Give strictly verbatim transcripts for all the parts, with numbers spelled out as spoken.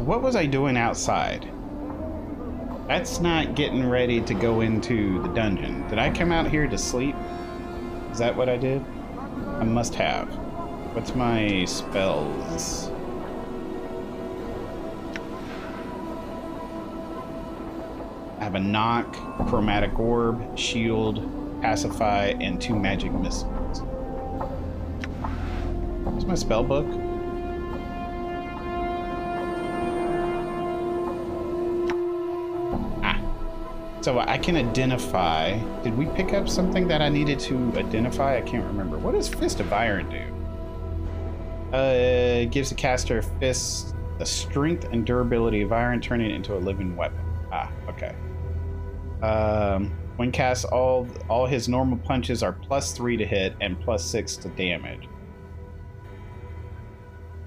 So what was I doing outside? That's not getting ready to go into the dungeon. Did I come out here to sleep? Is that what I did? I must have. What's my spells? I have a Knock, Chromatic Orb, Shield, Pacify, and two Magic Missiles. Where's my spell book? So I can identify. Did we pick up something that I needed to identify? I can't remember. What does Fist of Iron do? Uh, it gives the caster a fist the strength and durability of iron, turning it into a living weapon. Ah, okay. Um, when cast, all all his normal punches are plus three to hit and plus six to damage.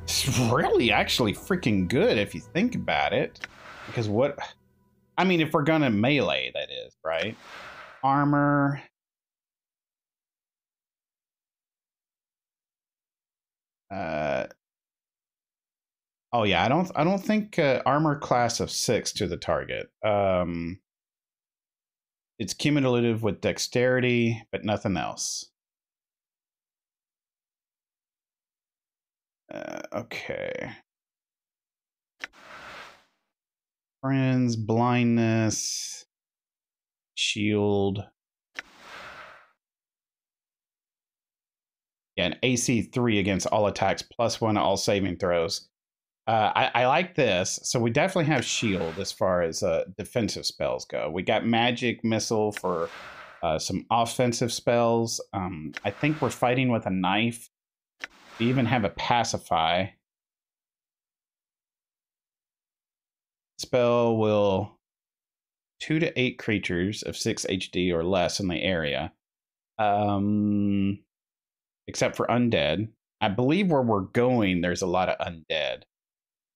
It's really actually freaking good if you think about it, because what? I mean, if we're gonna melee, that is, right? Armor. Uh, oh yeah, I don't, I don't think uh, armor class of six to the target. Um, it's cumulative with dexterity, but nothing else. Uh, okay. Friends, blindness, shield. Yeah, an A C three against all attacks, plus one to all saving throws. Uh, I, I like this. So we definitely have shield as far as uh, defensive spells go. We got magic missile for uh, some offensive spells. Um, I think we're fighting with a knife. We even have a pacify. Spell will two to eight creatures of six H D or less in the area, um, except for undead. I believe where we're going, there's a lot of undead.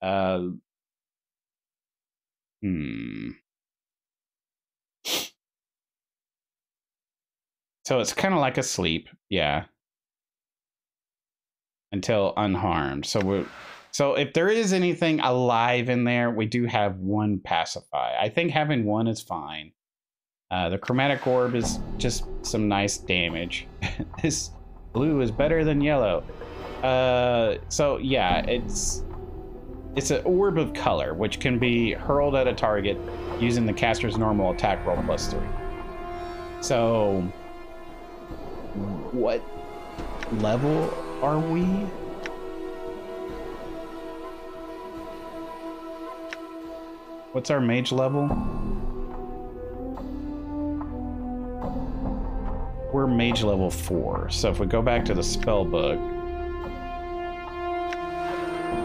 Uh, hmm. So it's kind of like a sleep, yeah. Until unharmed. So we're. So if there is anything alive in there, we do have one pacify. I think having one is fine. Uh, the chromatic orb is just some nice damage. This blue is better than yellow. Uh, so yeah, it's it's an orb of color, which can be hurled at a target using the caster's normal attack roll plus three. So what level are we? What's our mage level? We're mage level four. So if we go back to the spell book,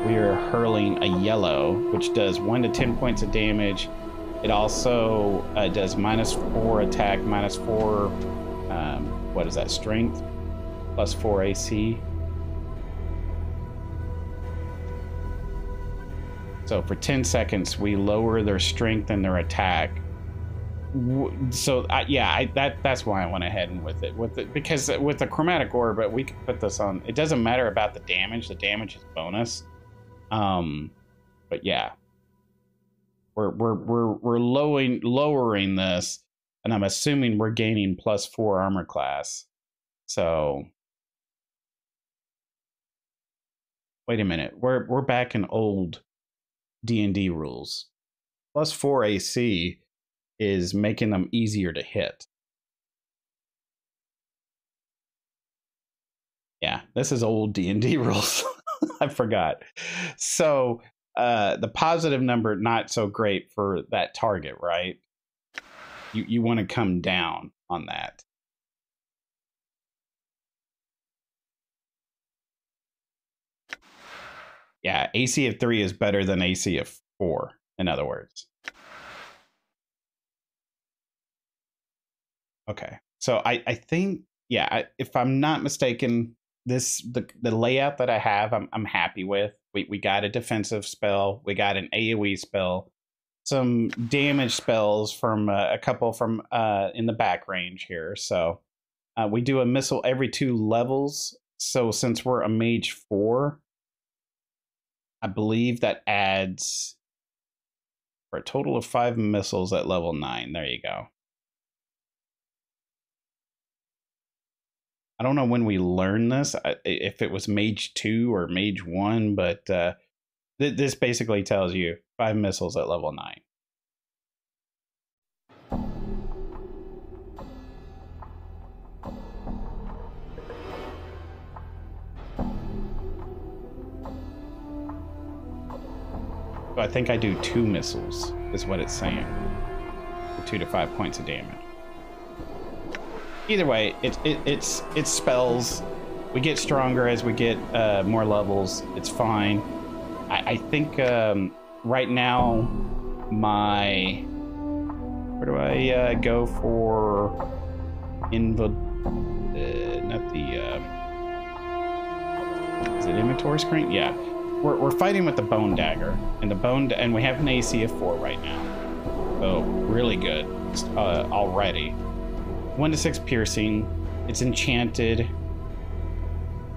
we are hurling a yellow, which does one to ten points of damage. It also uh, does minus four attack, minus four, um, what is that, strength? Plus four A C. So for ten seconds, we lower their strength and their attack. So I, yeah, I, that that's why I went ahead and with it, with it because with the chromatic orb, but we could put this on. It doesn't matter about the damage. The damage is bonus. Um, but yeah, we're we're we're we're lowering lowering this, and I'm assuming we're gaining plus four armor class. So wait a minute, we're we're back in old D and D rules. Plus four A C is making them easier to hit. Yeah, this is old D and D rules. I forgot. So uh, the positive number, not so great for that target, right? You, you want to come down on that. Yeah, A C of three is better than A C of four, in other words. Okay, so I, I think, yeah, I, if I'm not mistaken, this the, the layout that I have, I'm, I'm happy with. We, we got a defensive spell. We got an AoE spell. Some damage spells from uh, a couple from uh, in the back range here. So uh, we do a missile every two levels. So since we're a mage four, I believe that adds for a total of five missiles at level nine. There you go. I don't know when we learned this, if it was Mage two or Mage one, but uh, th this basically tells you five missiles at level nine. So I think I do two missiles, is what it's saying, for two to five points of damage. Either way, it, it, it's it's spells. We get stronger as we get uh, more levels. It's fine. I, I think um, right now my... Where do I uh, go for... Invo... Uh, not the... Uh, is it inventory screen? Yeah. We're, we're fighting with the Bone Dagger. And the bone and we have an A C of four right now. So, really good uh, already. One to six piercing. It's enchanted.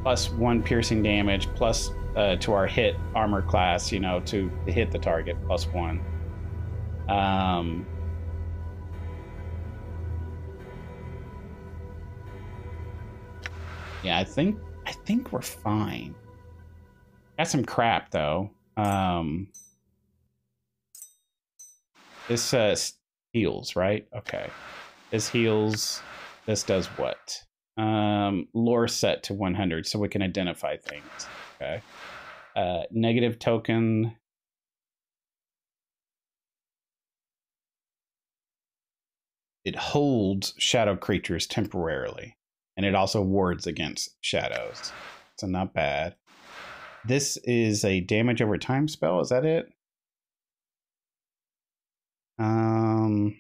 Plus one piercing damage. Plus uh, to our hit armor class, you know, to hit the target. Plus one. Um, yeah, I think I think we're fine. Got some crap though. Um, this uh, heals, right? Okay. This heals. This does what? Um, lore set to one hundred, so we can identify things. Okay. Uh, negative token. It holds shadow creatures temporarily, and it also wards against shadows. So not bad. This is a damage over time spell. Is that it? Um.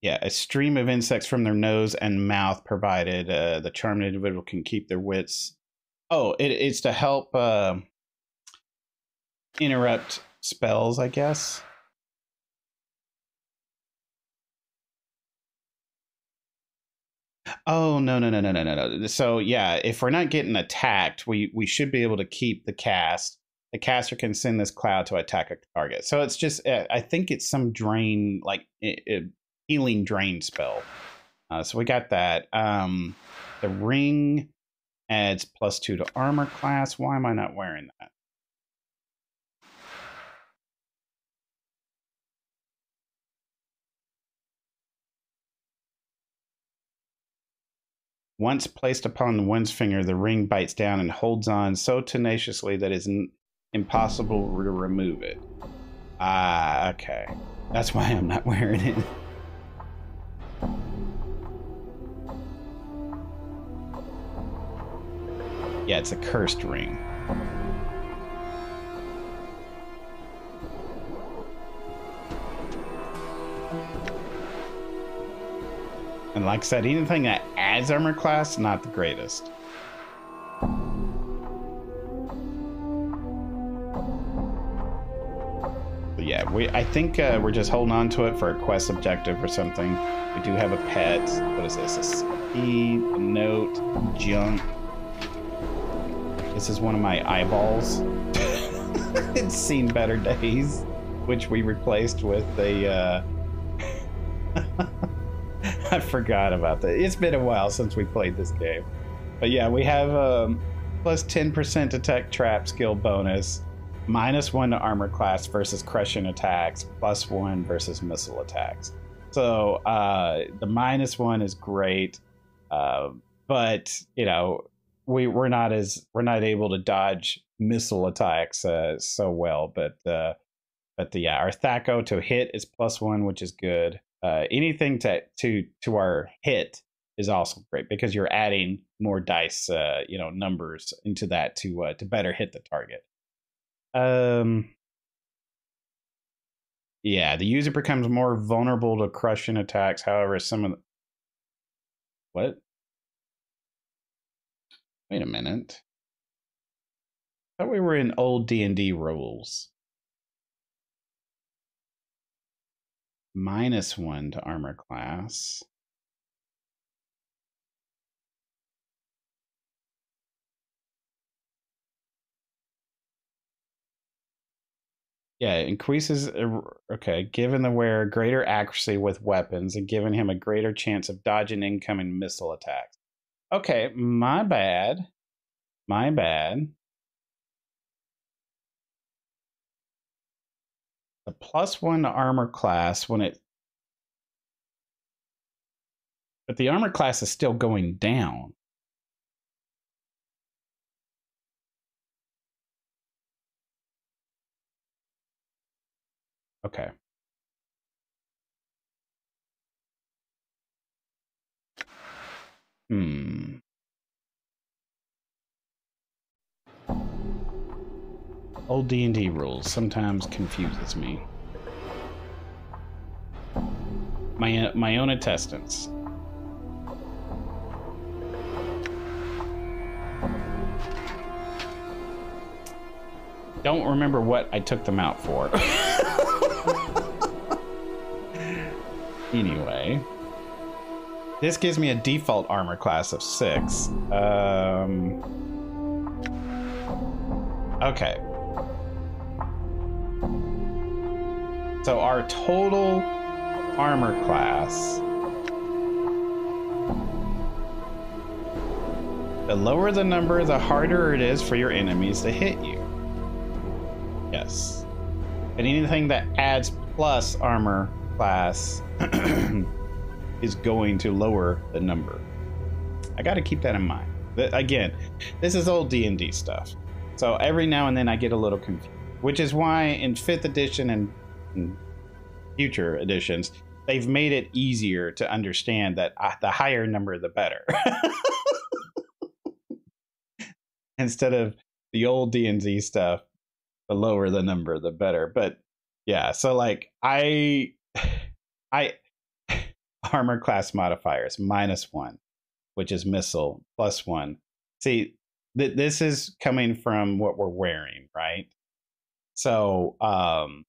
Yeah, a stream of insects from their nose and mouth, provided uh, the charmed individual can keep their wits. Oh, it, it's to help uh, interrupt spells, I guess. Oh, no, no, no, no, no, no, no. So, yeah, if we're not getting attacked, we, we should be able to keep the cast. The caster can send this cloud to attack a target. So it's just, I think it's some drain, like... It, it, healing drain spell. Uh, so we got that. Um, the ring adds plus two to armor class. Why am I not wearing that? Once placed upon one's finger, the ring bites down and holds on so tenaciously that it's impossible to remove it. Ah, okay. That's why I'm not wearing it. Yeah, it's a cursed ring. And like I said, anything that adds armor class, not the greatest. But yeah, we, I think uh, we're just holding on to it for a quest objective or something. We do have a pet. What is this? A note, junk. This is one of my eyeballs. It's seen better days, which we replaced with a... Uh... I forgot about that. It's been a while since we played this game. But yeah, we have um, plus ten percent detect trap skill bonus, minus one to armor class versus crushing attacks, plus one versus missile attacks. So uh, the minus one is great, uh, but, you know... We we're not as we're not able to dodge missile attacks uh, so well, but uh, but the yeah, our T H A C zero to hit is plus one, which is good. Uh, anything to to to our hit is also great because you're adding more dice, uh, you know, numbers into that to uh, to better hit the target. Um, yeah, the user becomes more vulnerable to crushing attacks. However, some of the, what? Wait a minute. I thought we were in old D and D rules. Minus one to armor class. Yeah, it increases, okay, giving the wearer greater accuracy with weapons and giving him a greater chance of dodging incoming missile attacks. Okay, my bad. My bad. The plus one to armor class when it... But the armor class is still going down. Okay. Hmm. Old D and D rules sometimes confuses me. My, my own intestines. Don't remember what I took them out for. Anyway, this gives me a default armor class of six. Um, okay. So our total armor class, the lower the number, the harder it is for your enemies to hit you. Yes. And anything that adds plus armor class is going to lower the number. I got to keep that in mind. But again, this is old D and D stuff. So every now and then I get a little confused, which is why in fifth edition and, and future editions, they've made it easier to understand that uh, the higher number, the better. Instead of the old D and D stuff, the lower the number, the better. But yeah, so like I... I armor class modifiers minus one, which is missile, plus one. See, th this is coming from what we're wearing, right? So um,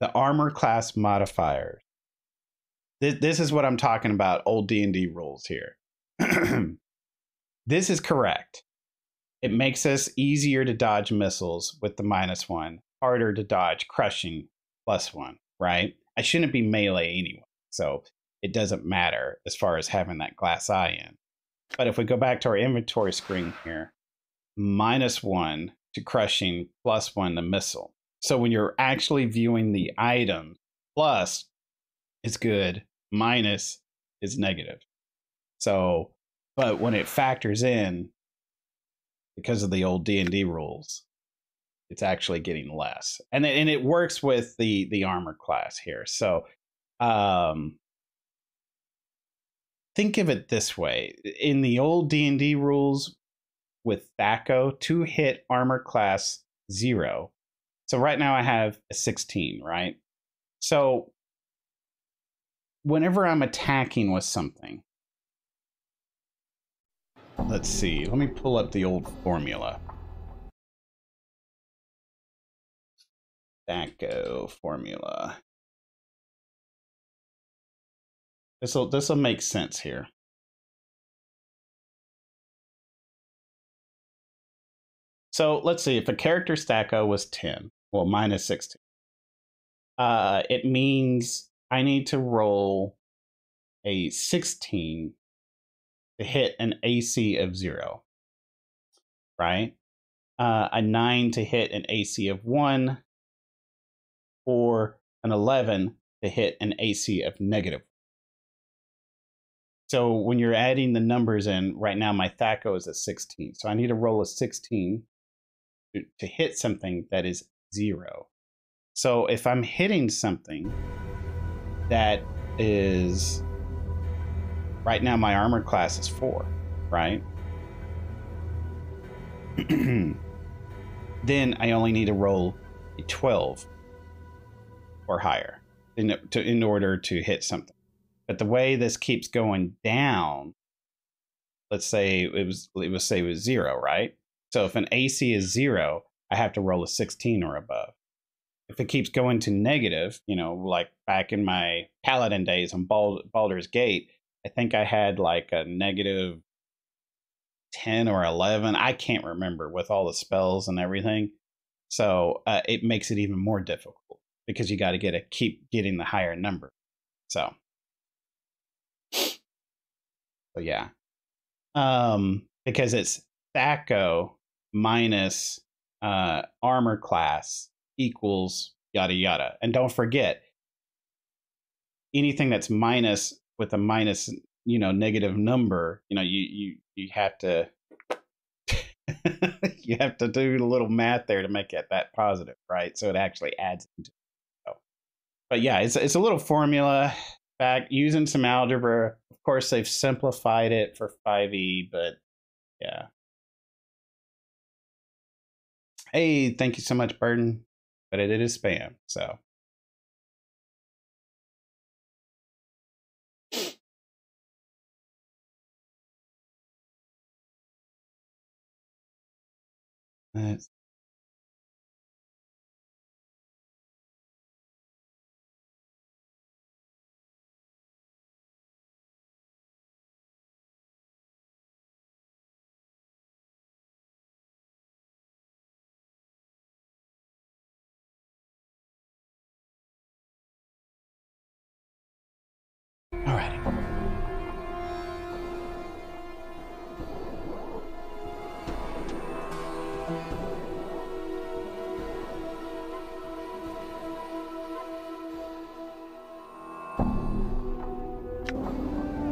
the armor class modifiers. Th this is what I'm talking about. Old D and D rules here. This is correct. It makes us easier to dodge missiles with the minus one, harder to dodge crushing plus one, right? I shouldn't be melee anyway, so it doesn't matter as far as having that glass eye in. But if we go back to our inventory screen here, minus one to crushing, plus one to missile. So when you're actually viewing the item, plus is good, minus is negative. So, but when it factors in, because of the old D and D rules, it's actually getting less. And it, and it works with the, the armor class here. So um, think of it this way. In the old D and D rules with T H A C O, two hit armor class zero. So right now I have a sixteen, right? So whenever I'm attacking with something, let's see. Let me pull up the old formula. T H A C O formula. This'll this'll make sense here. So let's see. If a character's T H A C O was ten, well, minus sixteen, uh, it means I need to roll a sixteen. To hit an A C of zero, right? Uh, a nine to hit an A C of one, or an eleven to hit an A C of negative. So when you're adding the numbers in, right now my T H A C O is a sixteen. So I need to roll a sixteen to, to hit something that is zero. So if I'm hitting something that is... Right now, my armor class is four, right? Then I only need to roll a twelve or higher in, to, in order to hit something. But the way this keeps going down, let's say it was, it was, say it was zero, right? So if an A C is zero, I have to roll a sixteen or above. If it keeps going to negative, you know, like back in my Paladin days on Bald, Baldur's Gate, I think I had like a negative ten or eleven. I can't remember with all the spells and everything. So uh, it makes it even more difficult because you got to get a keep getting the higher number. So, but yeah, um, because it's T H A C zero minus uh, armor class equals yada yada, and don't forget anything that's minus with a minus, you know, negative number. You know, you you you have to. You have to do a little math there to make it that positive, right? So it actually adds into it. So, but yeah, it's it's a little formula back using some algebra. Of course, they've simplified it for five E, but yeah. Hey, thank you so much, Burden. But it, it is spam, so. All righty.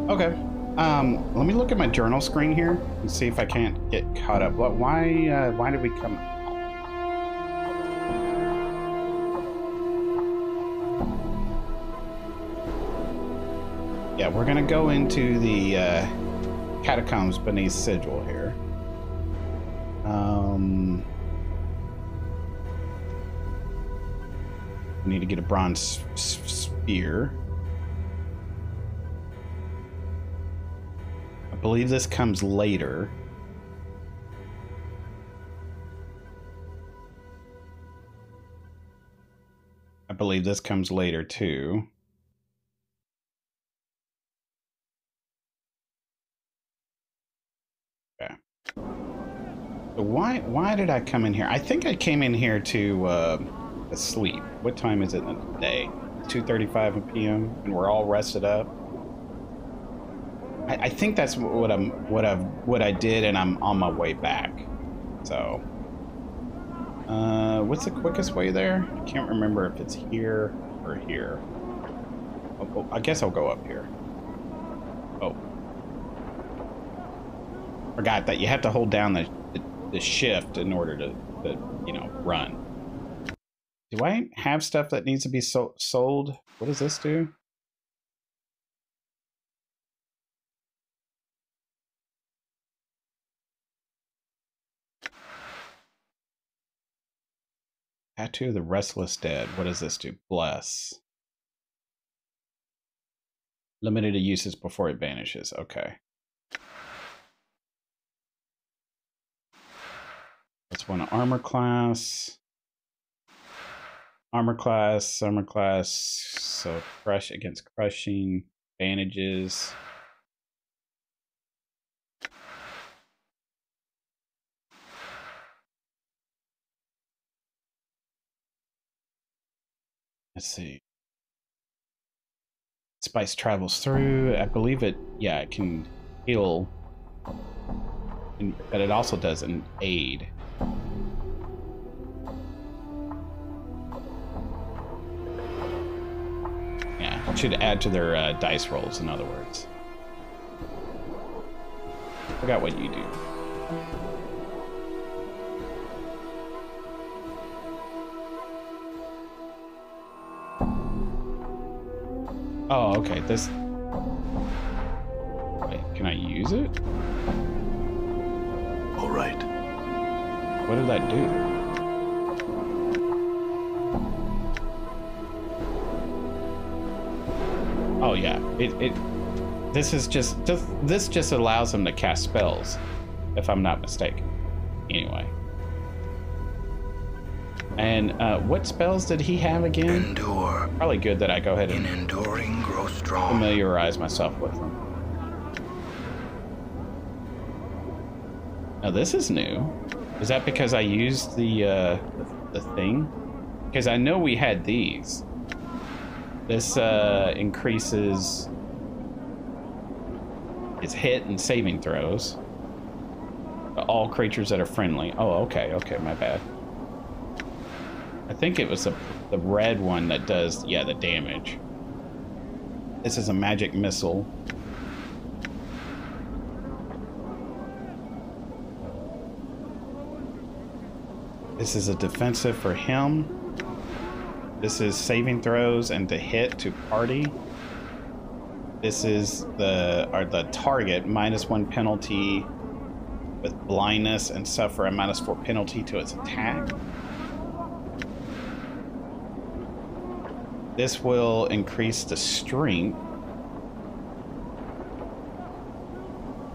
Okay, um, let me look at my journal screen here and see if I can't get caught up. What? Why? Uh, why did we come? Yeah, we're gonna go into the uh, catacombs beneath Sigil here. Um, we need to get a bronze sphere. I believe this comes later. I believe this comes later too. Okay. So why why did I come in here? I think I came in here to uh, sleep. What time is it in the day? two thirty-five p m and we're all rested up. I think that's what I'm, what I've, what I did, and I'm on my way back. So, uh, what's the quickest way there? I can't remember if it's here or here. Oh, oh, I guess I'll go up here. Oh, forgot that you have to hold down the the, the shift in order to, to, you know, run. Do I have stuff that needs to be so sold? What does this do? Tattoo of the Restless Dead. What does this do? Bless. Limited to uses before it vanishes. Okay. That's one armor class. Armor class, armor class. So crush against crushing. Bandages. Let's see. Spice travels through. I believe it, yeah, it can heal. And, but it also does an aid. Yeah, it should add to their uh, dice rolls, in other words. Forgot what you do. Oh, okay, this... Wait, can I use it? All right. What did that do? Oh, yeah, it... it this is just, just... This just allows them to cast spells, if I'm not mistaken. Anyway. And uh, what spells did he have again? Endure. Probably good that I go ahead and in enduring, grow strong. Familiarize myself with them. Now this is new. Is that because I used the uh, the, the thing? Because I know we had these. This uh, increases its hit and saving throws. All creatures that are friendly. Oh, okay, okay, my bad. I think it was the, the red one that does, yeah, the damage. This is a magic missile. This is a defensive for him. This is saving throws and to hit to party. This is the or the target minus one penalty with blindness and suffer a minus four penalty to its attack. This will increase the strength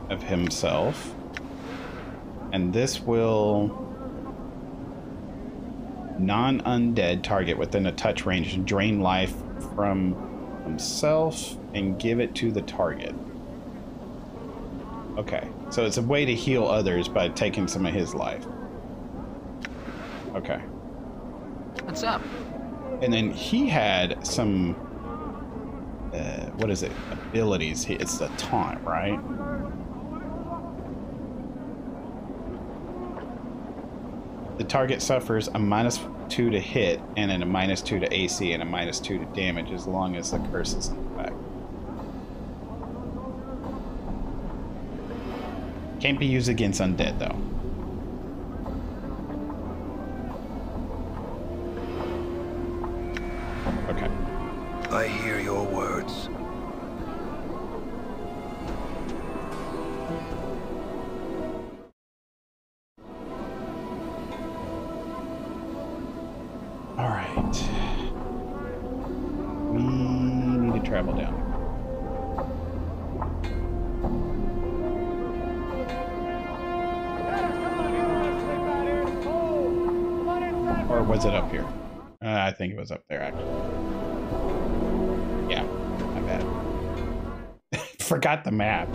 of himself. And this will non-undead target within a touch range and drain life from himself and give it to the target. Okay, so it's a way to heal others by taking some of his life. Okay. What's up? And then he had some, uh, what is it, abilities. It's the taunt, right? The target suffers a minus two to hit and then a minus two to A C and a minus two to damage as long as the curse is in effect. Can't be used against undead though. Okay. I hear your words. Was it up here? Uh, I think it was up there, actually. Yeah, my bad. Forgot the map.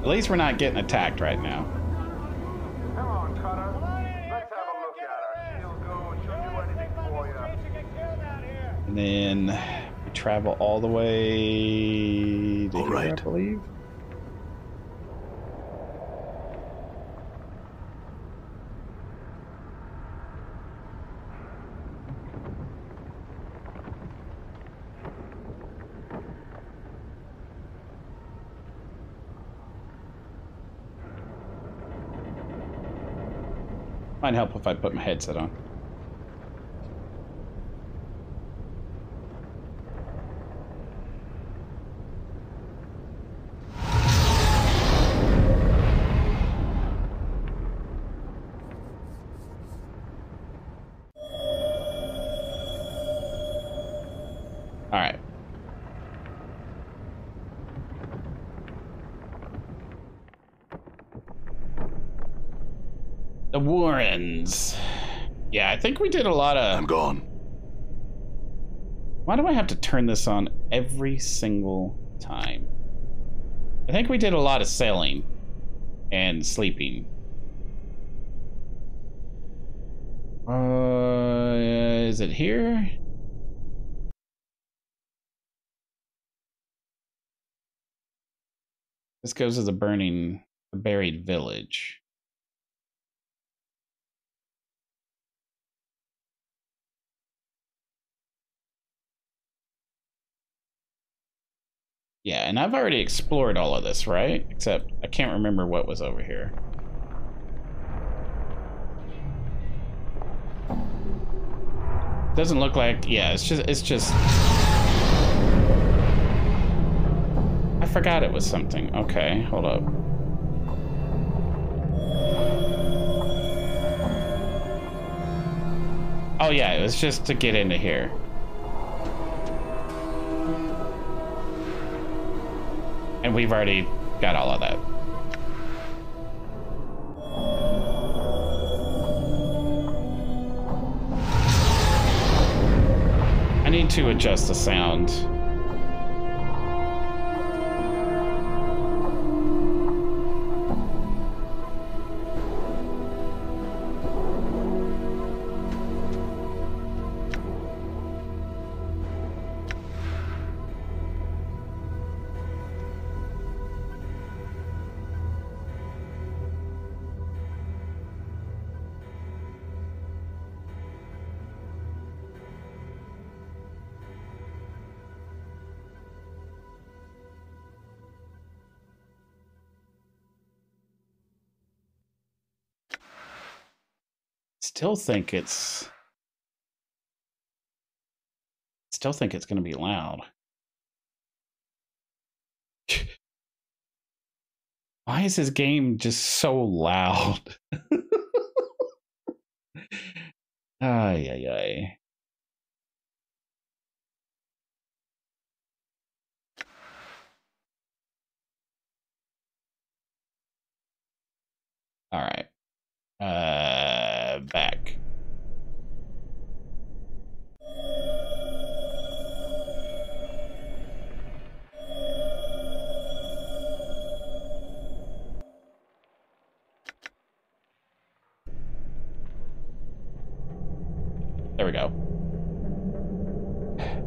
At least we're not getting attacked right now. Come on, Cutter. Let's have a look at her. She'll go and she'll do anything for you. And then we travel all the way to here, I believe. Might help if I put my headset on. All right. Warrens. Yeah, I think we did a lot of... I'm gone. Why do I have to turn this on every single time? I think we did a lot of sailing and sleeping. Uh, is it here? This goes to the burning, the buried village. Yeah, and I've already explored all of this, right? Except I can't remember what was over here. Doesn't look like, yeah, it's just, it's just. I forgot it was something. Okay, hold up. Oh yeah, it was just to get into here. And we've already got all of that. I need to adjust the sound. still think it's still think it's going to be loud. Why is this game just so loud? Ay, ay, ay. All right. Uh, back. There we go.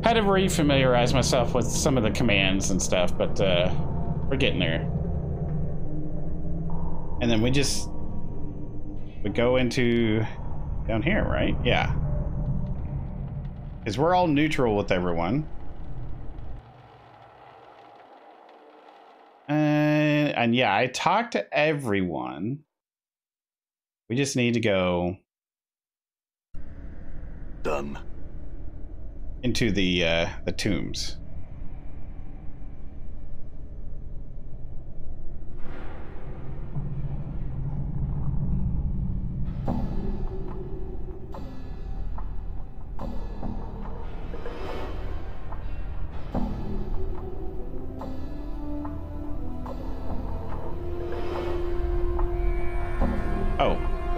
Had to refamiliarize myself with some of the commands and stuff, but uh, we're getting there. And then we just we go into down here, right? Yeah. Because we're all neutral with everyone. And, and yeah, I talked to everyone. We just need to go done into the uh, the tombs.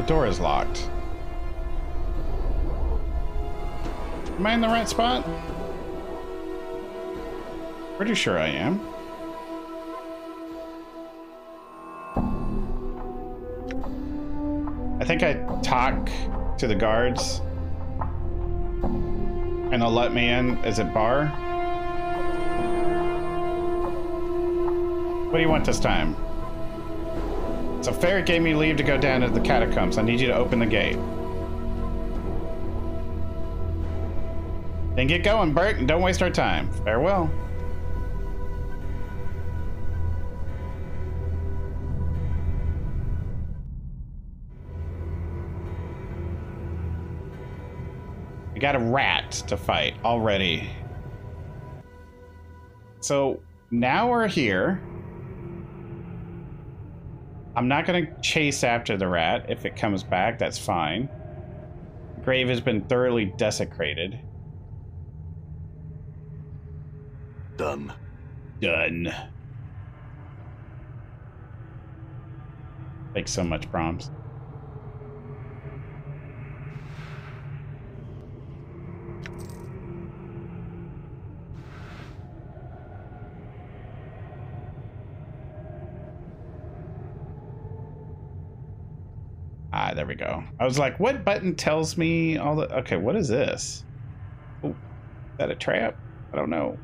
Door is locked. Am I in the right spot? Pretty sure I am. I think I talk to the guards and they'll let me in. Is it bar? What do you want this time? So Farid gave me leave to go down to the catacombs. I need you to open the gate. Then get going, Bert, and don't waste our time. Farewell. We got a rat to fight already. So now we're here. I'm not going to chase after the rat. If it comes back, that's fine. The grave has been thoroughly desecrated. Done. Done. Thanks so much, Brahms. Ah, there we go. I was like, what button tells me all the... Okay, what is this? Oh, is that a trap? I don't know.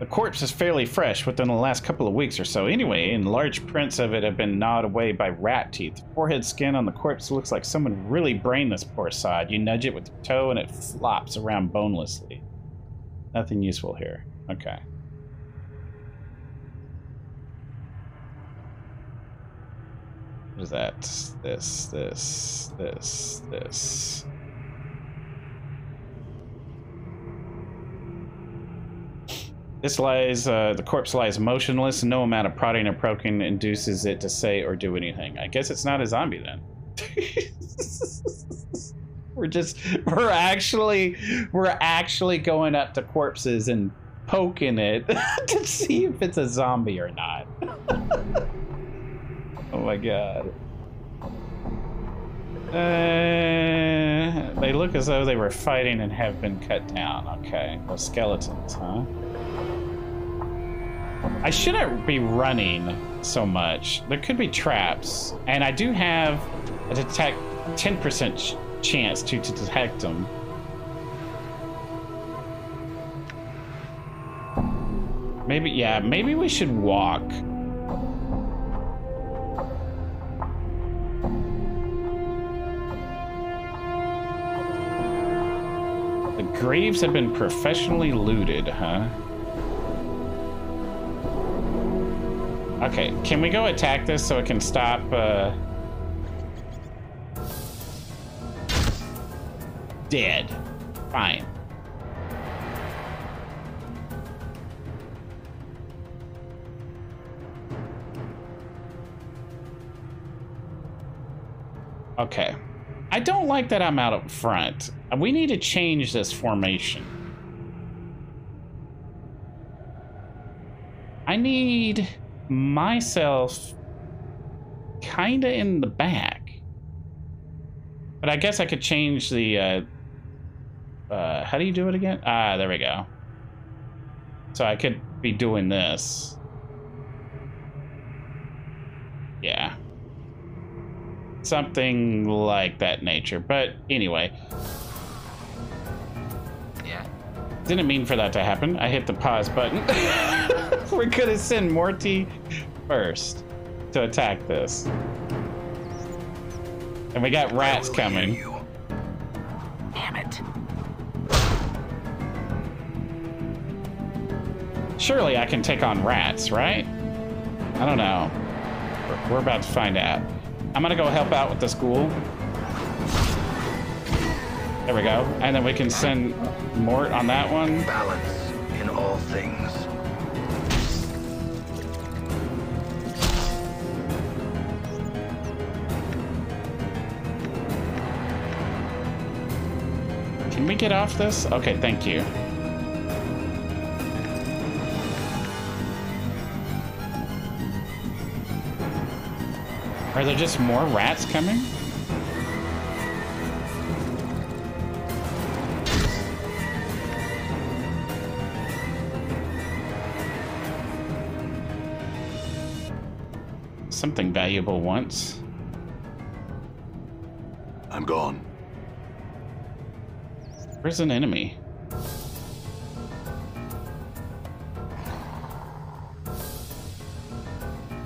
The corpse is fairly fresh within the last couple of weeks or so. Anyway, and large prints of it have been gnawed away by rat teeth. Forehead skin on the corpse looks like someone really brained this poor sod. You nudge it with your toe and it flops around bonelessly. Nothing useful here. Okay. What is that? This, this, this, this. This lies, uh, the corpse lies motionless. No amount of prodding or poking induces it to say or do anything. I guess it's not a zombie then. We're just, we're actually, we're actually going up to corpses and poking it to see if it's a zombie or not. Oh my god. Uh, they look as though they were fighting and have been cut down. Okay, those skeletons, huh? I shouldn't be running so much. There could be traps. And I do have a detect ten percent chance to, to detect them. Maybe, yeah, maybe we should walk. Graves have been professionally looted, huh? Okay, can we go attack this so it can stop, uh... dead. Fine. Okay. I don't like that I'm out up front. We need to change this formation. I need myself kinda in the back. But I guess I could change the, uh, uh, how do you do it again? Ah, there we go. So I could be doing this. Yeah. Something like that nature, but anyway. Yeah. Didn't mean for that to happen. I hit the pause button. We're gonna send Morte first to attack this. And we got rats coming. Damn it. Surely I can take on rats, right? I don't know. We're about to find out. I'm gonna go help out with the school. There we go. And then we can send Mort on that one. Balance in all things. Can we get off this? Okay, thank you. Are there just more rats coming? Something valuable once. I'm gone. Where's an enemy?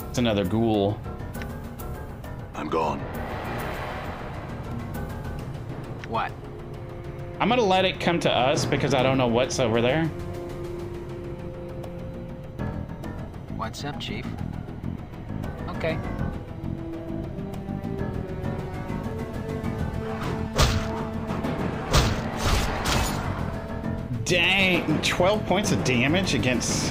It's another ghoul. I'm gone. What? I'm gonna let it come to us because I don't know what's over there. What's up, Chief? Okay. Dang, twelve points of damage against...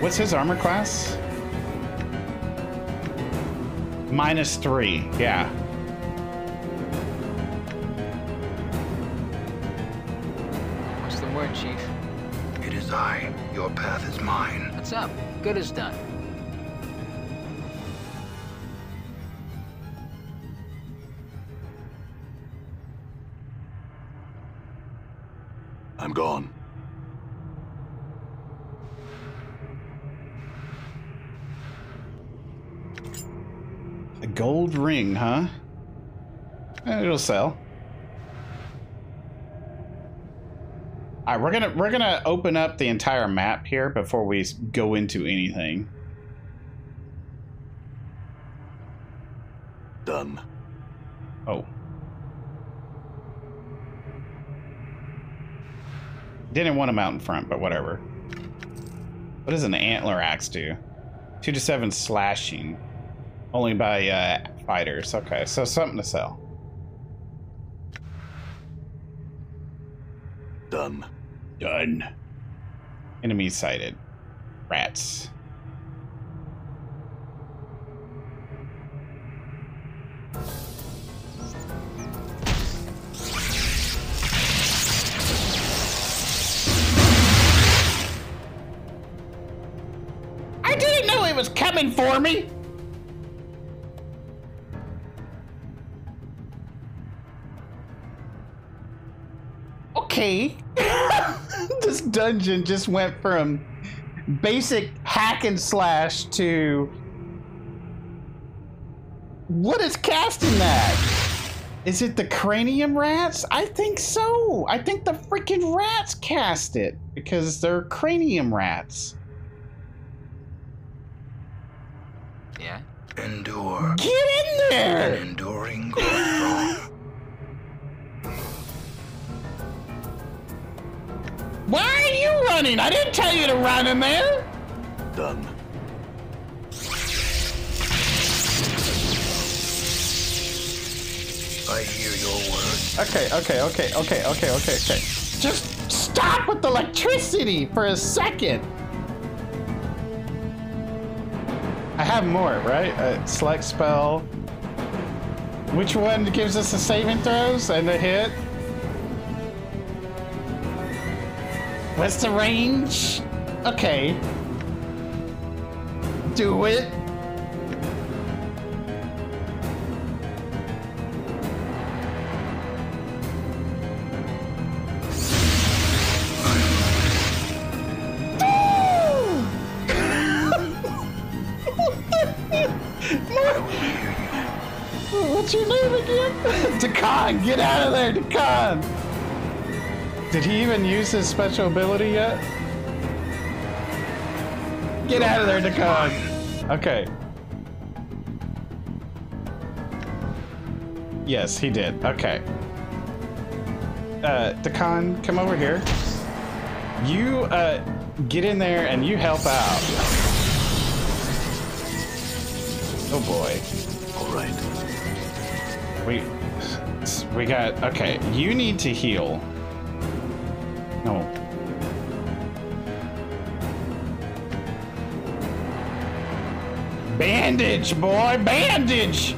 What's his armor class? Minus three, yeah. What's the word, Chief? It is I. Your path is mine. What's up? Good as done. I'm gone. Gold ring, huh? It'll sell. All right, we're gonna we're gonna open up the entire map here before we go into anything. Done. Oh. Didn't want them out in front, but whatever. What does an antler axe do? Two to seven slashing. Only by uh, fighters. Okay, so something to sell. Done. Done. Enemies sighted. Rats. I didn't know it was coming for me! This dungeon just went from basic hack and slash to what is casting that? Is it the Cranium Rats? I think so. I think the freaking rats cast it because they're Cranium Rats. Yeah. Endure. Get in there. An enduring gold. Why are you running? I didn't tell you to run in there. Done. Okay, okay, okay, okay, okay, okay, okay. Just stop with the electricity for a second. I have more, right? Uh, select spell. Which one gives us the saving throws and the hit? What's the range? Okay. Do it. What's your name again? Dak'kon, get out of there, Dak'kon! Did he even use his special ability yet? Get out of there, Dak'kon! Okay. Yes, he did. Okay. Uh, Dak'kon, come over here. You, uh, get in there and you help out. Oh boy. Alright. We, we got, okay, you need to heal. No. Bandage, boy, bandage!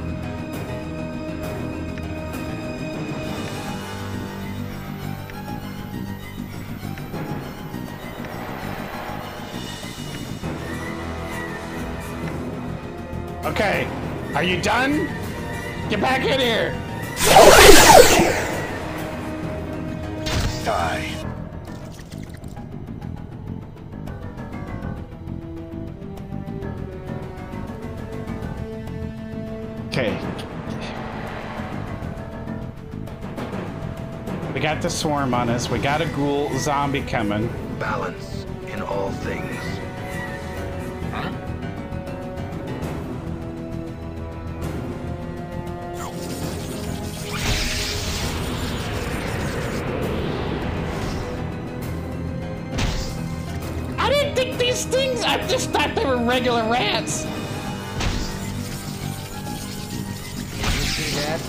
Okay, are you done? Get back in here! Die. Okay. We got the swarm on us. We got a ghoul zombie coming. Balance in all things. I just thought they were regular rats. You see that?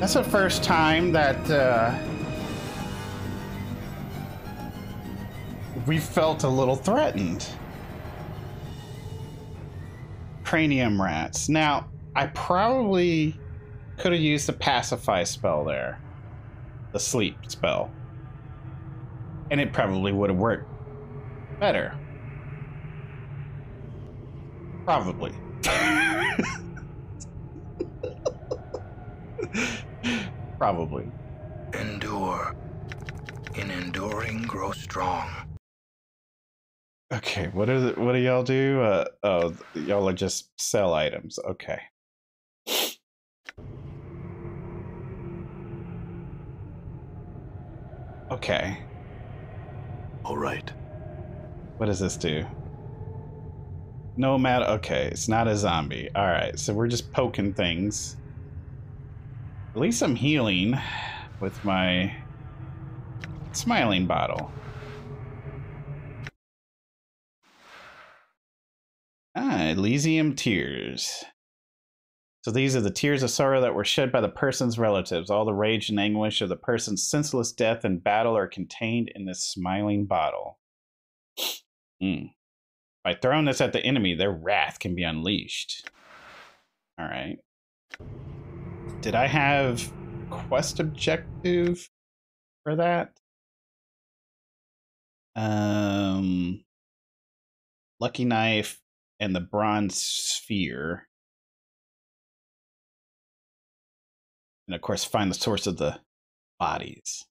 That's the first time that uh, we felt a little threatened. Cranium Rats. Now, I probably could have used the Pacify spell there. The sleep spell. And it probably would have worked better. Probably. Probably. Endure. In enduring, grow strong. Okay, what is it? What do y'all do? Uh, oh, y'all are just sell items. Okay. Okay. All right. What does this do? No matter. Okay, it's not a zombie. All right, so we're just poking things. At least I'm healing with my smiling bottle. Ah, Elysium tears. So these are the tears of sorrow that were shed by the person's relatives. All the rage and anguish of the person's senseless death in battle are contained in this smiling bottle. Mm. By throwing this at the enemy, their wrath can be unleashed. All right. Did I have quest objective for that? Um, Lucky Knife and the Bronze Sphere. and of course find the source of the bodies.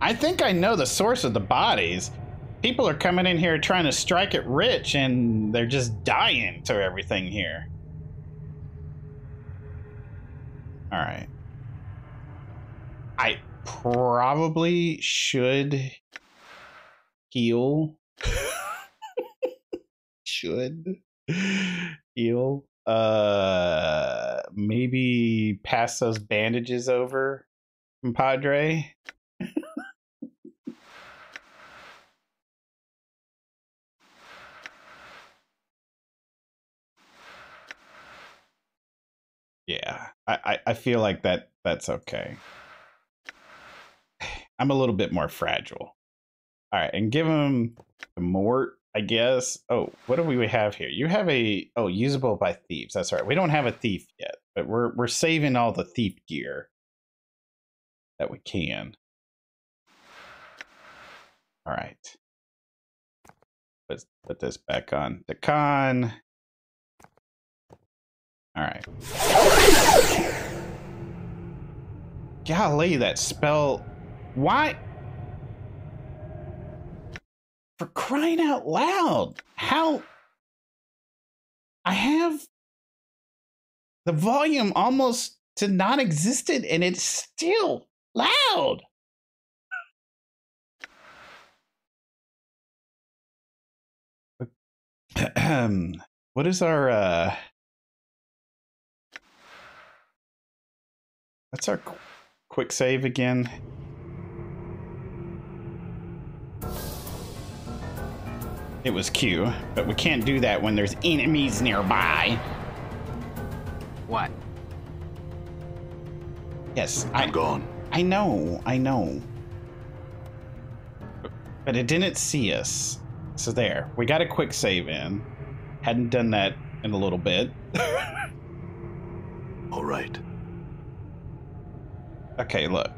I think I know the source of the bodies. People are coming in here trying to strike it rich, and they're just dying to everything here. All right. I probably should heal. should heal. Uh, maybe pass those bandages over, compadre. Yeah, I, I feel like that that's okay. I'm a little bit more fragile. All right, and give him the Mort, I guess. Oh, what do we have here? You have a, oh, usable by thieves. That's right. We don't have a thief yet, but we're, we're saving all the thief gear that we can. All right. Let's put this back on Dak'kon. All right. Golly, that spell. Why? For crying out loud. How? I have the volume almost to non-existent and it's still loud. What is our, uh, that's our qu quick save again. It was Q, but we can't do that when there's enemies nearby. What? Yes, I'm I, gone. I know, I know. But it didn't see us. So there, we got a quick save in. Hadn't done that in a little bit. All right. Okay, look.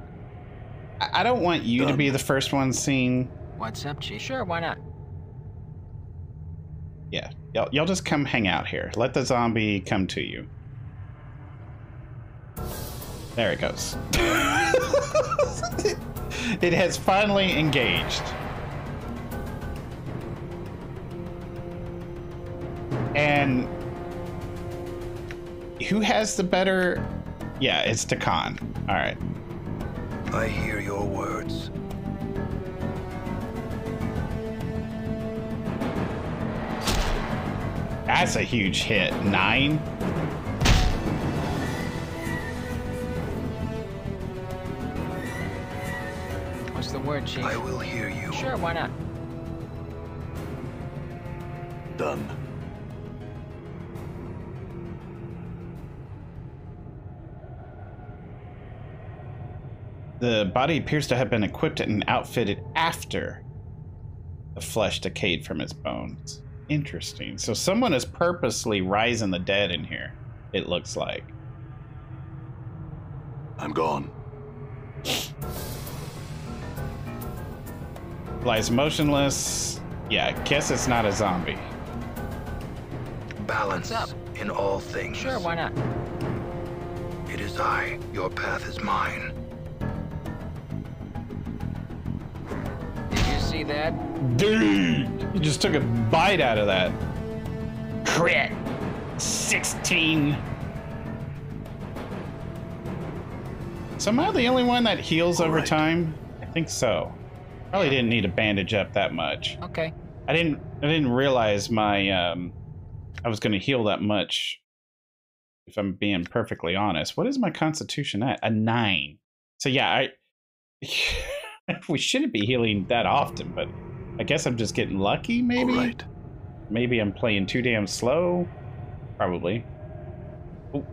I don't want you Done. to be the first one seen. What's up, G? Sure, why not? Yeah, y'all y'all just come hang out here. Let the zombie come to you. There it goes. It has finally engaged. And who has the better? Yeah, it's Dak'kon. All right. I hear your words. That's a huge hit. Nine. What's the word, Chief? I will hear you. Sure, why not? Done. The body appears to have been equipped and outfitted after the flesh decayed from its bones. Interesting. So someone is purposely rising the dead in here, it looks like. I'm gone. Lies motionless. Yeah, I guess it's not a zombie. Balance up in all things. Sure, why not? It is I. Your path is mine. That dude, you just took a bite out of that crit. Sixteen. So am I the only one that heals All over right. time? I think so. Probably didn't need to bandage up that much. Okay. I didn't. I didn't realize my. Um, I was going to heal that much. If I'm being perfectly honest, what is my constitution at? A nine. So yeah, I. We shouldn't be healing that often, but I guess I'm just getting lucky, maybe? Right. Maybe I'm playing too damn slow? Probably. Ooh.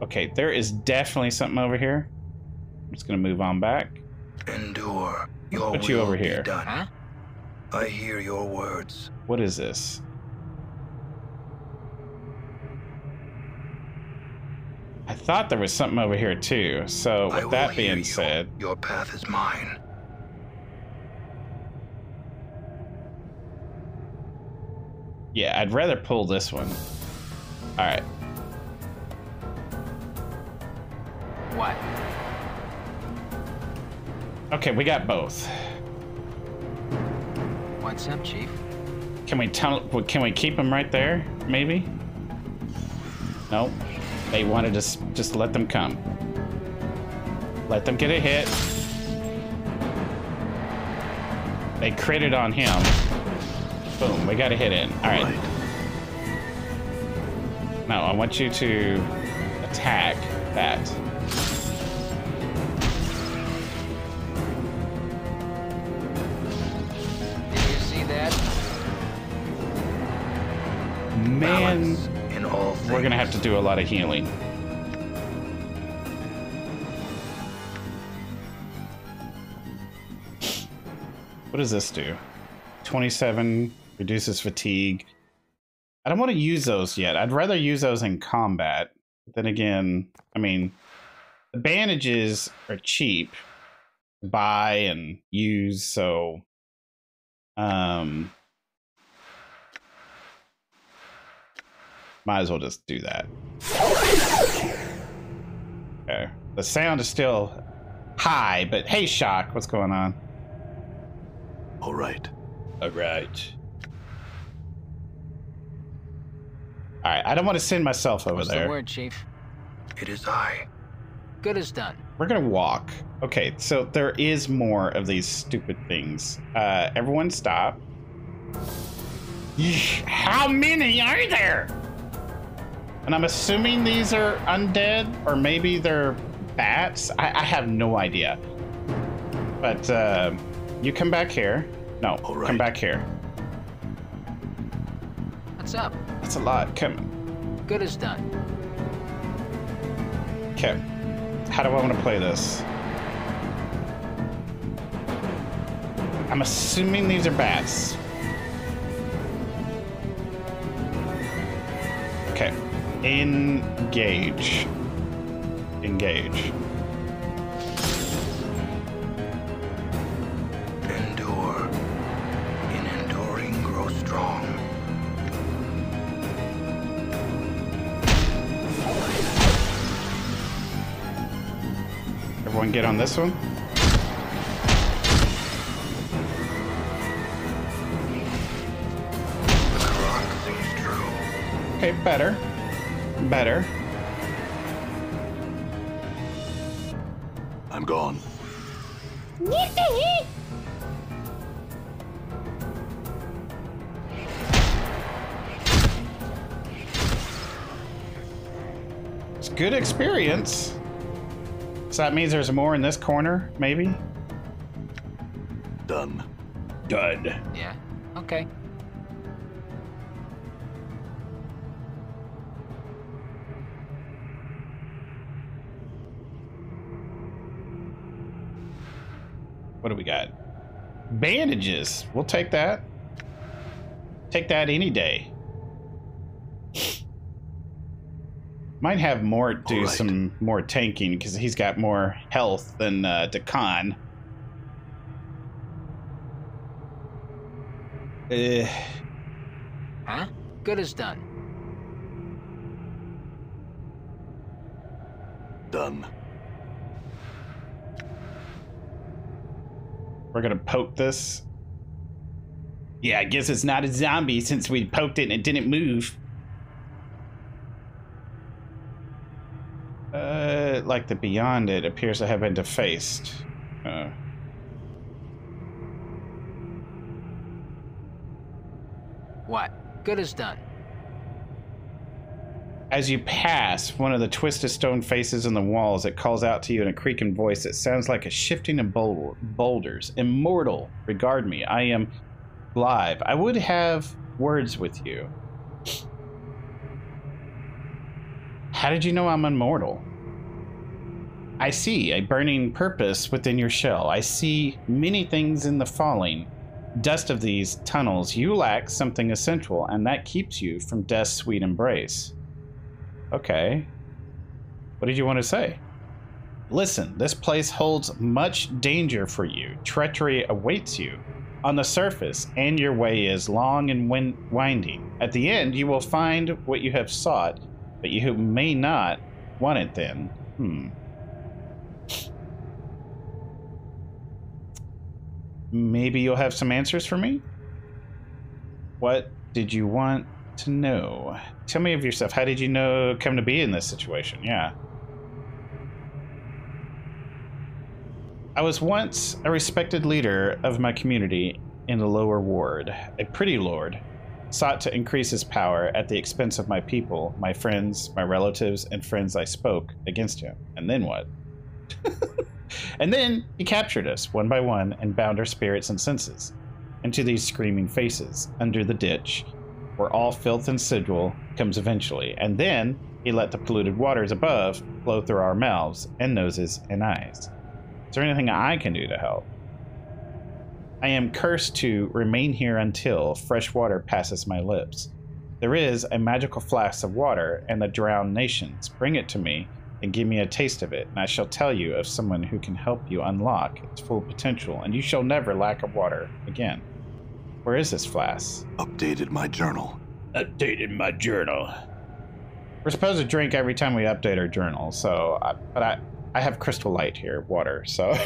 Okay, there is definitely something over here. I'm just going to move on back. Endure. Your Put you over here. Done. Huh? I hear your words. What is this? I thought there was something over here, too. So, with that being said... Your path is mine. Yeah, I'd rather pull this one. All right. what? Okay, we got both. What's up, Chief? Can we tell? Can we keep them right there? Maybe. Nope. They wanted to just let them come. Let them get a hit. They critted on him. Boom. We got a hit in. All right. Right. No, I want you to attack that. Man, in all we're gonna have to do a lot of healing. What does this do? twenty-seven reduces fatigue. I don't want to use those yet. I'd rather use those in combat. But then again, I mean, the bandages are cheap to buy and use, so um. might as well just do that. Okay. The sound is still high, but hey, Shock, what's going on? All right. All right. All right. I don't want to send myself over What's there. What's the word, Chief? It is I. Good is done. We're gonna walk. Okay. So there is more of these stupid things. Uh, everyone, stop. How many are there? And I'm assuming these are undead, or maybe they're bats. I, I have no idea. But uh, you come back here. No, All right. come back here. What's up? That's a lot. Come. Good is done. Okay. How do I want to play this? I'm assuming these are bats. Okay. Engage. Engage. Endure. In enduring, grow strong. Everyone get on this one. Okay, better. Better. I'm gone. Get the hit. It's good experience. So that means there's more in this corner, maybe? Done. Done. Yeah. Okay. What do we got? Bandages. We'll take that. Take that any day. Might have Mort do right. some more tanking because he's got more health than uh, Dak'kon. Uh, huh? Good as done. Done. We're gonna poke this. Yeah, I guess it's not a zombie since we poked it and it didn't move. Uh, like the beyond it appears to have been defaced. Uh. What? Good is done. As you pass one of the twisted stone faces in the walls, it calls out to you in a creaking voice that sounds like a shifting of boulders. Immortal, regard me. I am alive. I would have words with you. How did you know I'm immortal? I see a burning purpose within your shell. I see many things in the falling dust of these tunnels. You lack something essential, and that keeps you from death's sweet embrace. Okay. What did you want to say? Listen, this place holds much danger for you. Treachery awaits you on the surface, and your way is long and winding. At the end, you will find what you have sought, but you may not want it then. Hmm. maybe you'll have some answers for me? What did you want to know? Tell me of yourself. How did you know come to be in this situation? Yeah. I was once a respected leader of my community in the lower ward. A pretty lord sought to increase his power at the expense of my people, my friends, my relatives, and friends I spoke against him. And then what? And then he captured us one by one and bound our spirits and senses into these screaming faces under the ditch, where all filth and sigil comes eventually. And then he let the polluted waters above flow through our mouths and noses and eyes. Is there anything I can do to help? I am cursed to remain here until fresh water passes my lips. There is a magical flask of water and the drowned nations. Bring it to me and give me a taste of it, and I shall tell you of someone who can help you unlock its full potential, and you shall never lack of water again. Where is this flask? Updated my journal. Updated my journal. We're supposed to drink every time we update our journal, so, I, but I, I have crystal light here, water, so.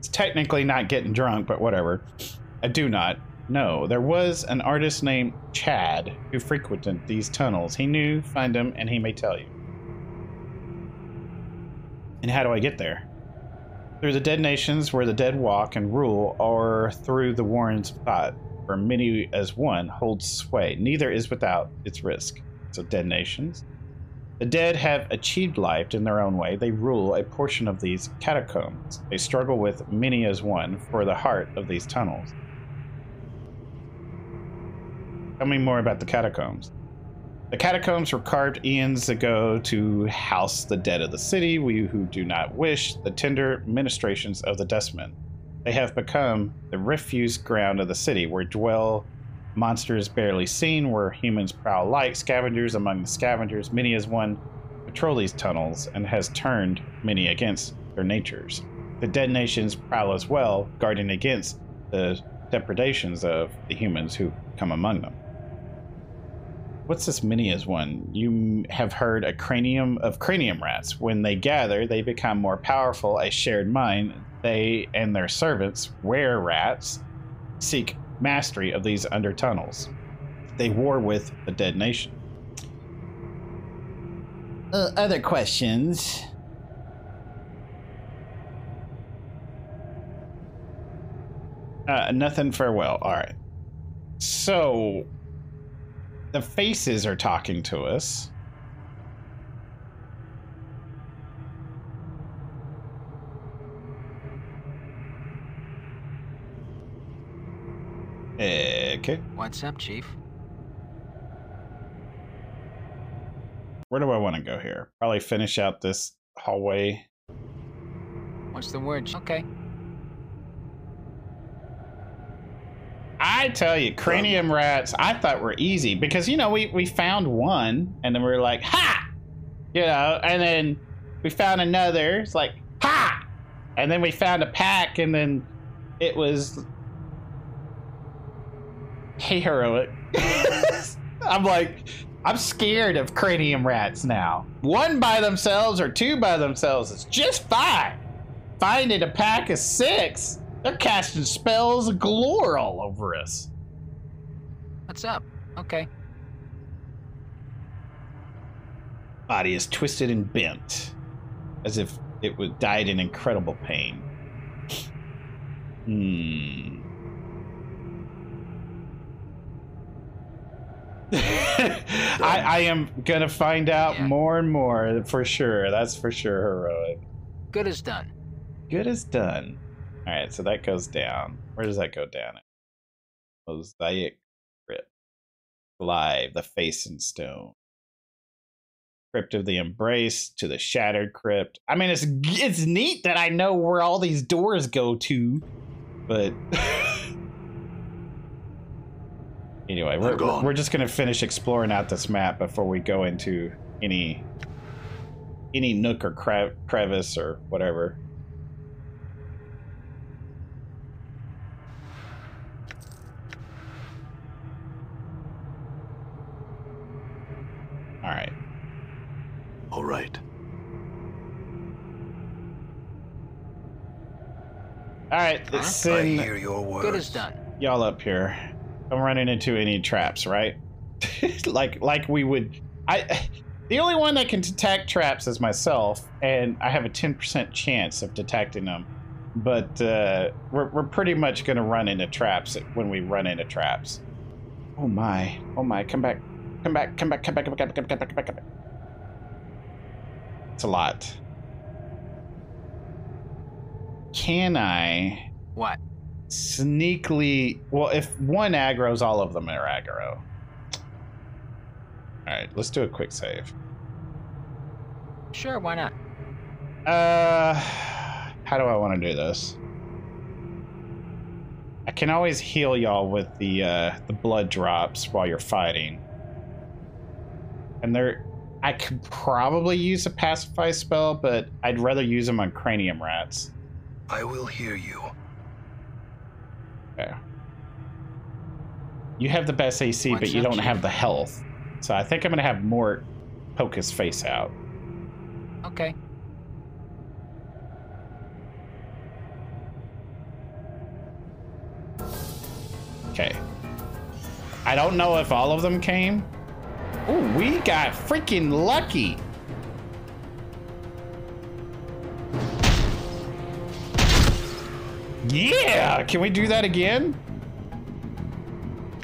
It's technically not getting drunk, but whatever. I do not know. There was an artist named Chad who frequented these tunnels. He knew, find him, and he may tell you. And how do I get there? Through the Dead Nations, where the dead walk and rule, or through the Warrens of Thought, where many as one holds sway. Neither is without its risk. So Dead Nations. The dead have achieved life in their own way. They rule a portion of these catacombs. They struggle with many as one for the heart of these tunnels. Tell me more about the catacombs. The catacombs were carved eons ago to house the dead of the city, we who do not wish, the tender ministrations of the Dustmen. They have become the refuse ground of the city, where dwell monsters barely seen, where humans prowl like scavengers among the scavengers. Many as one patrol these tunnels and has turned many against their natures. The Dead Nations prowl as well, guarding against the depredations of the humans who come among them. What's this many as one? You have heard a cranium of cranium rats. When they gather, they become more powerful, a shared mind. They and their servants, were rats, seek mastery of these under tunnels. They war with the Dead Nation. Uh, other questions? Uh, nothing, farewell. All right. So, the faces are talking to us. Okay. What's up, Chief? Where do I want to go here? Probably finish out this hallway. What's the word? Okay. I tell you, cranium rats, I thought were easy because, you know, we, we found one and then we were like, ha! You know, and then we found another. It's like, ha! And then we found a pack and then it was... Hey, heroic. I'm like, I'm scared of cranium rats now. One by themselves or two by themselves is just fine. Finding a pack of six, they're casting spells of galore all over us. What's up? Okay. Body is twisted and bent, as if it would died in incredible pain. Hmm. I, I am gonna find out yeah. more and more for sure. That's for sure heroic. Good is done. Good is done. All right, so that goes down. Where does that go down? Mosaic Crypt. Live, the face in stone. Crypt of the Embrace to the Shattered Crypt. I mean, it's it's neat that I know where all these doors go to, but. Anyway, we're, we're just going to finish exploring out this map before we go into any any nook or cre crevice or whatever. All right. All right. Alright, let's send good is done. Y'all up here. I'm running into any traps, right? like like we would I the only one that can detect traps is myself, and I have a ten percent chance of detecting them. But uh, we're, we're pretty much going to run into traps when we run into traps. Oh my. Oh my. Come back. Come back. Come back. Come back. Come back. Come back. Come back. Come back. It's a lot. Can I... What? Sneakily... Well, if one aggro's, all of them are aggro. Alright, let's do a quick save. Sure, why not? Uh, how do I want to do this? I can always heal y'all with the uh, the blood drops while you're fighting. And there, I could probably use a Pacify spell, but I'd rather use them on Cranium Rats. I will hear you. Okay. You have the best A C, What's but you don't you? have the health. So I think I'm going to have Mort poke his face out. Okay. Okay. I don't know if all of them came. Ooh, we got freaking lucky. Yeah! Can we do that again?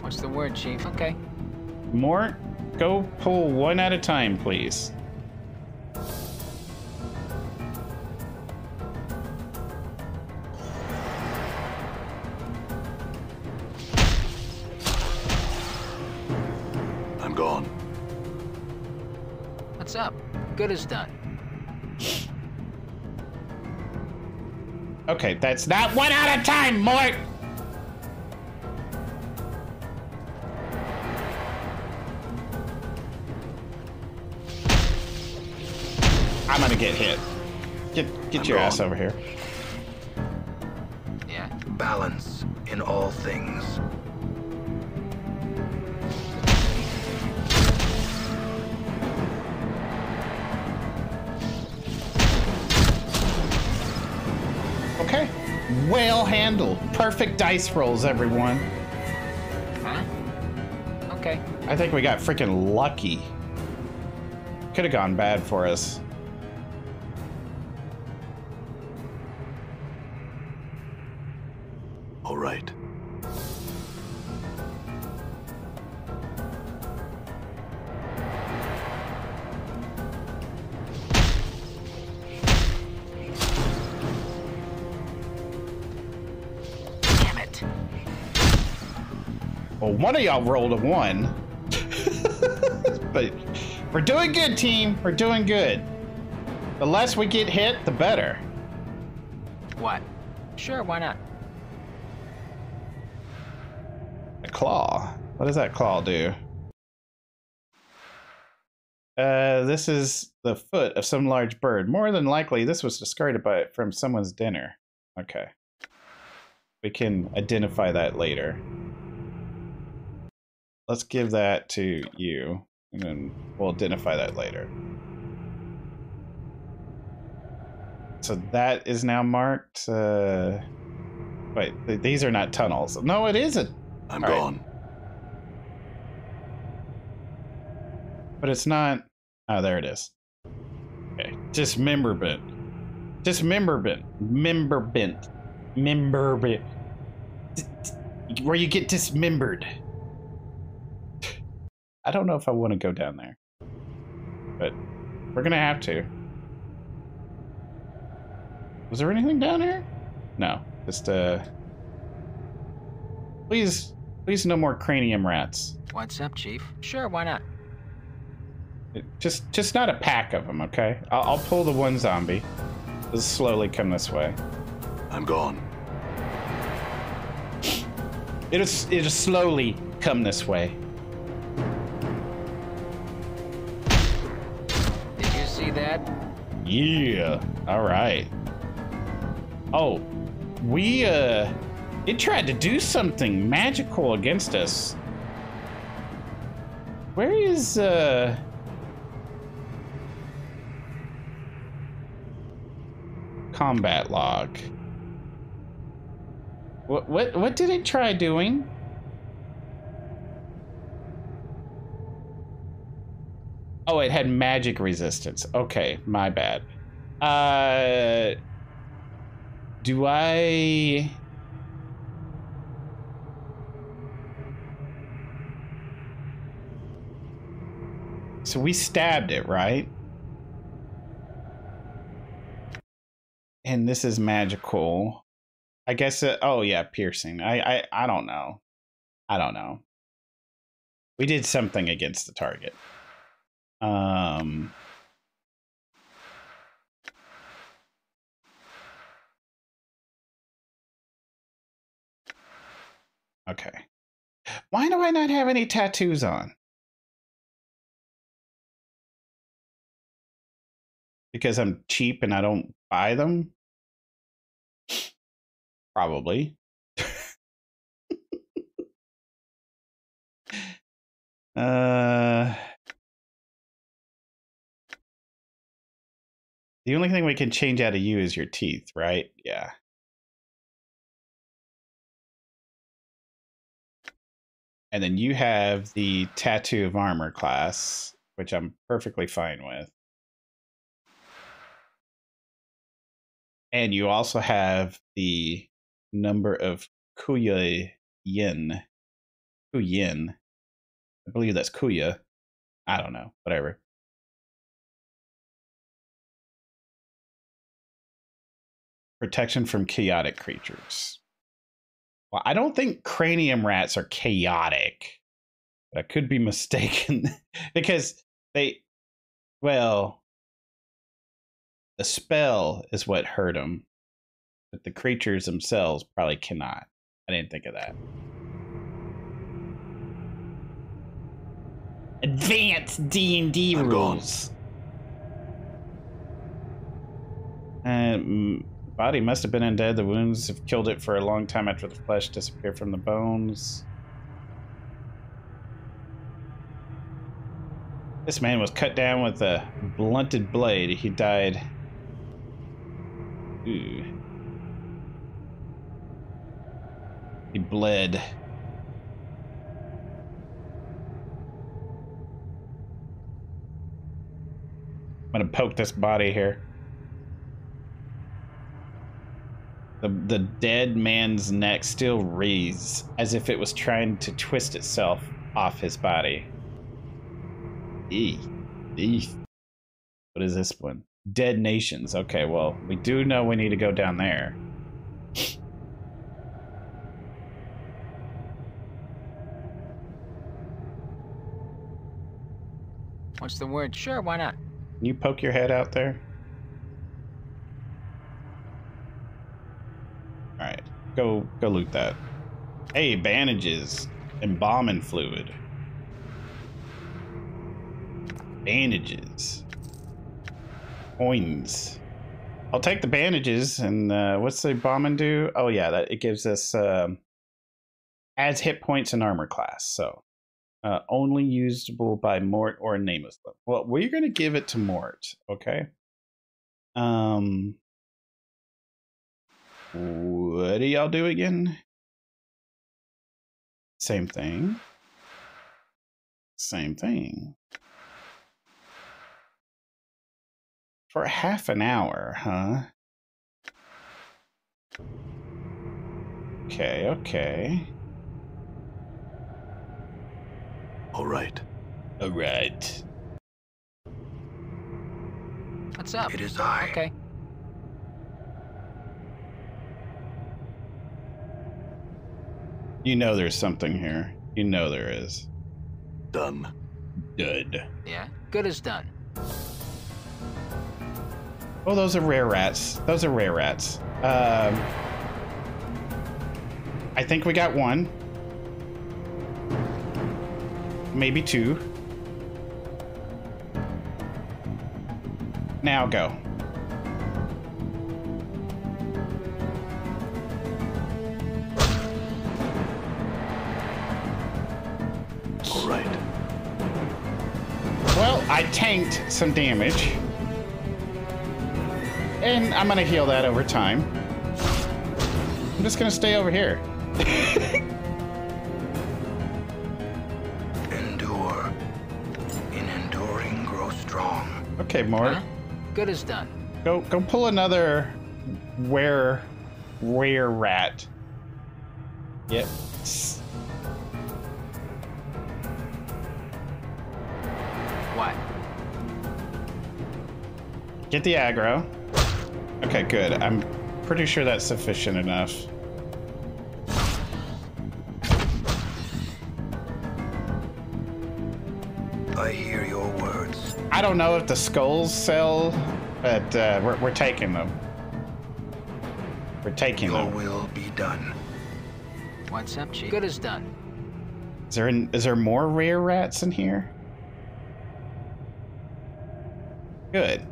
What's the word, Chief? Okay. Mort, go pull one at a time, please. I'm gone. What's up? Good is done. Okay, that's not one at a time, Mort! I'm gonna get hit. Get get I'm your gone. ass over here. Yeah. Balance in all things. Okay. Well handled. Perfect dice rolls, everyone. Huh? Okay. I think we got freaking lucky. Could have gone bad for us. All right. Damn it. Well, one of y'all rolled a one. But we're doing good, team. We're doing good. The less we get hit, the better. What? Sure, why not? Claw. What does that claw do? Uh, this is the foot of some large bird. More than likely, this was discarded by from someone's dinner. Okay. We can identify that later. Let's give that to you, and then we'll identify that later. So that is now marked. Uh, wait, th these are not tunnels. No, it isn't. I'm All gone. Right. But it's not... Oh, there it is. Okay. Dismemberment. Dismemberment. Memberbent. Memberbent. Where you get dismembered. I don't know if I want to go down there. But we're going to have to. Was there anything down here? No. Just, uh... Please... Please no more cranium rats. What's up, Chief? Sure, why not? It, just just not a pack of them, okay? I'll, I'll pull the one zombie. It'll slowly come this way. I'm gone. It'll, it'll slowly come this way. Did you see that? Yeah. All right. Oh, we, uh... It tried to do something magical against us. Where is, uh... combat log? What, what, what did it try doing? Oh, it had magic resistance. Okay, my bad. Uh, do I... So we stabbed it, right? And this is magical. I guess, it, oh yeah, piercing. I, I, I don't know. I don't know. We did something against the target. Um, okay. Why do I not have any tattoos on? Because I'm cheap and I don't buy them? Probably. uh... The only thing we can change out of you is your teeth, right? Yeah. And then you have the tattoo of armor class, which I'm perfectly fine with. And you also have the number of Kuya Yin. Kuya Yin. I believe that's Kuya. I don't know. Whatever. Protection from chaotic creatures. Well, I don't think cranium rats are chaotic. But I could be mistaken. Because they... Well... The spell is what hurt them. But the creatures themselves probably cannot. I didn't think of that. Advanced D and D rules. Um... Body must have been undead. The wounds have killed it for a long time after the flesh disappeared from the bones. This man was cut down with a blunted blade. He died. Ooh. He bled. I'm gonna poke this body here. The, the dead man's neck still wreathes, as if it was trying to twist itself off his body. Eee. Eee. What is this one? Dead Nations. Okay, well, we do know we need to go down there. What's the word? Sure, why not? Can you poke your head out there? Alright, go go loot that. Hey, bandages. Embalming fluid. Bandages. Coins. I'll take the bandages, and uh, what's the embalming do? Oh yeah, that it gives us um, adds hit points and armor class, so uh, only usable by Mort or Nameless. Well, we're gonna give it to Mort, okay? Um What do y'all do again? Same thing. Same thing. For half an hour, huh? Okay, okay. All right. All right. What's up? It is I. Okay. You know there's something here. You know there is. Done. Good. Yeah, good as done. Oh, those are rare rats. Those are rare rats. Um, I think we got one. Maybe two. Now go. I tanked some damage, and I'm gonna heal that over time. just gonna stay over here. Endure. In enduring, grow strong. Okay, Mort. Huh? Good as done. Go, go pull another were, were rat. Yep. What? Get the aggro. Okay, good. I'm pretty sure that's sufficient enough. I hear your words. I don't know if the skulls sell, but uh, we're, we're taking them. We're taking your them. Your will be done. What's up, Chief? Good as done. Is there an, is there more rare rats in here? Good.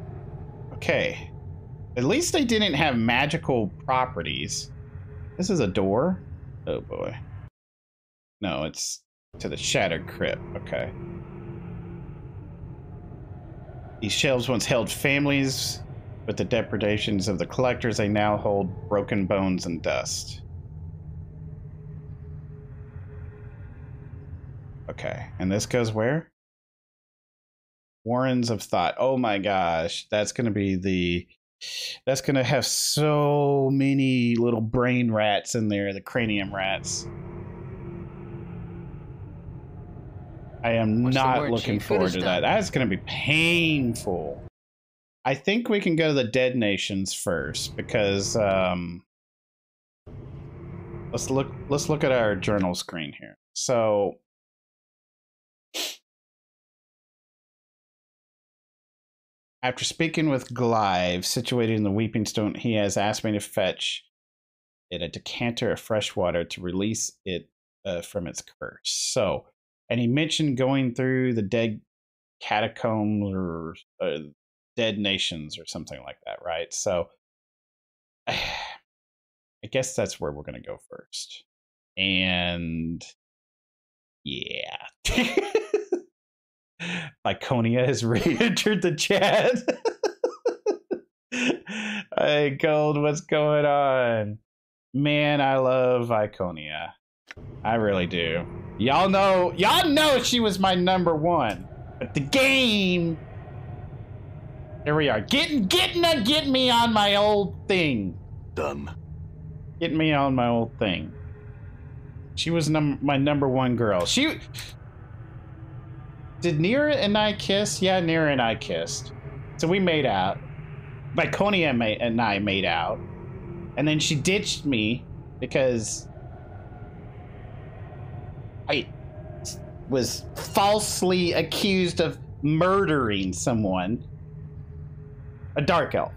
Okay. At least they didn't have magical properties. This is a door? Oh boy. No, it's to the Shattered Crypt. Okay. These shelves once held families, but the depredations of the collectors, they now hold broken bones and dust. Okay, and this goes where? Warrens of Thought. Oh my gosh, that's gonna be the... That's going to have so many little brain rats in there, the cranium rats. I am What's not word, looking Chief? Forward to done. That. That's going to be painful. I think we can go to the Dead Nations first because um, let's look let's look at our journal screen here. So after speaking with Glive, situated in the Weeping Stone, he has asked me to fetch it a decanter of fresh water to release it uh, from its curse. So, and he mentioned going through the dead catacomb or uh, Dead Nations or something like that, right? So, I guess that's where we're going to go first. And, yeah. Viconia has re-entered the chat. Hey, Gold, what's going on? Man, I love Viconia. I really do. Y'all know, y'all know she was my number one. But the game... Here we are. Getting, getting, uh, getting me on my old thing. Done. Getting me on my old thing. She was num my number one girl. She... Did Nira and I kiss? Yeah, Nira and I kissed. So we made out. Viconia and I made out. And then she ditched me because I was falsely accused of murdering someone. A dark elf.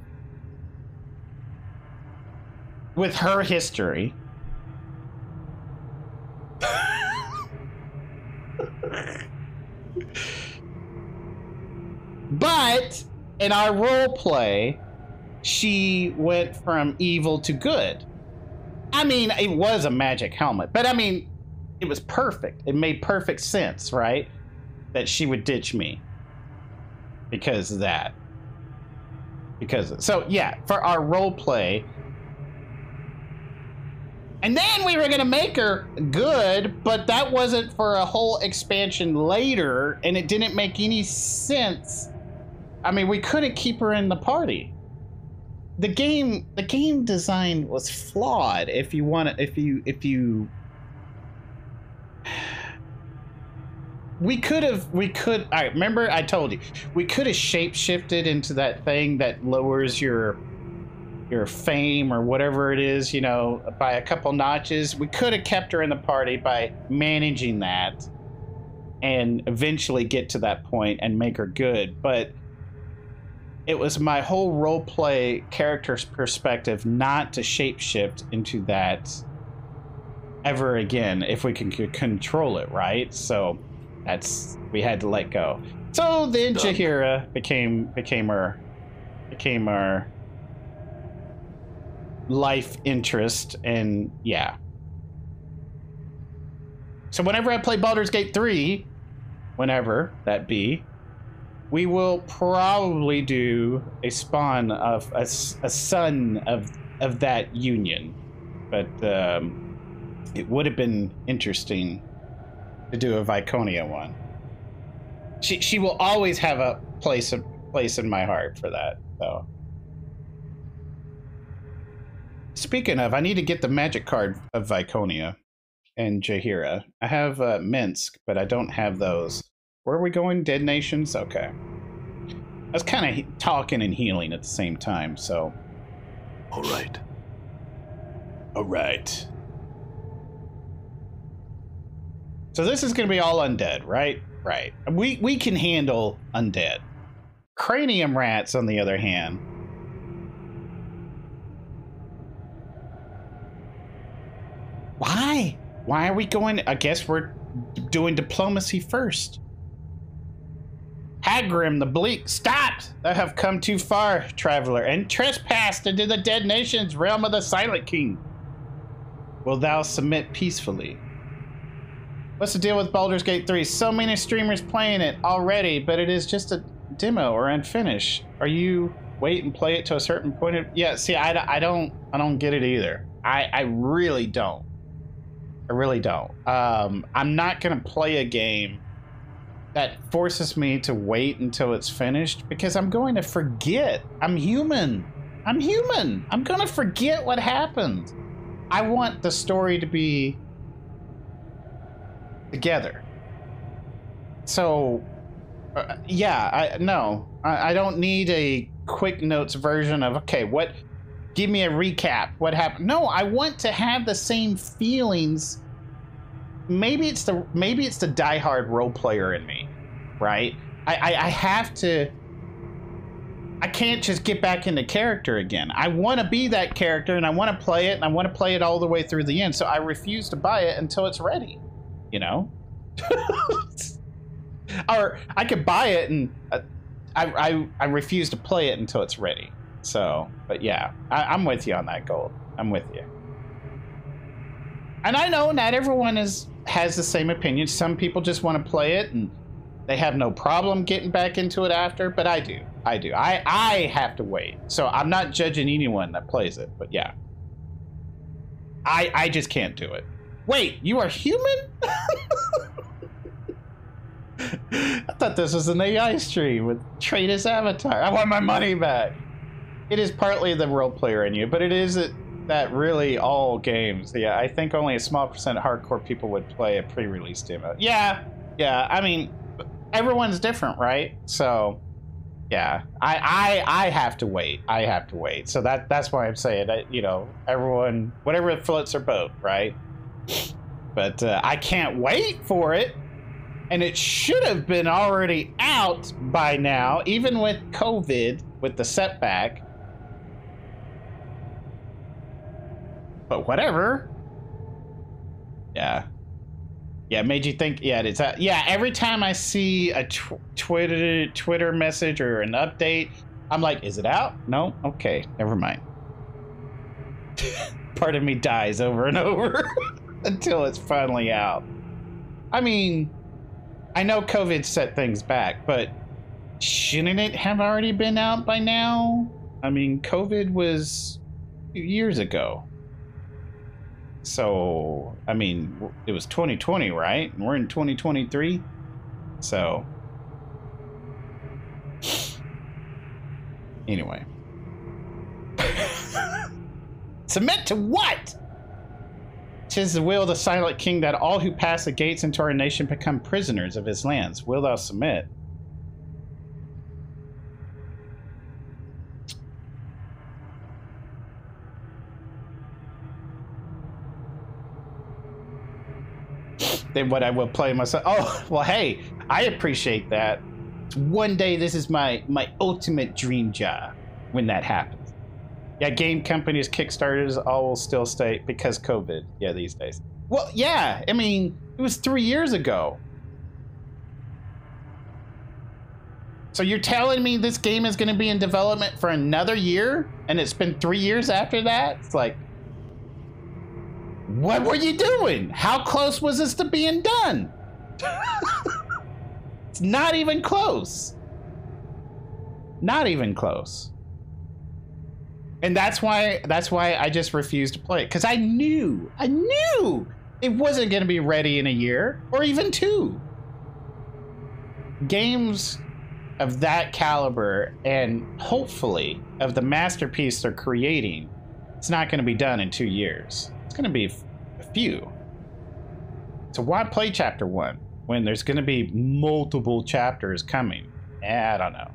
With her history. But in our role play, she went from evil to good. I mean, it was a magic helmet, but I mean, it was perfect. It made perfect sense, right? That she would ditch me because of that. Because of, so yeah, for our role play. And then we were gonna make her good, but that wasn't for a whole expansion later, and it didn't make any sense. I mean, we couldn't keep her in the party. The game, the game design was flawed. If you want to, if you, if you, we could have, we could. I remember I told you we could have shapeshifted into that thing that lowers your. your fame or whatever it is, you know, by a couple notches. We could have kept her in the party by managing that and eventually get to that point and make her good. But it was my whole role play character's perspective not to shapeshift into that ever again if we can control it, right? So that's, we had to let go. So then Jaheira became became our became our life interest, and yeah. So whenever I play Baldur's Gate three, whenever that be, we will probably do a spawn of a, a son of of that union. but um, it would have been interesting to do a Viconia one. She she will always have a place a place in my heart for that, though. Speaking of, I need to get the magic card of Viconia and Jaheira. I have uh, Minsk, but I don't have those. Where are we going? Dead Nations? Okay. I was kind of talking and healing at the same time, so... All right. All right. So this is going to be all undead, right? Right. We, we can handle undead. Cranium Rats, on the other hand... Why? Why are we going? I guess we're doing diplomacy first. Hargrim the Bleak, stop! Thou have come too far, traveler, and trespassed into the Dead Nations, realm of the Silent King. Will thou submit peacefully? What's the deal with Baldur's Gate three? So many streamers playing it already, but it is just a demo or unfinished. Are you wait and play it to a certain point? Of, yeah. See, I, I don't I don't get it either. I I really don't. I really don't. Um, I'm not going to play a game that forces me to wait until it's finished because I'm going to forget. I'm human. I'm human. I'm going to forget what happened. I want the story to be together. So, uh, yeah, I no. I, I don't need a quick notes version of, okay, what... Give me a recap. What happened? No, I want to have the same feelings. Maybe it's the maybe it's the diehard role player in me, right? I, I, I have to. I can't just get back into character again. I want to be that character, and I want to play it, and I want to play it all the way through the end. So I refuse to buy it until it's ready. You know, or I could buy it and uh, I, I I refuse to play it until it's ready. So, but yeah, I, I'm with you on that, Gold. I'm with you. And I know not everyone is has the same opinion. Some people just want to play it and they have no problem getting back into it after, but I do. I do. I, I have to wait. So I'm not judging anyone that plays it, but yeah. I, I just can't do it. Wait, you are human? I thought this was an A I stream with Traitors Avatar. I want my money back. It is partly the role player in you, but it is a, that really all games. Yeah, I think only a small percent of hardcore people would play a pre-release demo. Yeah, yeah. I mean, everyone's different, right? So, yeah, I, I, I have to wait. I have to wait. So that that's why I'm saying that, you know, everyone, whatever floats their boat, right? But uh, I can't wait for it, and it should have been already out by now, even with COVID, with the setback. But whatever. Yeah. Yeah, it made you think. Yeah, it's uh, yeah. Every time I see a tw Twitter Twitter message or an update, I'm like, is it out? No. Okay, never mind. Part of me dies over and over until it's finally out. I mean, I know COVID set things back, but shouldn't it have already been out by now? I mean, COVID was two years ago. So, I mean, it was twenty twenty, right? And we're in twenty twenty-three. So, anyway. Submit to what? 'Tis the will of the Silent King that all who pass the gates into our nation become prisoners of his lands. Will thou submit? Than what I will play myself. Oh, well, hey, I appreciate that. One day, this is my my ultimate dream job when that happens. Yeah, game companies, Kickstarters, all will still stay because COVID. Yeah, these days. Well, yeah, I mean, it was three years ago. So you're telling me this game is going to be in development for another year, and it's been three years after that? It's like, what were you doing? How close was this to being done? It's not even close. Not even close. And that's why that's why I just refused to play it, because I knew I knew it wasn't going to be ready in a year or even two. Games of that caliber, and hopefully of the masterpiece they're creating, it's not going to be done in two years. It's going to be a few. So why play chapter one when there's going to be multiple chapters coming? I don't know.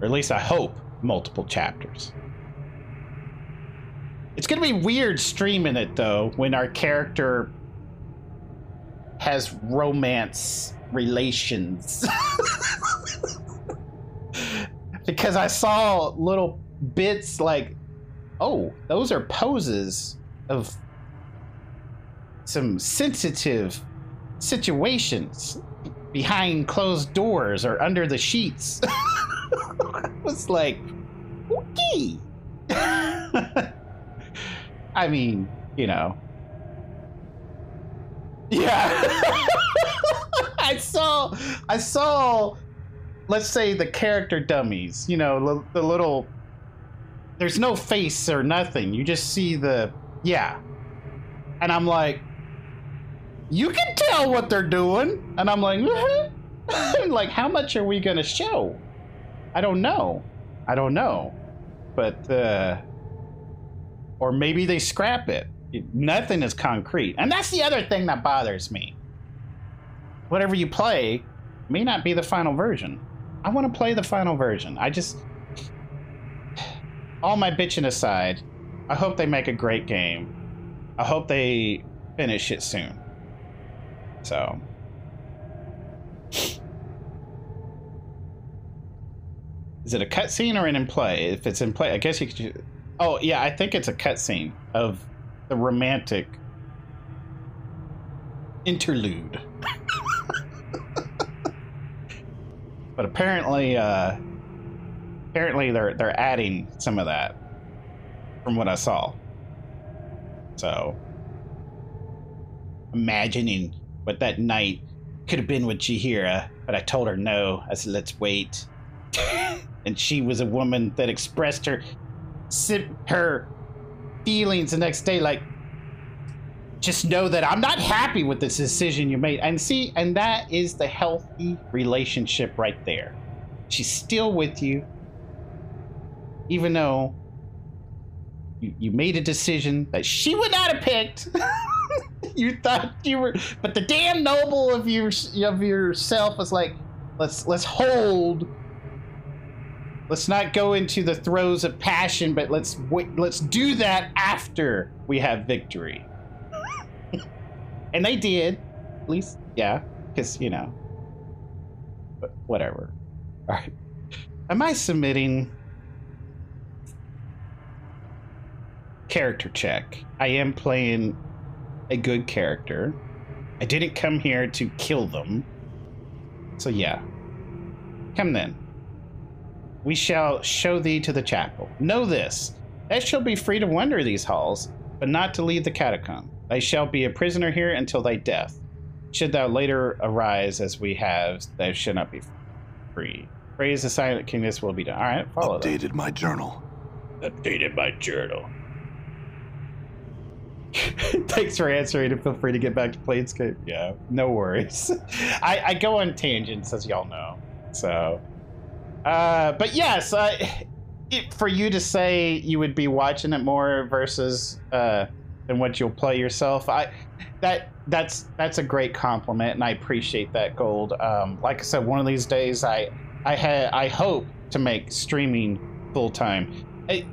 Or at least I hope multiple chapters. It's going to be weird streaming it, though, when our character has romance relations. Because I saw little bits like, oh, those are poses of some sensitive situations behind closed doors or under the sheets. I was like, okay. I mean, you know. Yeah. I saw, I saw, let's say the character dummies, you know, the little, there's no face or nothing. You just see the, yeah. And I'm like, you can tell what they're doing. And I'm like, uh-huh. Like, how much are we going to show? I don't know. I don't know. But, uh, or maybe they scrap it. It. Nothing is concrete. And that's the other thing that bothers me. Whatever you play may not be the final version. I want to play the final version. I just, all my bitching aside, I hope they make a great game. I hope they finish it soon. So. Is it a cutscene or an in play? If it's in play, I guess you could. Oh, yeah, I think it's a cutscene of the romantic interlude. But apparently, uh, apparently they're they're adding some of that from what I saw. So, imagining what that night could have been with Jaheira, but I told her no. I said, let's wait. And she was a woman that expressed her her feelings the next day, like, just know that I'm not happy with this decision you made. And see, and that is the healthy relationship right there. She's still with you, even though you, you made a decision that she would not have picked. You thought you were, but the damn noble of your of yourself was like, let's let's hold. Let's not go into the throes of passion, but let's wait, let's do that after we have victory. And they did, at least, yeah, because, you know, but whatever. All right. Am I submitting? Character check. I am playing a good character. I didn't come here to kill them. So, yeah. Come then. We shall show thee to the chapel. Know this, thou shalt be free to wander these halls, but not to leave the catacomb. Thou shalt be a prisoner here until thy death. Should thou later arise as we have, thou shalt not be free. Praise the Silent King, this will be done. All right, follow that. Updated my journal. Updated my journal. Thanks for answering, and feel free to get back to Planescape. Yeah, no worries. I, I go on tangents, as y'all know, so. Uh, but yes, uh, it, for you to say you would be watching it more versus uh, than what you'll play yourself, I that that's that's a great compliment, and I appreciate that, Gold. Um, like I said, one of these days, I I ha I hope to make streaming full time. I,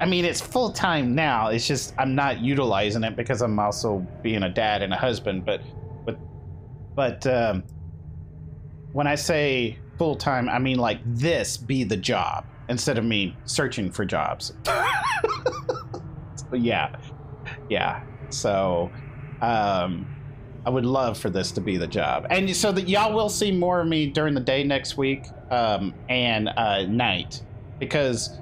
I mean, it's full time now. It's just I'm not utilizing it because I'm also being a dad and a husband. But but but um, when I say full time, I mean like this be the job instead of me searching for jobs. But yeah, yeah. So um, I would love for this to be the job, and so that y'all will see more of me during the day next week um, and uh, night, because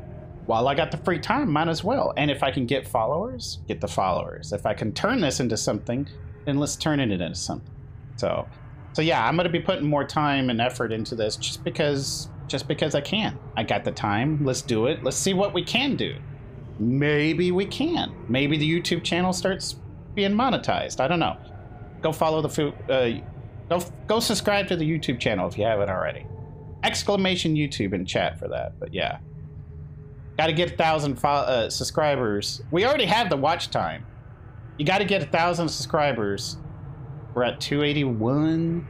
while I got the free time, might as well. And if I can get followers, get the followers. If I can turn this into something, then let's turn it into something. So. So yeah, I'm going to be putting more time and effort into this just because just because I can. I got the time. Let's do it. Let's see what we can do. Maybe we can. Maybe the YouTube channel starts being monetized. I don't know. Go follow the food. Uh, go, go subscribe to the YouTube channel if you haven't already. Exclamation YouTube in chat for that. But yeah. Got to get a thousand uh, subscribers. We already have the watch time. You got to get a thousand subscribers. We're at two eighty-one.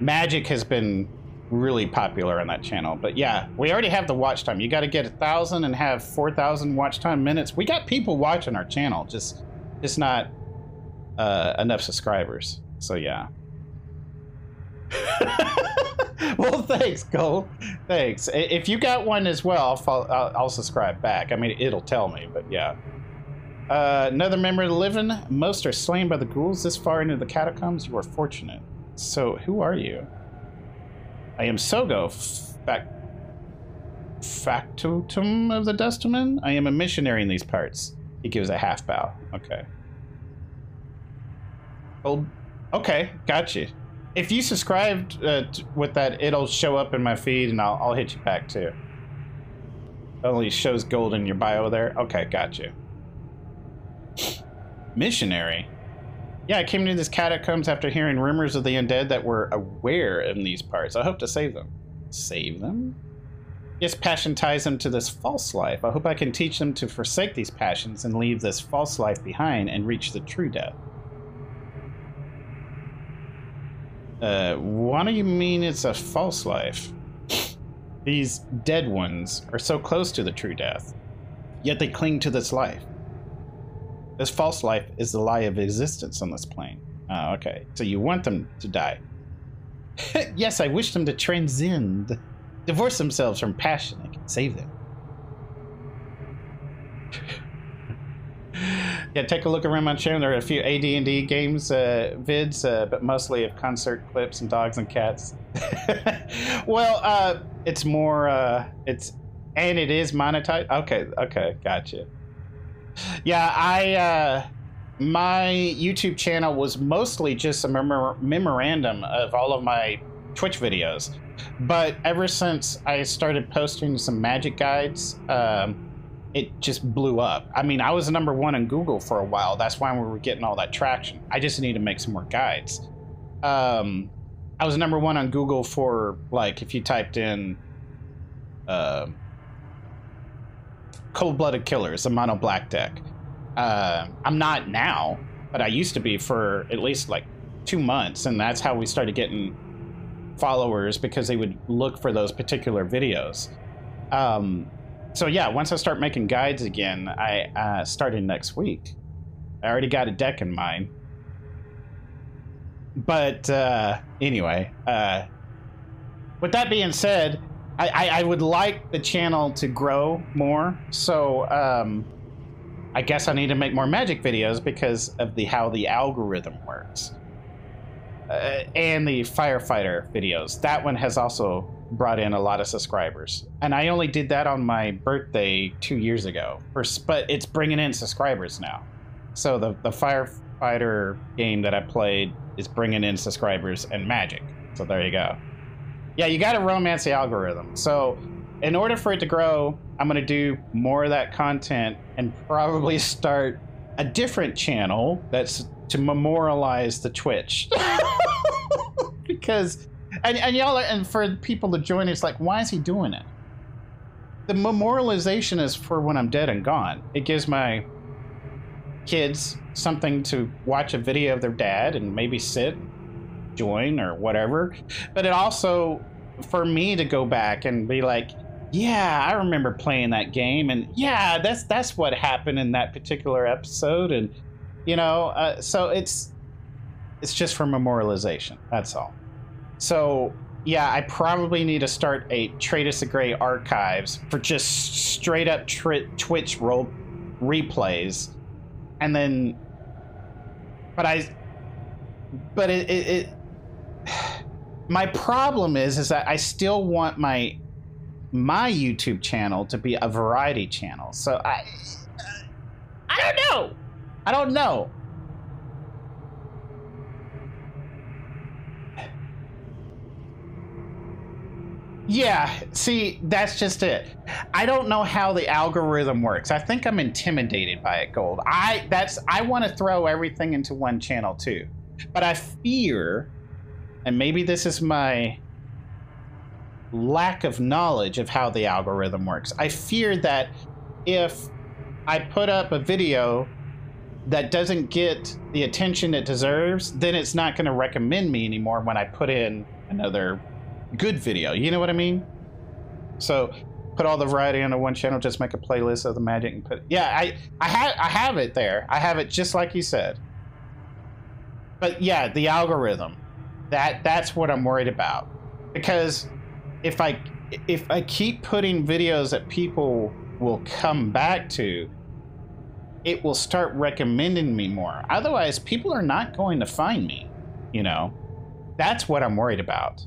Magic has been really popular on that channel. But yeah, we already have the watch time. You got to get a thousand and have four thousand watch time minutes. We got people watching our channel. Just, just not uh, enough subscribers. So yeah. Well, thanks, Cole. Thanks. If you got one as well, I'll, follow, I'll, I'll subscribe back. I mean, it'll tell me, but yeah. Uh, another member of the living. Most are slain by the ghouls this far into the catacombs. You are fortunate. So, who are you? I am Sogo, fac factotum of the Dustmen. I am a missionary in these parts. He gives a half bow. Okay. Oh, okay, got you. If you subscribed uh, with that, it'll show up in my feed, and I'll, I'll hit you back too. Only shows gold in your bio there. Okay, got you. Missionary? Yeah, I came to these catacombs after hearing rumors of the undead that were aware in these parts. I hope to save them. Save them? Yes, passion ties them to this false life. I hope I can teach them to forsake these passions and leave this false life behind and reach the true death. Uh, what do you mean it's a false life? These dead ones are so close to the true death, yet they cling to this life. This false life is the lie of existence on this plane. Oh, okay. So you want them to die. Yes, I wish them to transcend, divorce themselves from passion. I can save them. Yeah, take a look around my channel. There are a few A D and D games uh, vids, uh, but mostly of concert clips and dogs and cats. Well, uh, it's more, uh, it's, and it is monetized. Okay, okay, gotcha. Yeah, I, uh, my YouTube channel was mostly just a memor memorandum of all of my Twitch videos. But ever since I started posting some magic guides, um, it just blew up. I mean, I was number one on Google for a while. That's why we were getting all that traction. I just need to make some more guides. Um, I was number one on Google for, like, if you typed in, uh, Cold-Blooded Killers, a mono black deck. Uh, I'm not now, but I used to be for at least like two months, and that's how we started getting followers because they would look for those particular videos. Um, so yeah, once I start making guides again, I uh, starting next week. I already got a deck in mind. But uh, anyway, uh, with that being said, I, I would like the channel to grow more, so um, I guess I need to make more magic videos because of the how the algorithm works. Uh, and the firefighter videos. That one has also brought in a lot of subscribers. And I only did that on my birthday two years ago, but it's bringing in subscribers now. So the, the firefighter game that I played is bringing in subscribers and magic. So there you go. Yeah, you gotta romance the algorithm. So in order for it to grow, I'm gonna do more of that content and probably start a different channel that's to memorialize the Twitch. Because, and, and y'all, and for people to join, it's like, why is he doing it? The memorialization is for when I'm dead and gone. It gives my kids something to watch a video of their dad and maybe sit, join or whatever, but it also for me to go back and be like, yeah, I remember playing that game, and yeah, that's that's what happened in that particular episode, and you know, uh, so it's it's just for memorialization, that's all. So yeah, I probably need to start a Traitors to Grey archives for just straight up Twitch role replays, and then, but I, but it. it, it my problem is is that I still want my my YouTube channel to be a variety channel. So I I don't know. I don't know. Yeah, see, that's just it. I don't know how the algorithm works. I think I'm intimidated by it, Gold. I that's I want to throw everything into one channel too, but I fear, and maybe this is my lack of knowledge of how the algorithm works. I fear that if I put up a video that doesn't get the attention it deserves, then it's not going to recommend me anymore when I put in another good video, you know what I mean? So put all the variety onto one channel, just make a playlist of the magic and put, yeah, I I have I have it there. I have it just like you said. But yeah, the algorithm, that that's what I'm worried about, because if I if I keep putting videos that people will come back to, it will start recommending me more. Otherwise, people are not going to find me, you know? That's what I'm worried about.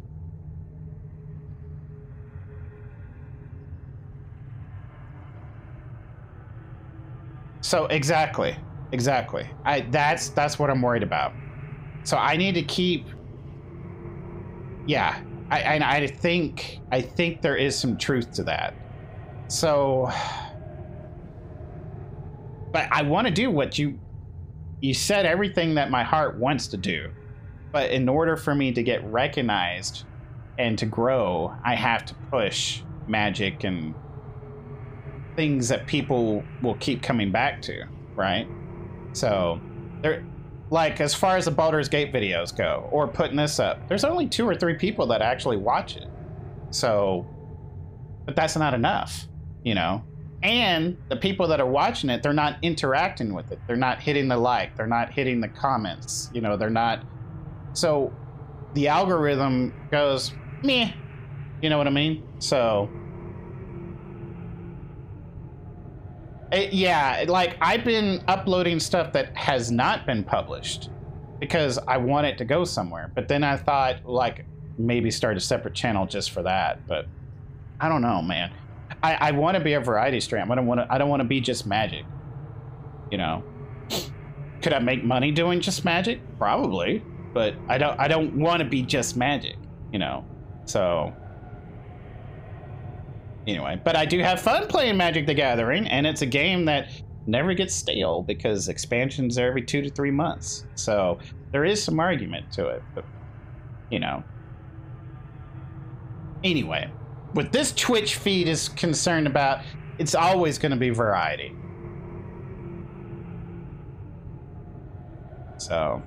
So exactly, exactly. I that's that's what I'm worried about. So I need to keep. Yeah, I and I think I think there is some truth to that. So, but I want to do what you you said, everything that my heart wants to do. But in order for me to get recognized and to grow, I have to push magic and things that people will keep coming back to, right? So there, like, as far as the Baldur's Gate videos go, or putting this up, there's only two or three people that actually watch it. So, but that's not enough, you know? And the people that are watching it, they're not interacting with it. They're not hitting the like, they're not hitting the comments, you know, they're not. So the algorithm goes, meh, you know what I mean? So, It, yeah, like I've been uploading stuff that has not been published because I want it to go somewhere. But then I thought, like, maybe start a separate channel just for that. But I don't know, man. I, I want to be a variety stream. I don't want to. I don't want to be just magic. You know, could I make money doing just magic? Probably, but I don't. I don't want to be just magic. You know, so. Anyway, but I do have fun playing Magic the Gathering, and it's a game that never gets stale because expansions are every two to three months. So there is some argument to it, but, you know. Anyway, what this Twitch feed is concerned about, it's always going to be variety. So...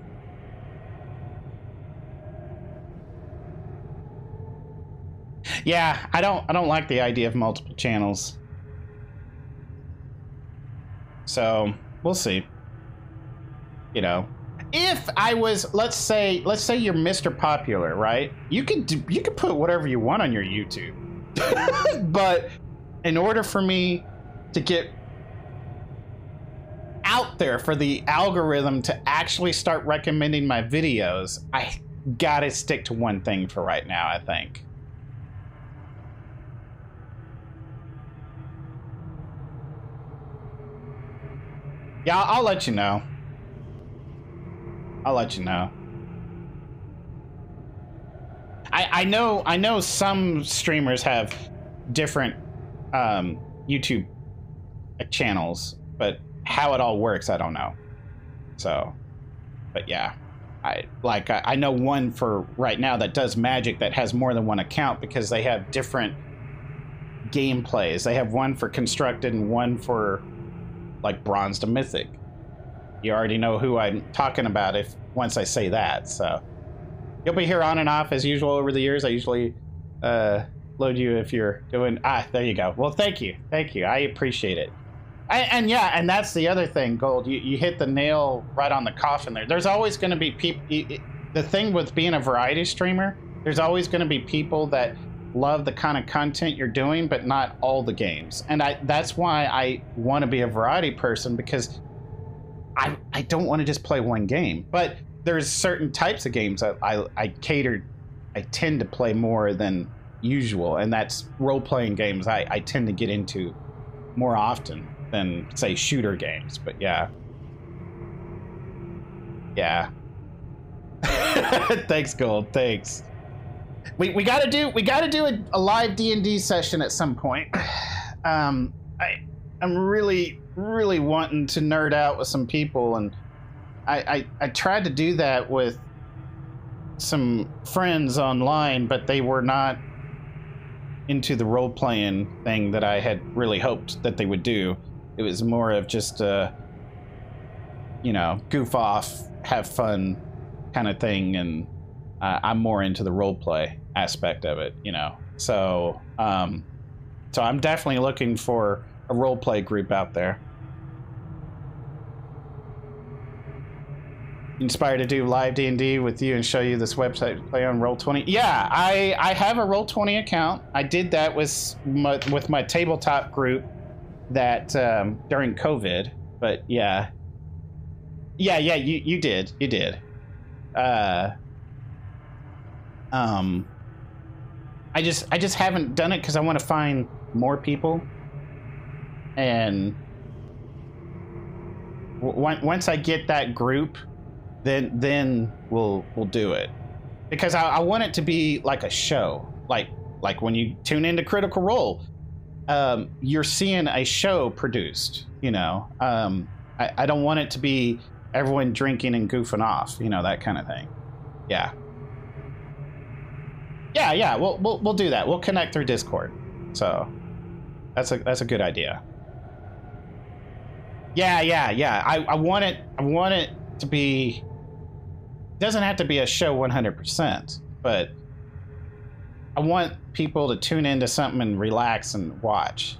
yeah, I don't I don't like the idea of multiple channels. So we'll see. You know, if I was, let's say let's say you're Mister Popular, right? You could do, you could put whatever you want on your YouTube. But in order for me to get out there, for the algorithm to actually start recommending my videos, I gotta stick to one thing for right now, I think. Yeah, I'll let you know. I'll let you know. I I know I know some streamers have different um, YouTube channels, but how it all works, I don't know. So, but yeah, I like I, I know one for right now that does magic that has more than one account because they have different gameplays. They have one for constructed and one for, like, bronze to mythic. You already know who I'm talking about if once I say that. So you'll be here on and off as usual over the years. I usually uh, load you if you're doing, ah, there you go. Well, thank you. Thank you. I appreciate it. I, and yeah, and that's the other thing, Gold. You, you hit the nail right on the coffin there. There's always going to be people. The thing with being a variety streamer, there's always going to be people that love the kind of content you're doing, but not all the games. And I that's why I want to be a variety person, because I I don't want to just play one game. But there's certain types of games that I, I cater, I tend to play more than usual, and that's role-playing games I, I tend to get into more often than, say, shooter games. But yeah. Yeah. Thanks, Gold. Thanks. we we gotta do we gotta do a, a live D and D session at some point. Um, I I'm really really wanting to nerd out with some people, and I I, I tried to do that with some friends online, but they were not into the role-playing thing that I had really hoped that they would do. It was more of just a, you know, goof off, have fun kind of thing, and uh, I'm more into the role-play aspect of it, you know. So, um, so I'm definitely looking for a role-play group out there. Inspired to do live D and D with you and show you this website to play on Roll twenty. Yeah, I I have a Roll twenty account. I did that with my, with my tabletop group that um, during COVID. But yeah, yeah, yeah. You you did you did. Uh, um, I just I just haven't done it because I want to find more people. And w once I get that group, then then we'll we'll do it, because I, I want it to be like a show, like like when you tune into Critical Role, um, you're seeing a show produced, you know. Um, I, I don't want it to be everyone drinking and goofing off, you know, that kind of thing. Yeah, yeah, yeah. We'll we'll we'll do that. We'll connect through Discord. So that's a that's a good idea. Yeah, yeah, yeah. I I want it. I want it to be. Doesn't have to be a show one hundred percent, but I want people to tune into something and relax and watch.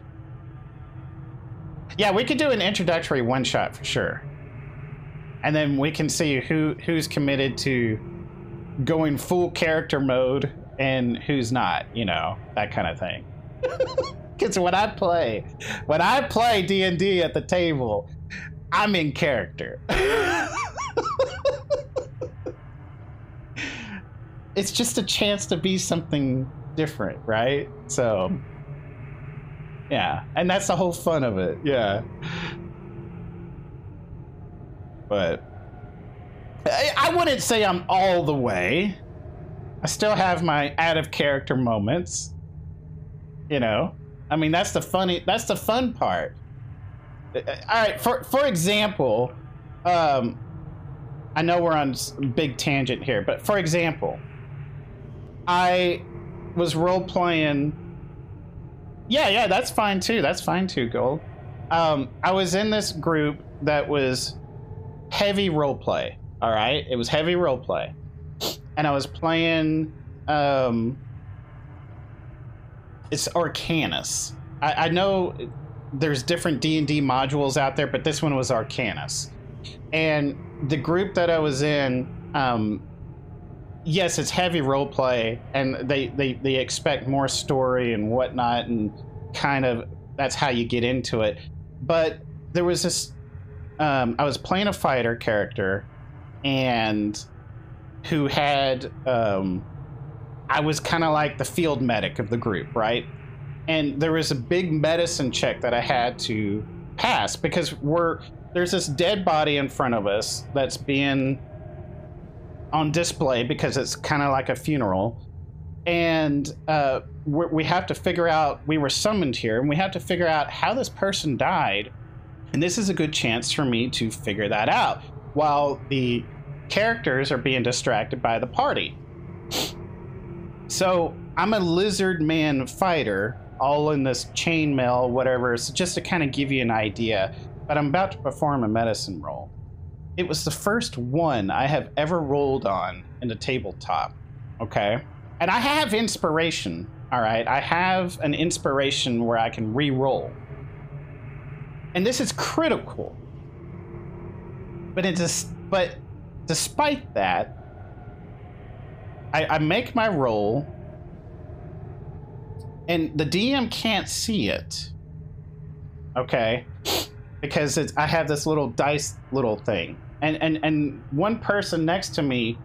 Yeah, we could do an introductory one shot for sure, and then we can see who who's committed to going full character mode and who's not, you know, that kind of thing. Because when I play when I play D and D at the table, I'm in character. It's just a chance to be something different, right? So, yeah, and that's the whole fun of it. Yeah, but I, I wouldn't say I'm all the way. I still have my out of character moments. You know, I mean, that's the funny. That's the fun part. All right. For for example, um, I know we're on a big tangent here, but for example, I was role playing. Yeah, yeah, that's fine too. That's fine too, Gold. Um, I was in this group that was heavy role play. All right, it was heavy role play, and I was playing. Um, it's Arcanus. I, I know there's different D and D modules out there, but this one was Arcanus, and the group that I was in. Um, Yes, it's heavy role play, and they, they, they expect more story and whatnot, and kind of that's how you get into it. But there was this, um, I was playing a fighter character, and who had, um, I was kind of like the field medic of the group, right? And there was a big medicine check that I had to pass, because we're, there's this dead body in front of us that's being on display because it's kind of like a funeral, and uh, we're, we have to figure out, we were summoned here, and we have to figure out how this person died, and this is a good chance for me to figure that out while the characters are being distracted by the party. So I'm a lizard man fighter, all in this chainmail, whatever, so just to kind of give you an idea, but I'm about to perform a medicine roll. It was the first one I have ever rolled on in the tabletop, okay? And I have inspiration, all right? I have an inspiration where I can re-roll. And this is critical. But, it is, but despite that, I, I make my roll, and the D M can't see it, okay? Because it's, I have this little dice little thing. And, and and one person next to me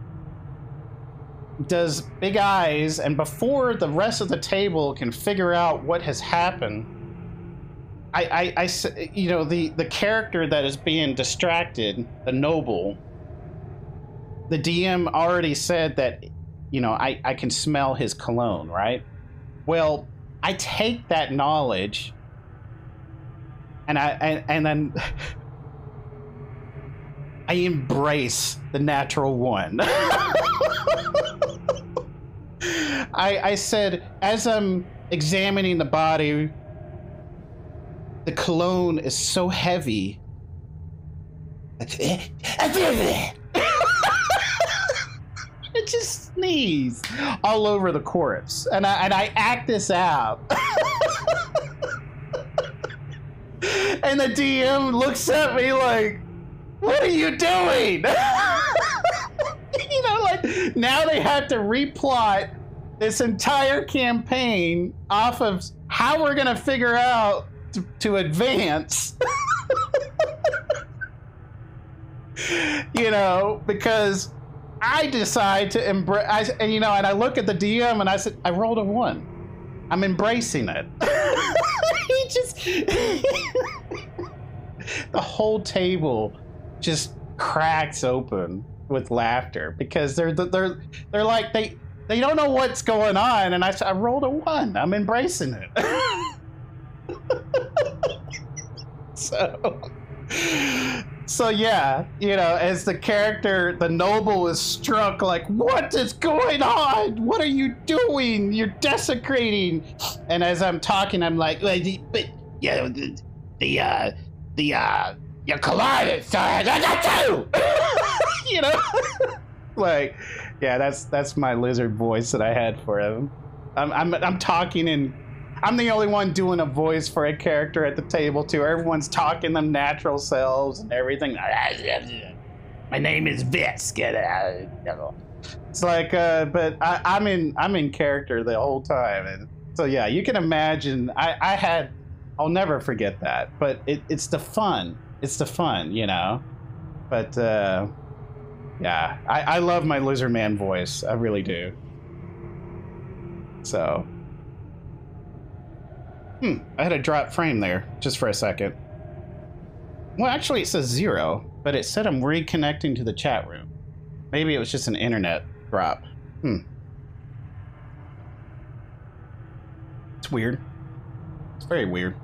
does big eyes, and before the rest of the table can figure out what has happened, I, I, I you know, the, the character that is being distracted, the noble, the D M already said that you know, I, I can smell his cologne, right? Well, I take that knowledge and I and, and then I embrace the natural one. I, I said, as I'm examining the body, the cologne is so heavy. I just sneeze all over the corpse, and I and I act this out. And the D M looks at me like, "What are you doing?" You know, like now they have to replot this entire campaign off of how we're gonna figure out to, to advance. You know, because I decide to embrace, and you know, and I look at the D M and I said, I rolled a one. I'm embracing it. He just, the whole table just cracks open with laughter because they're they're they're like they they don't know what's going on, and I I rolled a one. I'm embracing it. so. So yeah, you know, as the character, the noble is struck like, what is going on? What are you doing? You're desecrating. And as I'm talking, I'm like, but yeah, the, the, uh, the, uh, your collider, sorry, I got you. You know, like, yeah, that's, that's my lizard voice that I had for him. I'm, I'm, I'm talking in, I'm the only one doing a voice for a character at the table, too. Everyone's talking them natural selves and everything. My name is Visk. It's like, uh, but I, I'm in, I'm in character the whole time, and so yeah, you can imagine. I, I had, I'll never forget that. But it, it's the fun. It's the fun, you know. But uh, yeah, I, I love my lizard man voice. I really do. So. Hmm, I had a drop frame there, just for a second. Well, actually it says zero, but it said I'm reconnecting to the chat room. Maybe it was just an internet drop. Hmm. It's weird. It's very weird.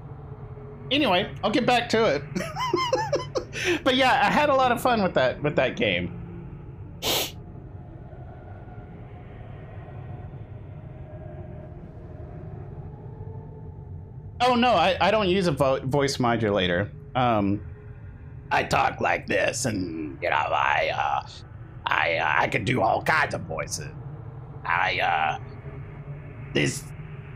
Anyway, I'll get back to it. But yeah, I had a lot of fun with that, with that game. Oh, no, I, I don't use a vo voice modulator. Um, I talk like this, and, you know, I, uh, I, uh, I can do all kinds of voices. I, uh, this,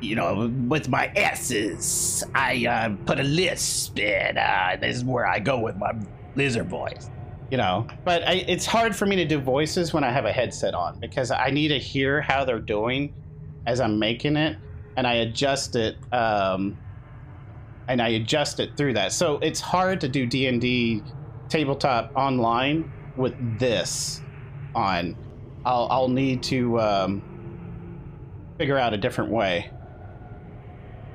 you know, with my S's, I, uh, put a lisp, and, uh, this is where I go with my lizard voice. You know, but I, it's hard for me to do voices when I have a headset on, because I need to hear how they're doing as I'm making it, and I adjust it, um... and I adjust it through that. So it's hard to do D and D tabletop online with this on. I'll, I'll need to um, figure out a different way.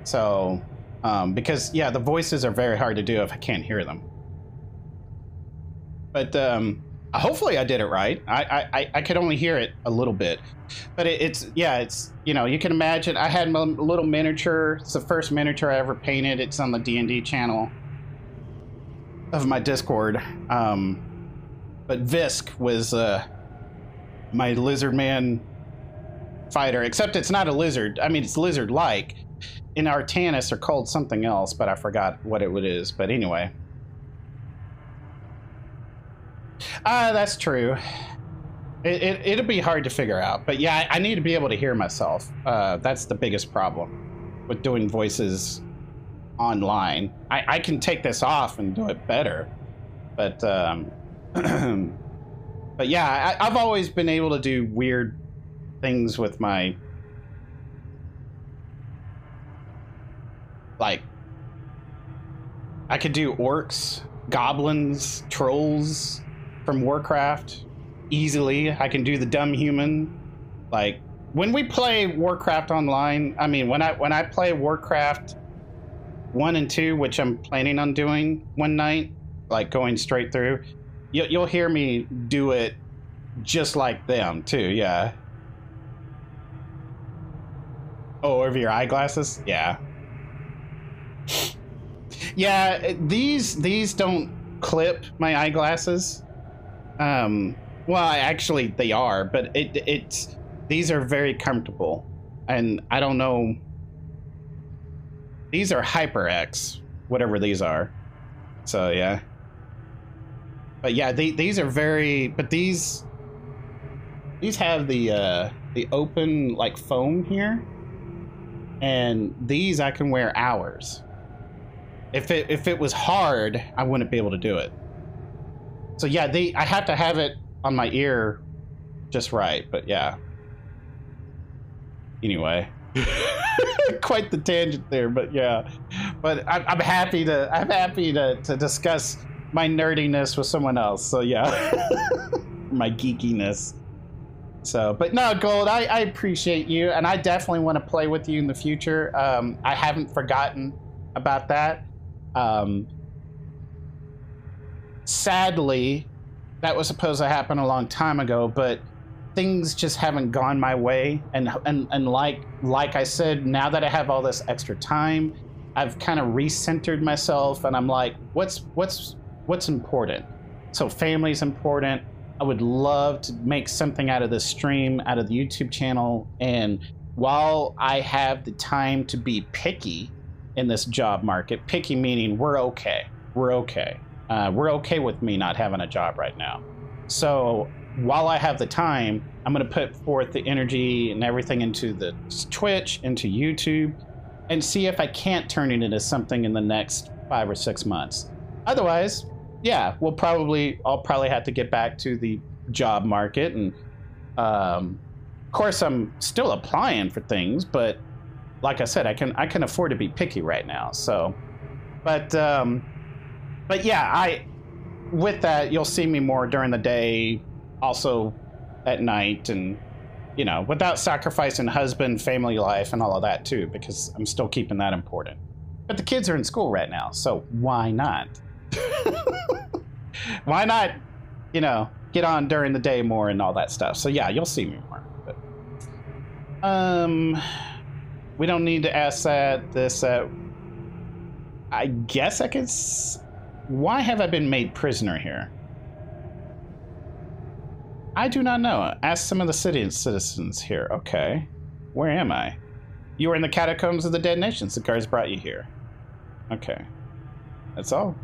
So, um, because yeah, the voices are very hard to do if I can't hear them. But um, hopefully I did it right. I, I, I could only hear it a little bit, but it, it's, yeah, it's, you know, you can imagine I had my little miniature. It's the first miniature I ever painted. It's on the D and D channel of my Discord. Um, but Visk was uh, my lizard man fighter, except it's not a lizard. I mean, it's lizard-like. In Arcanus are called something else, but I forgot what it is. But anyway. Ah, uh, that's true. It, it, it'll be hard to figure out. But yeah, I, I need to be able to hear myself. Uh, that's the biggest problem with doing voices online. I, I can take this off and do it better. But, um, but yeah, I, I've always been able to do weird things with my, like, I could do orcs, goblins, trolls from Warcraft easily. I can do the dumb human. Like when we play Warcraft online, I mean, when I when I play Warcraft one and two, which I'm planning on doing one night, like going straight through, you, you'll hear me do it just like them too. Yeah, Oh, over your eyeglasses? Yeah. Yeah, these these don't clip my eyeglasses. Um, well, I actually they are, but it it's these are very comfortable, and I don't know. These are HyperX, whatever these are. So yeah. But yeah, they, these are very. But these these have the uh, the open like foam here, and these I can wear hours. If it if it was hard, I wouldn't be able to do it. So yeah, they I have to have it on my ear just right, but yeah. Anyway. Quite the tangent there, but yeah. But I'm I'm happy to I'm happy to, to discuss my nerdiness with someone else, so yeah. My geekiness. So, but no, Gold, I, I appreciate you, and I definitely want to play with you in the future. Um I haven't forgotten about that. Um, sadly, that was supposed to happen a long time ago, but things just haven't gone my way. And and, and like like I said, now that I have all this extra time, I've kind of recentered myself, and I'm like, what's what's what's important? So family's important. I would love to make something out of this stream, out of the YouTube channel, and while I have the time to be picky in this job market, picky meaning we're okay, we're okay. Uh, we're okay with me not having a job right now. So while I have the time, I'm gonna put forth the energy and everything into the Twitch, into YouTube, and see if I can't turn it into something in the next five or six months. Otherwise, yeah, we'll probably, I'll probably have to get back to the job market. And um, of course, I'm still applying for things, but like I said, I can I can afford to be picky right now. So, but um, but yeah, I with that you'll see me more during the day, also at night, and you know, without sacrificing husband, family life, and all of that too, because I'm still keeping that important. But the kids are in school right now, so why not? Why not? You know, get on during the day more and all that stuff. So yeah, you'll see me more. But, um. We don't need to ask that, this, uh, I guess I could, s why have I been made prisoner here? I do not know. Ask some of the city citizens here. Okay. Where am I? You were in the catacombs of the Dead Nations. The guards brought you here. Okay. That's all.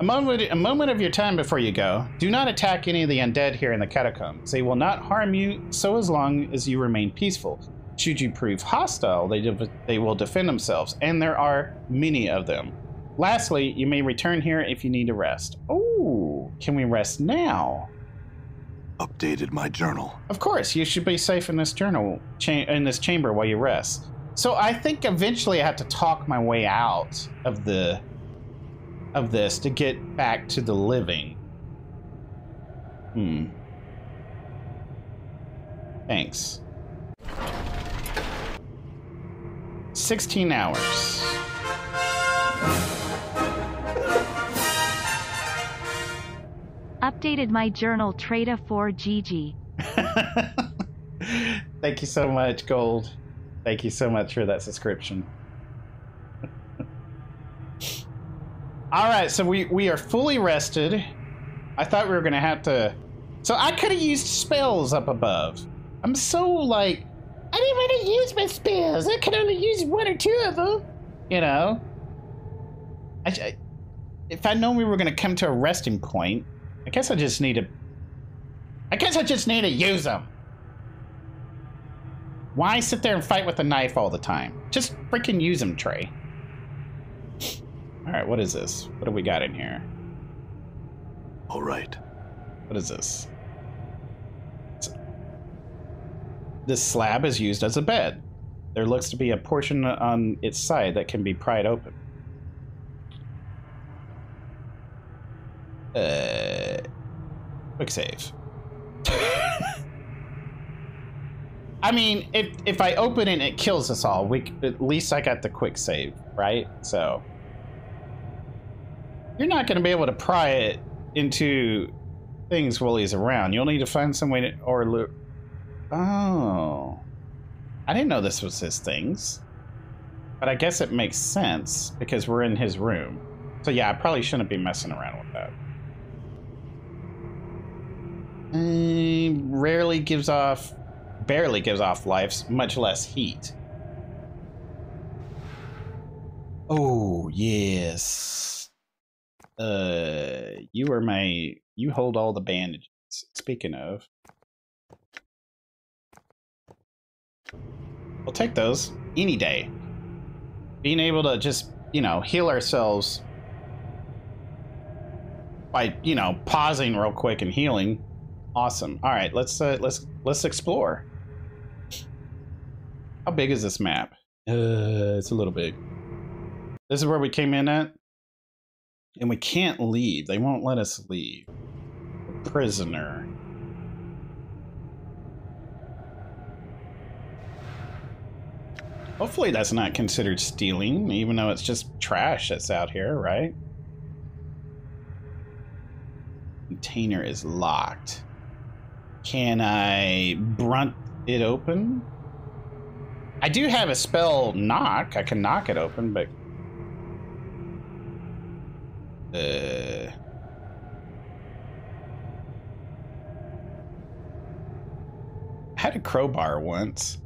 A moment, a moment of your time before you go. Do not attack any of the undead here in the catacombs. They will not harm you so as long as you remain peaceful. Should you prove hostile, they, de they will defend themselves, and there are many of them. Lastly, you may return here if you need to rest. Oh, can we rest now? Updated my journal. Of course, you should be safe in this journal, cha in this chamber while you rest. So I think eventually I have to talk my way out of the of this to get back to the living. Hmm. Thanks. sixteen hours. Updated my journal, Trada for Gigi. Thank you so much, Gold. Thank you so much for that subscription. All right, so we, we are fully rested. I thought we were gonna have to... So I could've used spells up above. I'm so like... I didn't want to use my spells. I could only use one or two of them. You know? I, I, if I known we were going to come to a resting point, I guess I just need to... I guess I just need to use them. Why sit there and fight with a knife all the time? Just freaking use them, Trey. All right, what is this? What do we got in here? All right. What is this? This slab is used as a bed. There looks to be a portion on its side that can be pried open. Uh, quick save. I mean, if if I open it, it kills us all. We at least I got the quick save, right? So you're not going to be able to pry it into things while he's around. You'll need to find some way to or. Oh. I didn't know this was his things. But I guess it makes sense because we're in his room. So yeah, I probably shouldn't be messing around with that. He rarely gives off, barely gives off lives, much less heat. Oh, yes. Uh, you are my, you hold all the bandages. Speaking of. We'll take those any day. Being able to just, you know, heal ourselves by, you know, pausing real quick and healing. Awesome. All right, let's uh, let's let's explore. How big is this map? Uh, it's a little big. This is where we came in at, and we can't leave. They won't let us leave. Prisoner. Hopefully that's not considered stealing, even though it's just trash that's out here, right? Container is locked. Can I brunt it open? I do have a spell knock. I can knock it open, but... Uh... I had a crowbar once.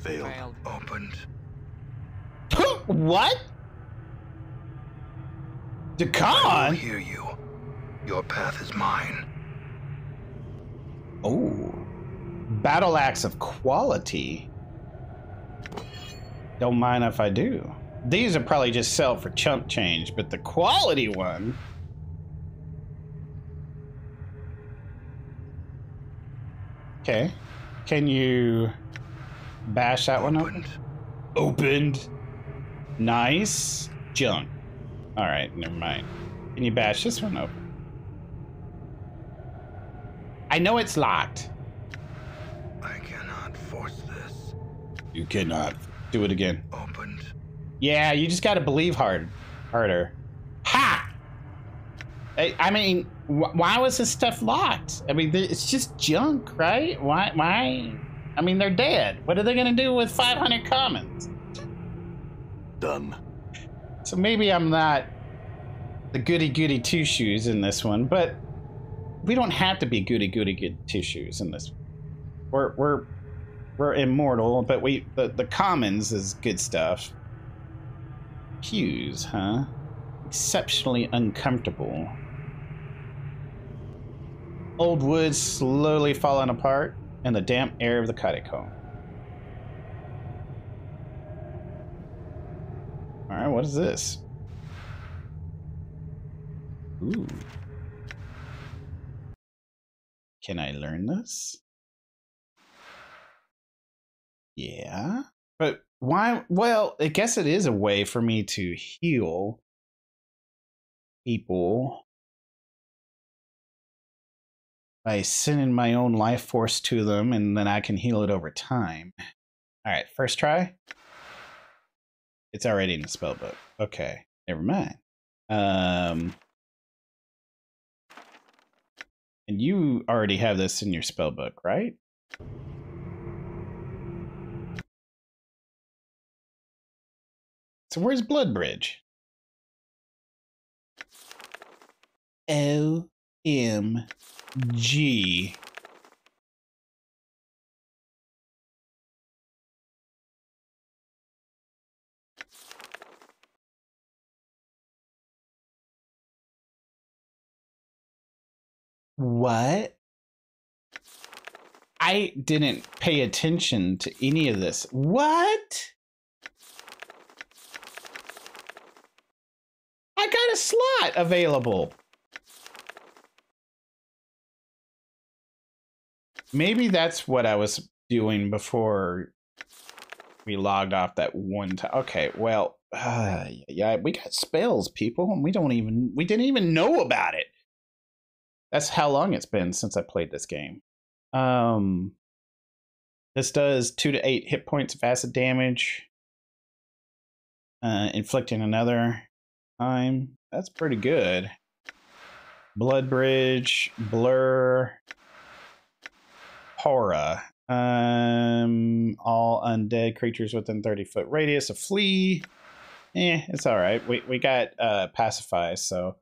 Veil opened. What? Dak'kon? I will hear you. Your path is mine. Oh. Battle axe of quality. Don't mind if I do. These are probably just sell for chump change, but the quality one. Okay. Can you bash that one open? Opened. Nice. Junk. All right, never mind. Can you bash this one open? I know it's locked. I cannot force this. You cannot. Do it again. Opened. Yeah, you just gotta believe hard, harder. Ha! I, I mean, wh why was this stuff locked? I mean, it's just junk, right? Why? Why? I mean, they're dead. What are they gonna do with five hundred commons? Done. So maybe I'm not the goody-goody two-shoes in this one, but we don't have to be goody-goody two-shoes in this one. We're, we're, we're immortal, but we the, the commons is good stuff. Cues, huh? Exceptionally uncomfortable. Old wood slowly falling apart in the damp air of the catacomb. All right, what is this? Ooh. Can I learn this? Yeah. But why? Well, I guess it is a way for me to heal people by sending my own life force to them, and then I can heal it over time. All right, first try. It's already in the spell book. Okay, never mind. Um, and you already have this in your spell book, right? So where's Blood Bridge? O M G. What? I didn't pay attention to any of this. What? I got a slot available. Maybe that's what I was doing before we logged off that one time. Okay, well, uh, yeah, we got spells, people, and we don't even, we didn't even know about it. That's how long it's been since I played this game. Um, this does two to eight hit points of acid damage, uh, inflicting another time. That's pretty good. Blood Bridge, Blur, Horror. Um, all undead creatures within thirty foot radius. A flea. Eh, it's all right. We we got uh Pacify, so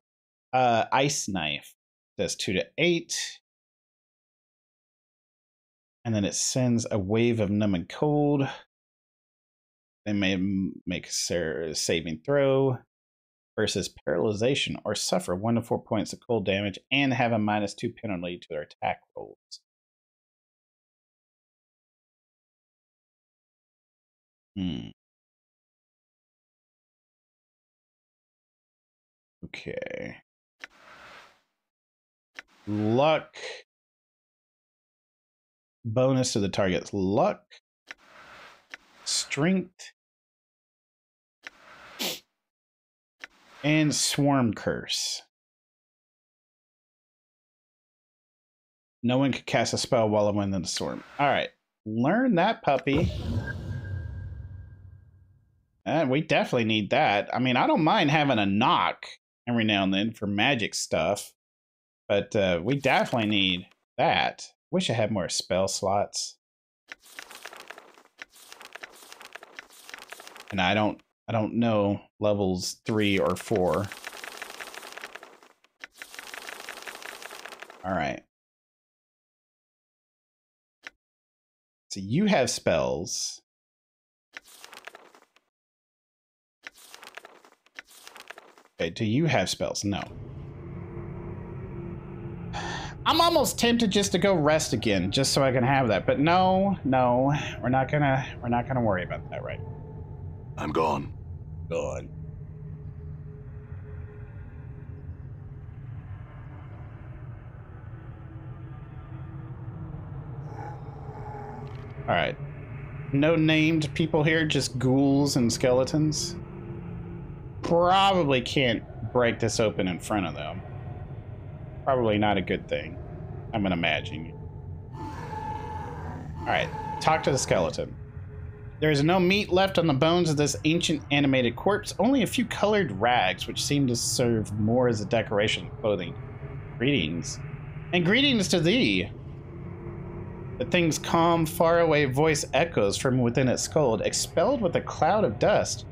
uh Ice Knife does two to eight. And then it sends a wave of numb and cold. They may make a saving throw versus paralyzation or suffer one to four points of cold damage and have a minus two penalty to their attack rolls. Hmm. Okay. Luck. Bonus to the target's luck. Strength. And Swarm Curse. No one could cast a spell while I'm in the storm. All right. Learn that, puppy. Uh, we definitely need that. I mean, I don't mind having a knock every now and then for magic stuff. But uh, we definitely need that. Wish I had more spell slots. And I don't... I don't know levels three or four. All right. So you have spells. Okay, do you have spells? No. I'm almost tempted just to go rest again, just so I can have that. But no, no, we're not gonna, we're not gonna worry about that, right? I'm gone. Gone. All right. No named people here, just ghouls and skeletons. Probably can't break this open in front of them. Probably not a good thing. I'm gonna imagine. All right. Talk to the skeleton. There is no meat left on the bones of this ancient animated corpse, only a few colored rags, which seem to serve more as a decoration than clothing. Greetings. And greetings to thee. The thing's calm, faraway voice echoes from within its skull, expelled with a cloud of dust.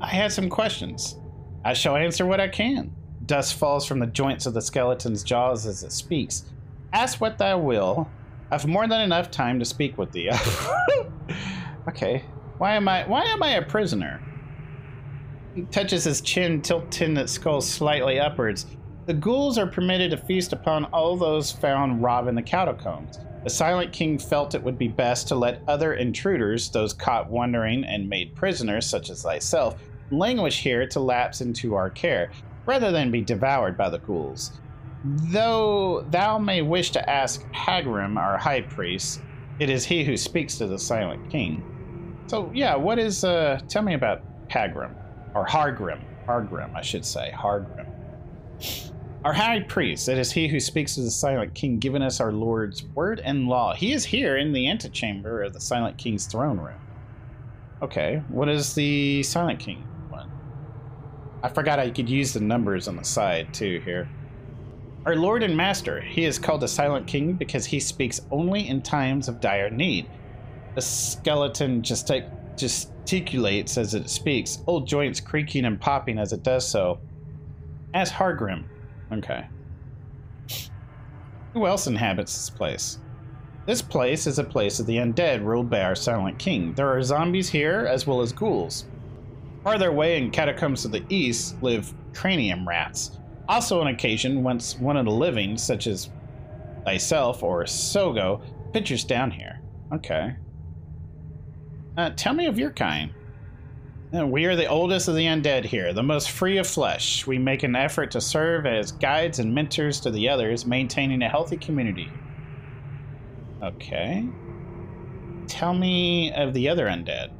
I had some questions. I shall answer what I can. Dust falls from the joints of the skeleton's jaws as it speaks. Ask what thou will. I've more than enough time to speak with thee. Okay. Why am I why am I a prisoner? He touches his chin, tilting its skull slightly upwards. The ghouls are permitted to feast upon all those found robbing the catacombs. The Silent King felt it would be best to let other intruders, those caught wandering and made prisoners, such as thyself, languish here to lapse into our care, rather than be devoured by the ghouls. Though thou may wish to ask Hargrim, our high priest, it is he who speaks to the Silent King. So, yeah, what is, uh, tell me about Hargrim, or Hargrim, Hargrim, I should say, Hargrim. Our high priest, it is he who speaks to the Silent King, giving us our Lord's word and law. He is here in the antechamber of the Silent King's throne room. Okay, what is the Silent King one? I forgot I could use the numbers on the side, too, here. Our Lord and Master, he is called the Silent King because he speaks only in times of dire need. The skeleton gestic gesticulates as it speaks, old joints creaking and popping as it does so. As Hargrim. Okay. Who else inhabits this place? This place is a place of the undead ruled by our Silent King. There are zombies here as well as ghouls. Farther away in catacombs to the east live Cranium Rats. Also on occasion, once one of the living, such as thyself or Sogo, pitchers down here. Okay. Uh, tell me of your kind. Uh, we are the oldest of the undead here, the most free of flesh. We make an effort to serve as guides and mentors to the others, maintaining a healthy community. Okay. Tell me of the other undead.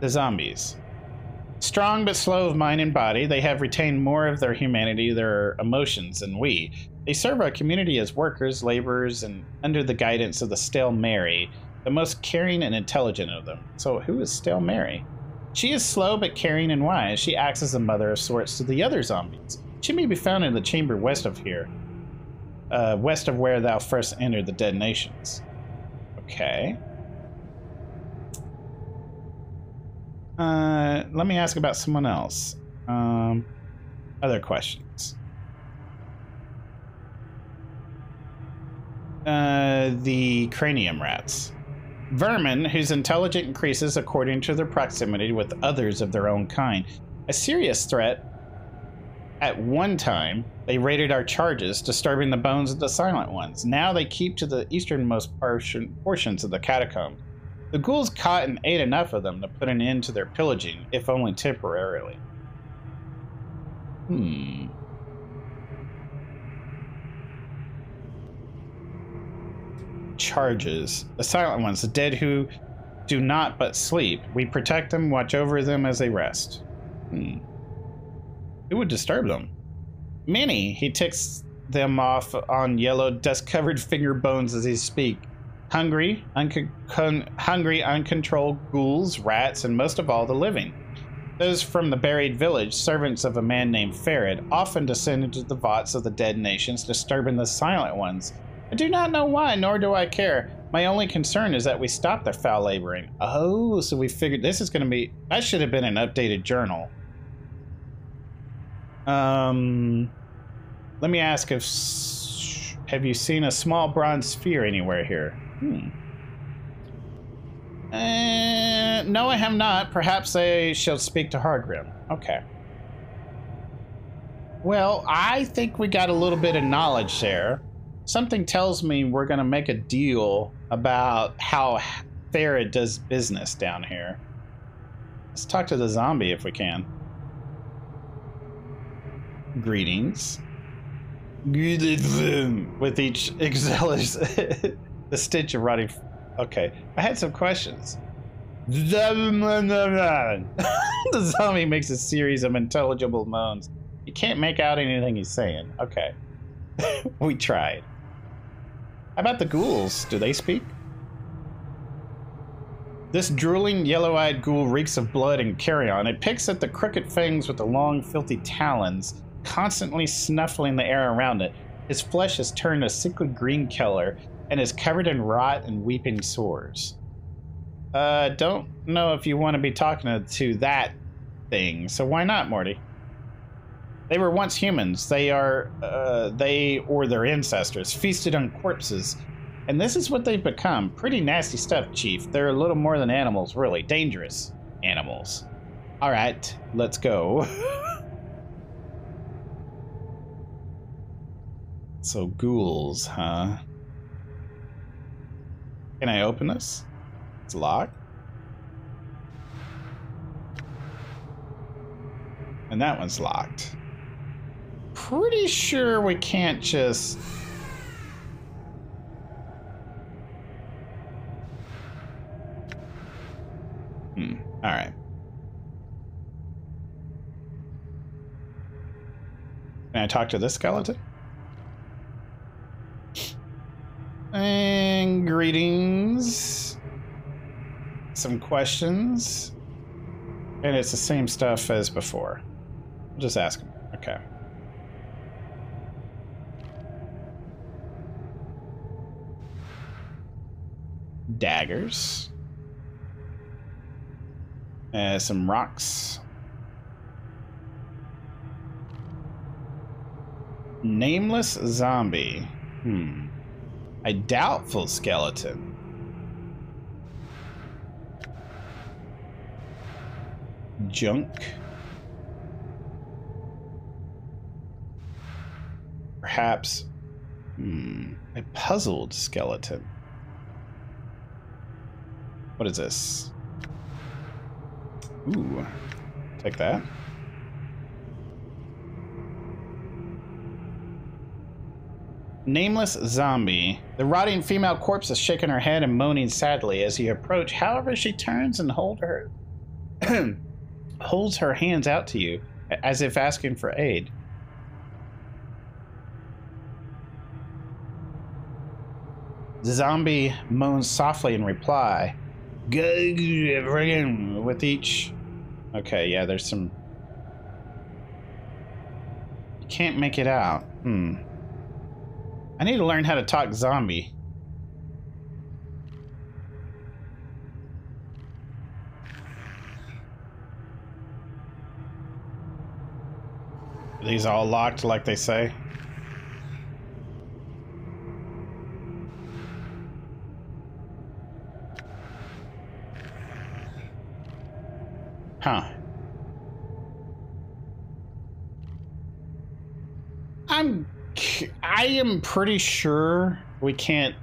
The zombies. Strong but slow of mind and body, they have retained more of their humanity, their emotions, than we. They serve our community as workers, laborers, and under the guidance of the Stale Mary, the most caring and intelligent of them. So who is Stale Mary? She is slow but caring and wise. She acts as a mother of sorts to the other zombies. She may be found in the chamber west of here. uh, west of where thou first entered the Dead Nations. Okay. Uh, let me ask about someone else. Um, other questions. Uh, the Cranium Rats. Vermin, whose intelligence increases according to their proximity with others of their own kind. A serious threat. At one time, they raided our charges, disturbing the bones of the silent ones. Now they keep to the easternmost portion, portions of the catacomb. The ghouls caught and ate enough of them to put an end to their pillaging, if only temporarily. Hmm. Charges. The silent ones, the dead who do not but sleep. We protect them, watch over them as they rest. Hmm. Who would disturb them? Many. He ticks them off on yellow, dust-covered finger bones as he speaks. Hungry, unco con hungry, uncontrolled ghouls, rats, and most of all, the living. Those from the buried village, servants of a man named Farid, often descend into the vaults of the Dead Nations, disturbing the silent ones. I do not know why, nor do I care. My only concern is that we stop their foul laboring. Oh, so we figured this is going to be... That should have been an updated journal. Um, let me ask if... Have you seen a small bronze sphere anywhere here? Hmm. Uh, no, I have not. Perhaps I shall speak to Hargrim. Okay. Well, I think we got a little bit of knowledge there. Something tells me we're going to make a deal about how Farid does business down here. Let's talk to the zombie if we can. Greetings. With each exhalation, the stench of rotting. Okay, I had some questions. The zombie makes a series of intelligible moans. You can't make out anything he's saying. Okay. We tried. How about the ghouls? Do they speak? This drooling, yellow-eyed ghoul reeks of blood and carrion. It picks at the crooked fangs with the long, filthy talons, constantly snuffling the air around it. His flesh is turned a sickly green color and is covered in rot and weeping sores. Uh, don't know if you want to be talking to that thing, so why not, Morty? They were once humans. They are, uh, they or their ancestors feasted on corpses. And this is what they've become. Pretty nasty stuff, Chief. They're a little more than animals, really. Dangerous animals. All right, let's go. So ghouls, huh? Can I open this? It's locked. And that one's locked. Pretty sure we can't just... Hmm, all right. Can I talk to this skeleton? And greetings. Some questions. And it's the same stuff as before. I'll just ask him. Okay. Daggers. Uh, some rocks. Nameless zombie. Hmm. A doubtful skeleton. Junk. Perhaps hmm, a puzzled skeleton. What is this? Ooh, take that. Nameless zombie. The rotting female corpse is shaking her head and moaning sadly as you approach. However, she turns and hold her holds her hands out to you as if asking for aid. The zombie moans softly in reply. With each... Okay, yeah, there's some... You can't make it out. Hmm. I I need to learn how to talk zombie. Are these all locked like they say? Huh. I'm... I am pretty sure we can't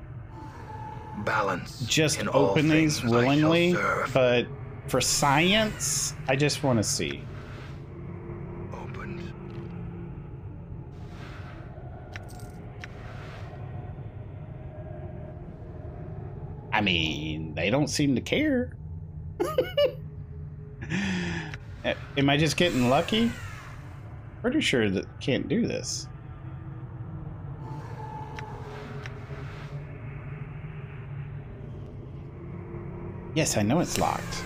balance just open these willingly, but for science, I just want to see. Open. I mean, they don't seem to care. Am I just getting lucky? Pretty sure that can't do this. Yes, I know it's locked.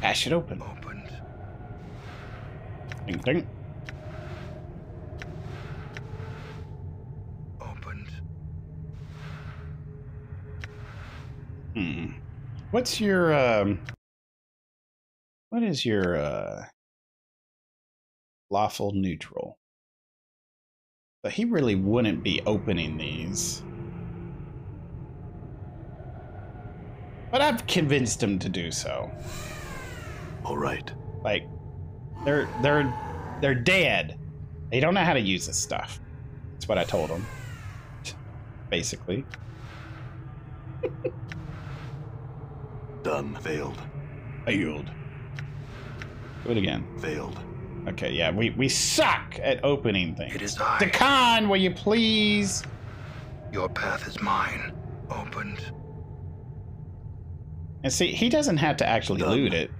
I should open. Opened. Ding ding. Opened. Hmm. What's your um? What is your uh, lawful neutral? But he really wouldn't be opening these. But I've convinced him to do so. All right. Like, they're they're they're dead. They don't know how to use this stuff. That's what I told him. Basically. Done. Failed. Failed. Do it again. Failed. Okay, yeah, we, we suck at opening things. It is I. Dak'kon, will you please? Your path is mine. Opened. And see, he doesn't have to actually Done. Loot it.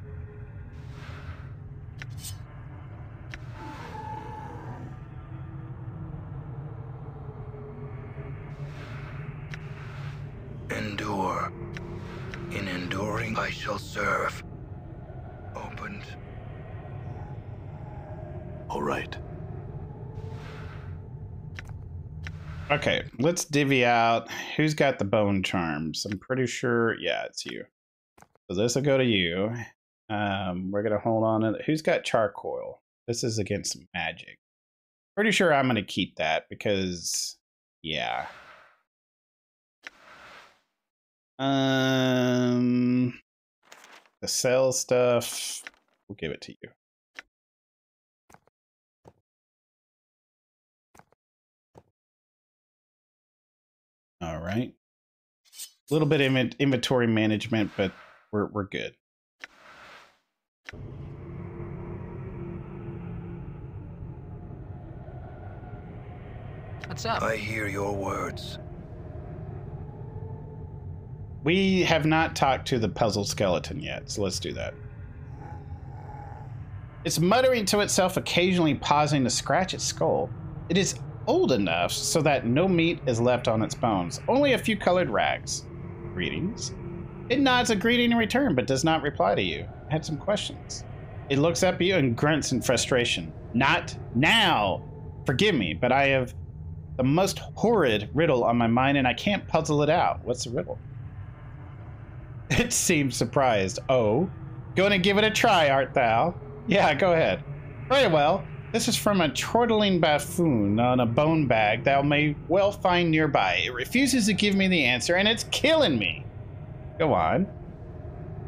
Endure. In enduring, I shall serve. Opened. All right. Okay, let's divvy out who's got the bone charms. I'm pretty sure, yeah, it's you. So this will go to you. Um, we're gonna hold on to who's got charcoal. This is against magic. Pretty sure I'm gonna keep that because, yeah. Um, the sell stuff. We'll give it to you. All right. A little bit of inventory management, but we're we're good. What's up? I hear your words. We have not talked to the puzzle skeleton yet, so let's do that. It's muttering to itself, occasionally pausing to scratch its skull. It is old enough so that no meat is left on its bones, only a few colored rags. Greetings. It nods a greeting in return, but does not reply to you. I had some questions. It looks up at you and grunts in frustration. Not now! Forgive me, but I have the most horrid riddle on my mind and I can't puzzle it out. What's the riddle? It seems surprised. Oh, going to give it a try, art thou? Yeah, go ahead. Very well. This is from a chortling buffoon on a bone bag thou may well find nearby. It refuses to give me the answer, and it's killing me. Go on.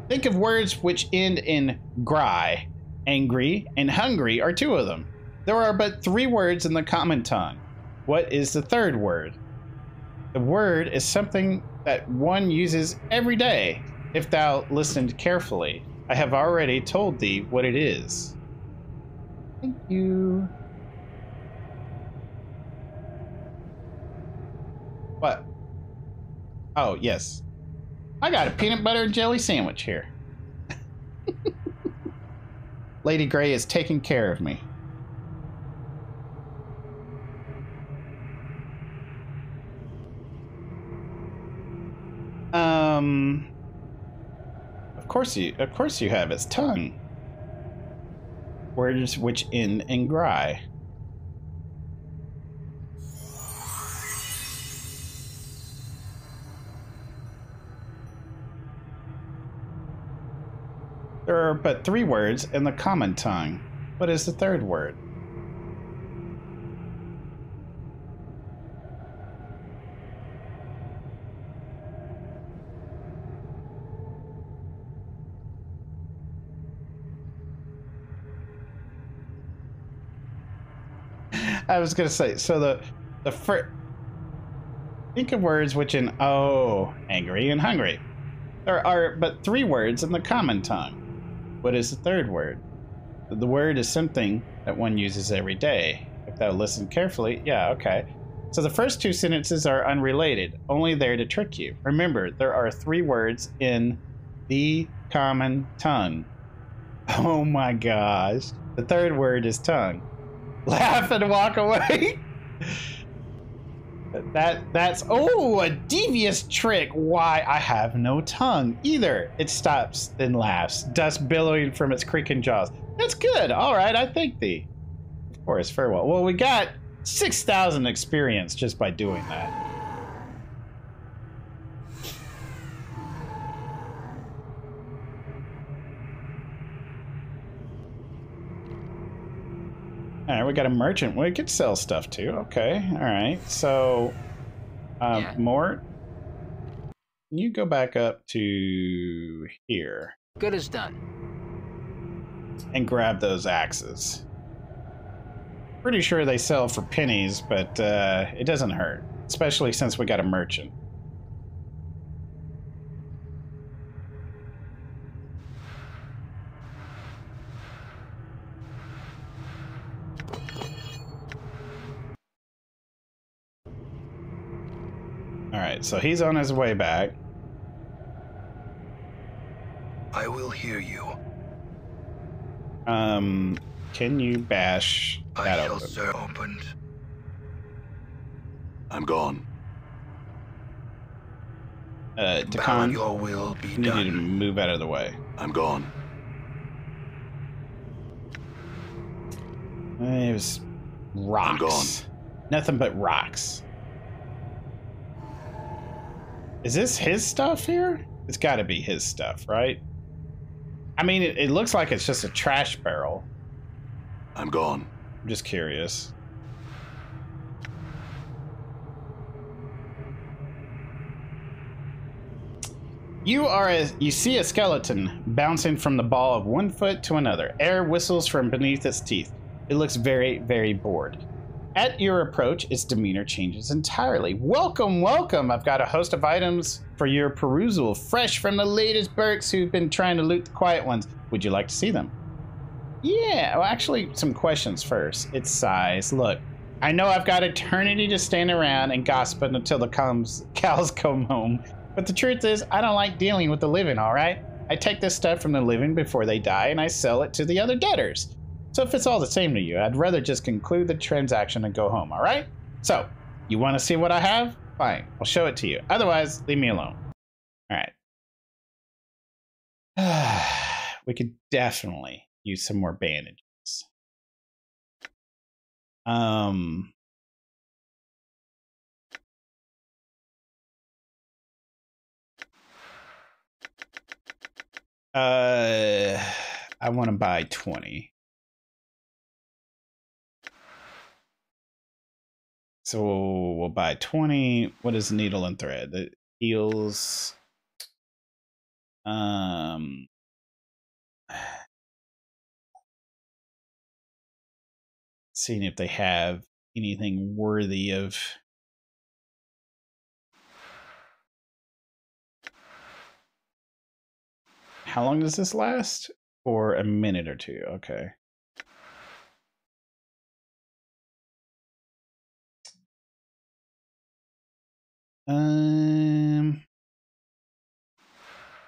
Think of words which end in gry. Angry and hungry are two of them. There are but three words in the common tongue. What is the third word? The word is something that one uses every day. If thou listened carefully, I have already told thee what it is. Thank you. What? Oh, yes. I got a peanut butter and jelly sandwich here. Lady Grey is taking care of me. Um. Of course you. Of course you have its tongue. Words which end in gry. There are but three words in the common tongue. What is the third word? I was gonna say, so the the first, think of words which in oh, angry and hungry. There are but three words in the common tongue. What is the third word? The word is something that one uses every day. If thou listen carefully, yeah, okay. So the first two sentences are unrelated, only there to trick you. Remember, there are three words in the common tongue. Oh my gosh. The third word is tongue. Laugh and walk away. that that's oh a devious trick. Why I have no tongue either. It stops then laughs, dust billowing from its creaking jaws. That's good. All right, I thank thee. Of course, farewell. Well, we got six thousand experience just by doing that. Alright, we got a merchant we could sell stuff to. Okay, alright. So, um, yeah. Mort, you go back up to here. Good as done. And grab those axes. Pretty sure they sell for pennies, but uh, it doesn't hurt. Especially since we got a merchant. Alright, so he's on his way back. I will hear you. Um, can you bash that I open? Shall opened. I'm gone. Uh, Dak'kon, your will be you done. Need to move out of the way. I'm gone. It was rocks. I'm gone. Nothing but rocks. Is this his stuff here? It's got to be his stuff, right? I mean, it, it looks like it's just a trash barrel. I'm gone. I'm just curious. You are a, you see a skeleton bouncing from the ball of one foot to another. Air whistles from beneath its teeth. It looks very, very bored. At your approach, its demeanor changes entirely. Welcome, welcome! I've got a host of items for your perusal, fresh from the latest Burks who've been trying to loot the quiet ones. Would you like to see them? Yeah, well, actually, some questions first. Its size. Look, I know I've got eternity to stand around and gossip until the comes, cows come home, but the truth is, I don't like dealing with the living, all right? I take this stuff from the living before they die, and I sell it to the other debtors. So if it's all the same to you, I'd rather just conclude the transaction and go home, all right? So, you want to see what I have? Fine, I'll show it to you. Otherwise, leave me alone. All right. We could definitely use some more bandages. Um... Uh... I want to buy twenty. So we'll buy twenty. What is needle and thread? It heals. Um, seeing if they have anything worthy of. How long does this last? For a minute or two. Okay. Um,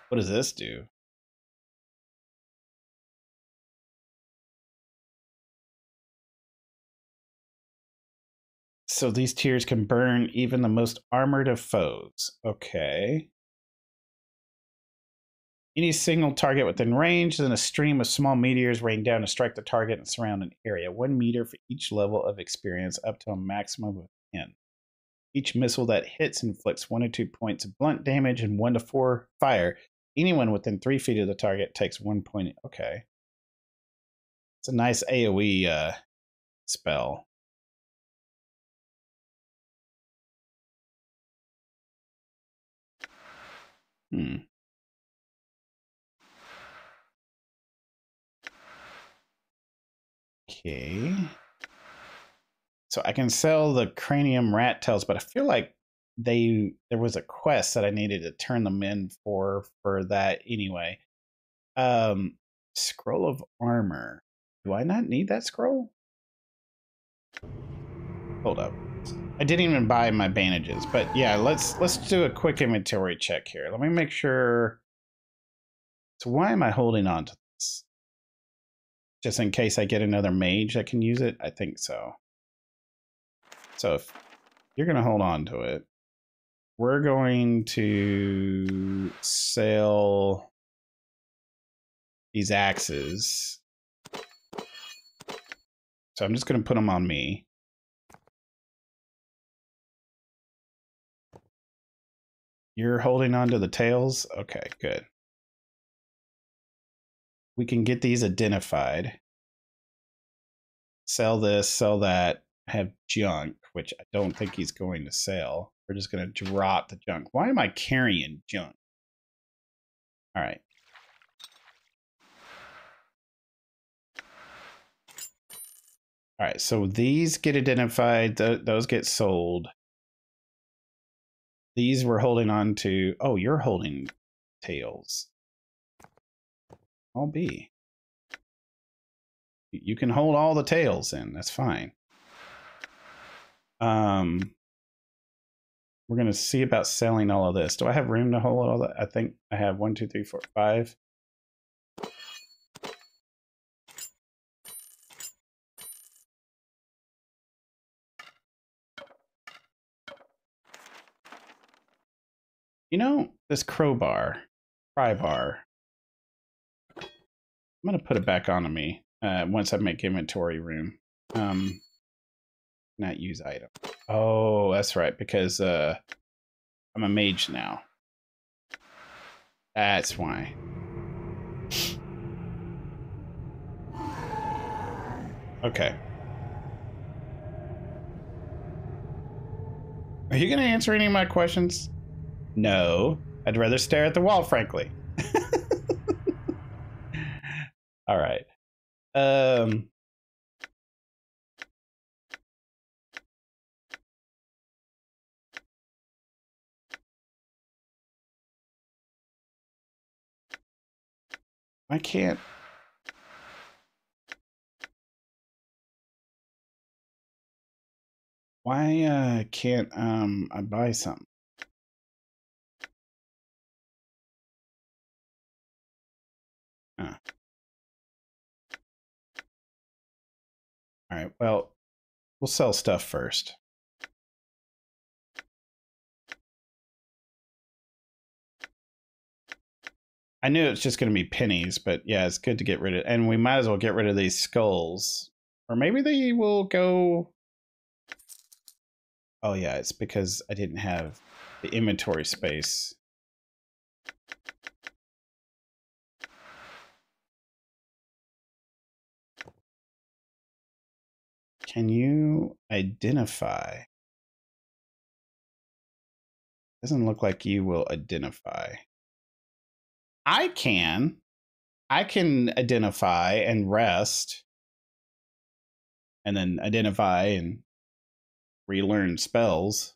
what does this do? So these tears can burn even the most armored of foes. Okay. Any single target within range, then a stream of small meteors rain down to strike the target and surround an area. One meter for each level of experience up to a maximum of ten. Each missile that hits inflicts one to two points of blunt damage and one to four fire. Anyone within three feet of the target takes one point. Okay. It's a nice AoE uh, spell. Hmm. Okay. So I can sell the cranium rat tails, but I feel like they there was a quest that I needed to turn them in for for that anyway. Um, scroll of armor. Do I not need that scroll? Hold up. I didn't even buy my bandages, but yeah, let's let's do a quick inventory check here. Let me make sure. So why am I holding on to this? Just in case I get another mage that can use it? I think so. So if you're going to hold on to it, we're going to sell these axes. So I'm just going to put them on me. You're holding on to the tails? Okay, good. We can get these identified. Sell this, sell that. Have junk, which I don't think he's going to sell. We're just going to drop the junk. Why am I carrying junk? All right. All right, so these get identified. Th those get sold. These we're holding on to. Oh, you're holding tails. I'll be. You can hold all the tails in. That's fine. Um, we're going to see about selling all of this. Do I have room to hold all that? I think I have one, two, three, four, five. You know, this crowbar, pry bar. I'm going to put it back onto me uh, once I make inventory room. Um, not use item. Oh, that's right, because uh, I'm a mage now. That's why. Okay. Are you going to answer any of my questions? No. I'd rather stare at the wall, frankly. All right. Um... I can't. Why uh, can't um, I buy something? Huh. All right, well, we'll sell stuff first. I knew it was just going to be pennies, but yeah, it's good to get rid of. And we might as well get rid of these skulls. Or maybe they will go... Oh yeah, it's because I didn't have the inventory space. Can you identify? Doesn't look like you will identify. I can. I can identify and rest. And then identify and relearn spells.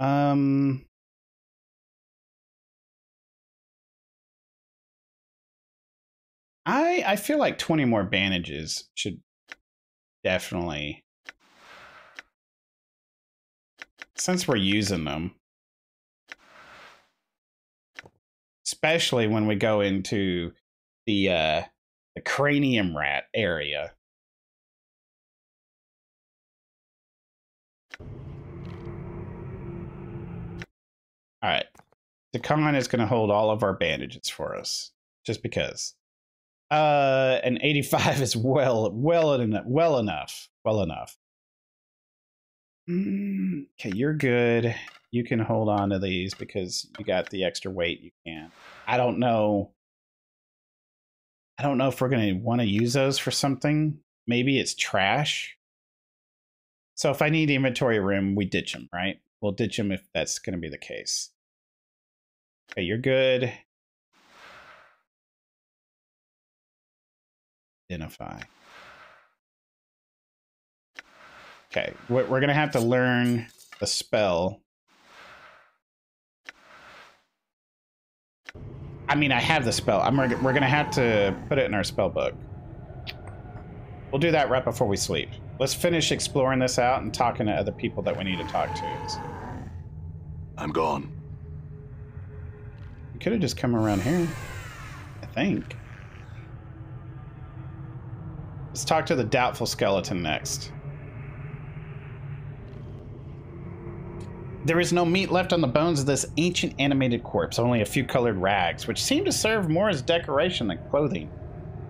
Um. I I feel like twenty more bandages should definitely. Since we're using them. Especially when we go into the uh, the cranium rat area. All right, Dak'kon is going to hold all of our bandages for us, just because. Uh, an eighty-five is well, well enough, well enough, well enough. Mm, okay, you're good. you can hold on to these because you got the extra weight you can. I don't know. I don't know if we're going to want to use those for something. Maybe it's trash. So if I need inventory room, we ditch them, right? We'll ditch them if that's going to be the case. Okay, you're good. Identify. Okay, we're going to have to learn the spell. I mean, I have the spell. I'm, we're going to have to put it in our spell book. We'll do that right before we sleep. Let's finish exploring this out and talking to other people that we need to talk to. I'm gone. We could have just come around here, I think. Let's talk to the doubtful skeleton next. There is no meat left on the bones of this ancient animated corpse, only a few colored rags, which seem to serve more as decoration than clothing.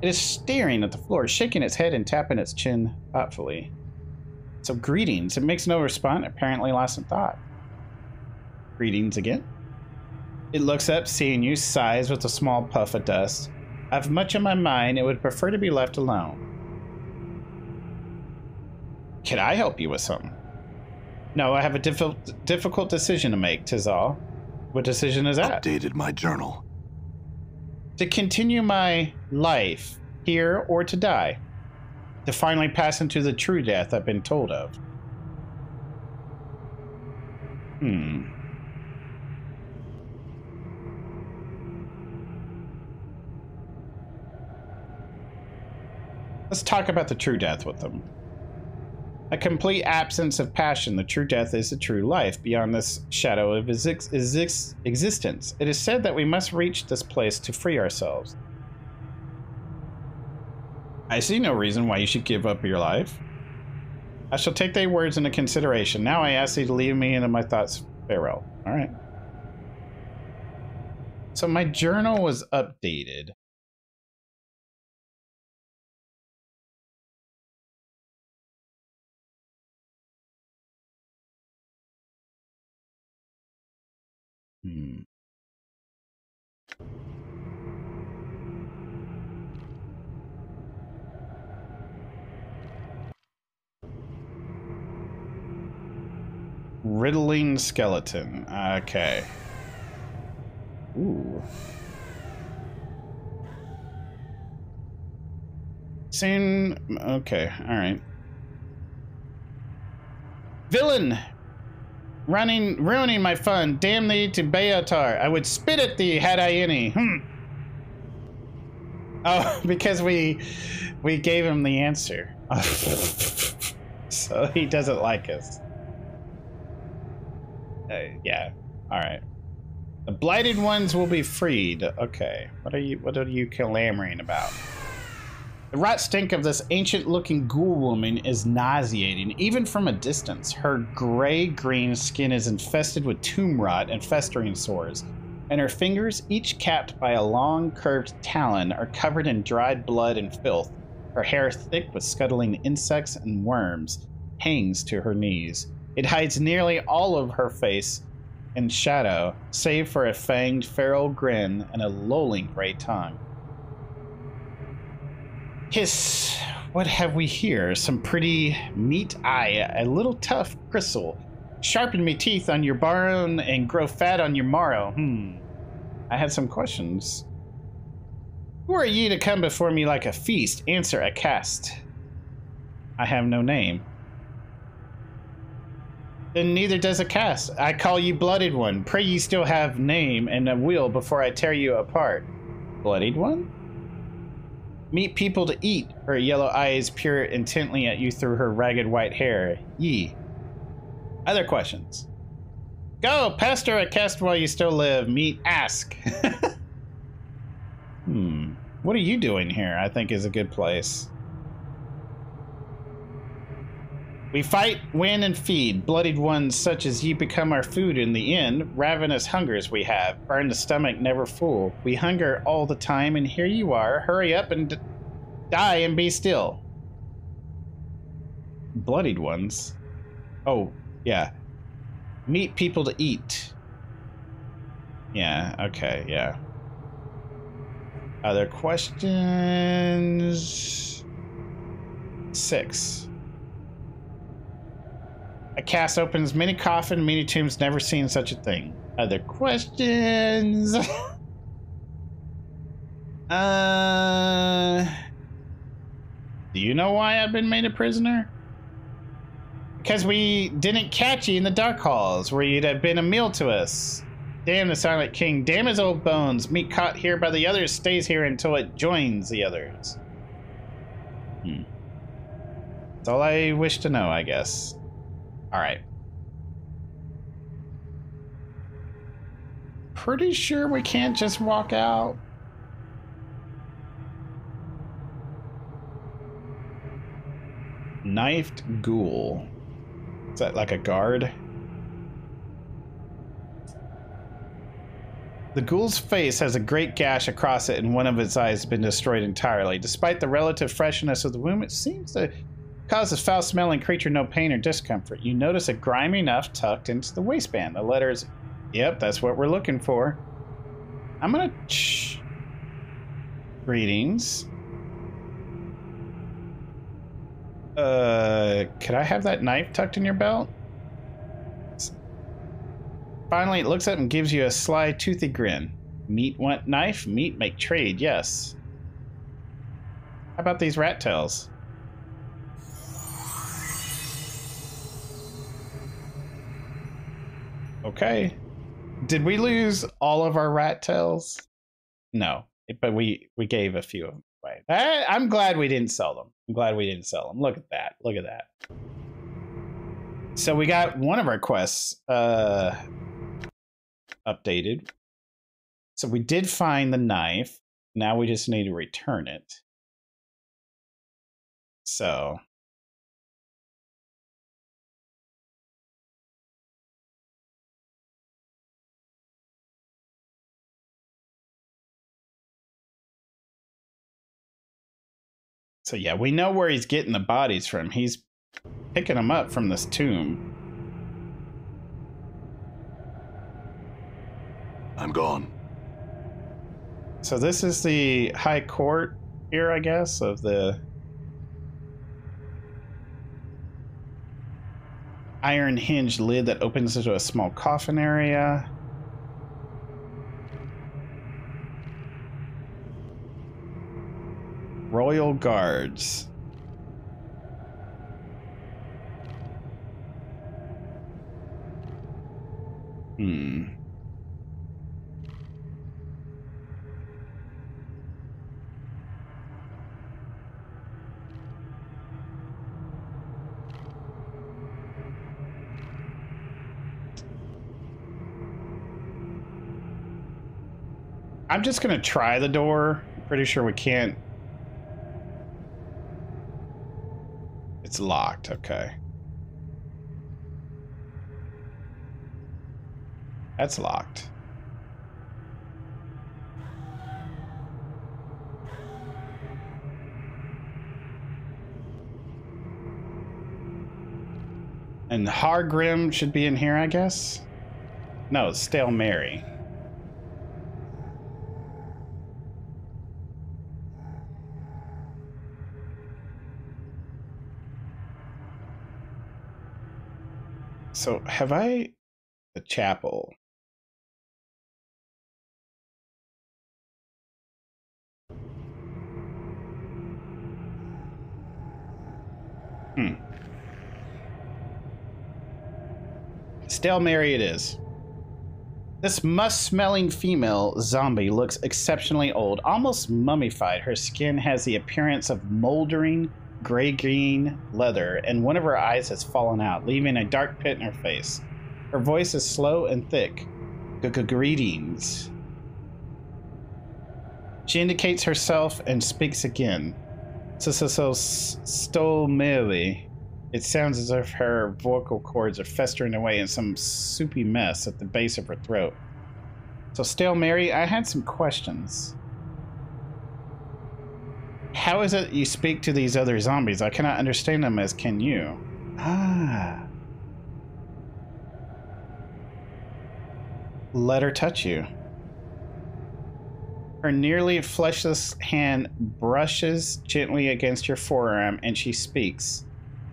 It is staring at the floor, shaking its head and tapping its chin thoughtfully. So greetings. It makes no response, apparently lost in thought. Greetings again. It looks up, seeing you, sighs with a small puff of dust. I've much on my mind and would prefer to be left alone. Can I help you with something? No, I have a diff difficult decision to make, tis all. What decision is that? Updated my journal. To continue my life here or to die. To finally pass into the true death I've been told of. Hmm. Let's talk about the true death with them. A complete absence of passion, the true death is the true life beyond this shadow of his ex ex existence. It is said that we must reach this place to free ourselves. I see no reason why you should give up your life. I shall take thy words into consideration. Now I ask thee to lead me into my thoughts. Farewell. All right. So my journal was updated. Hmm. Riddling skeleton. Okay. Ooh. Soon. Okay. All right. Villain. Running, ruining my fun. Damn thee to Beotar. I would spit at thee had I any. Hmm. Oh, because we we gave him the answer. So he doesn't like us. Uh, yeah. All right. The blighted ones will be freed. Okay. What are you? What are you clamoring about? The rot stink of this ancient-looking ghoul woman is nauseating, even from a distance. Her gray-green skin is infested with tomb rot and festering sores, and her fingers, each capped by a long, curved talon, are covered in dried blood and filth. Her hair, thick with scuttling insects and worms, hangs to her knees. It hides nearly all of her face in shadow, save for a fanged, feral grin and a lolling gray tongue. Hiss, what have we here? Some pretty meat eye, a little tough gristle. Sharpen me teeth on your bone and grow fat on your marrow. Hmm. I had some questions. Who are ye to come before me like a feast? Answer a cast. I have no name. Then neither does a cast. I call you blooded one. Pray ye still have name and a will before I tear you apart. Bloodied one? Meet people to eat, her yellow eyes peer intently at you through her ragged white hair. Ye. Other questions? Go, pastor a cast while you still live. Meet, ask. Hmm. What are you doing here? I think is a good place. We fight, win, and feed. Bloodied ones such as ye become our food in the end. Ravenous hungers we have. Burn the stomach, never full. We hunger all the time, and here you are. Hurry up and... die and be still. Bloodied ones. Oh, yeah. Meet people to eat. Yeah, okay, yeah. Other questions? Six. A cast opens many coffin, many tombs, never seen such a thing. Other questions? uh... Do you know why I've been made a prisoner? Because we didn't catch you in the dark halls, where you'd have been a meal to us. Damn the Silent King, damn his old bones. Meat caught here by the others stays here until it joins the others. Hmm. That's all I wish to know, I guess. Alright. Pretty sure we can't just walk out. Knifed ghoul. Is that like a guard? The ghoul's face has a great gash across it, and one of its eyes has been destroyed entirely. Despite the relative freshness of the wound, it seems to cause the foul-smelling creature no pain or discomfort. You notice a grimy knife tucked into the waistband. The letters... Yep, that's what we're looking for. I'm gonna... Shh. Greetings. Uh... Could I have that knife tucked in your belt? Finally, it looks up and gives you a sly, toothy grin. Meat want knife? Meat make trade, yes. How about these rat tails? Okay. Did we lose all of our rat tails? No, but we, we gave a few of them away. I, I'm glad we didn't sell them. I'm glad we didn't sell them. Look at that. Look at that. So we got one of our quests. Uh... updated. So we did find the knife. Now we just need to return it. So. So yeah, we know where he's getting the bodies from. He's picking them up from this tomb. I'm gone. So this is the high court here, I guess, of the iron hinge lid that opens into a small coffin area. Royal guards. Hmm. I'm just gonna try the door. I'm pretty sure we can't. It's locked, okay. That's locked. And Hargrim should be in here, I guess? No, it's Stale Mary. So, have I... The chapel. Hmm. Stale Mary it is. This musk-smelling female zombie looks exceptionally old, almost mummified. Her skin has the appearance of moldering gray-green leather, and one of her eyes has fallen out, leaving a dark pit in her face. Her voice is slow and thick. G-g-greetings. She indicates herself and speaks again. So-so-so stole merely. It sounds as if her vocal cords are festering away in some soupy mess at the base of her throat. So, Stale Mary, I had some questions. How is it you speak to these other zombies? I cannot understand them, as can you. Ah. let her touch you. Her nearly fleshless hand brushes gently against your forearm, and she speaks.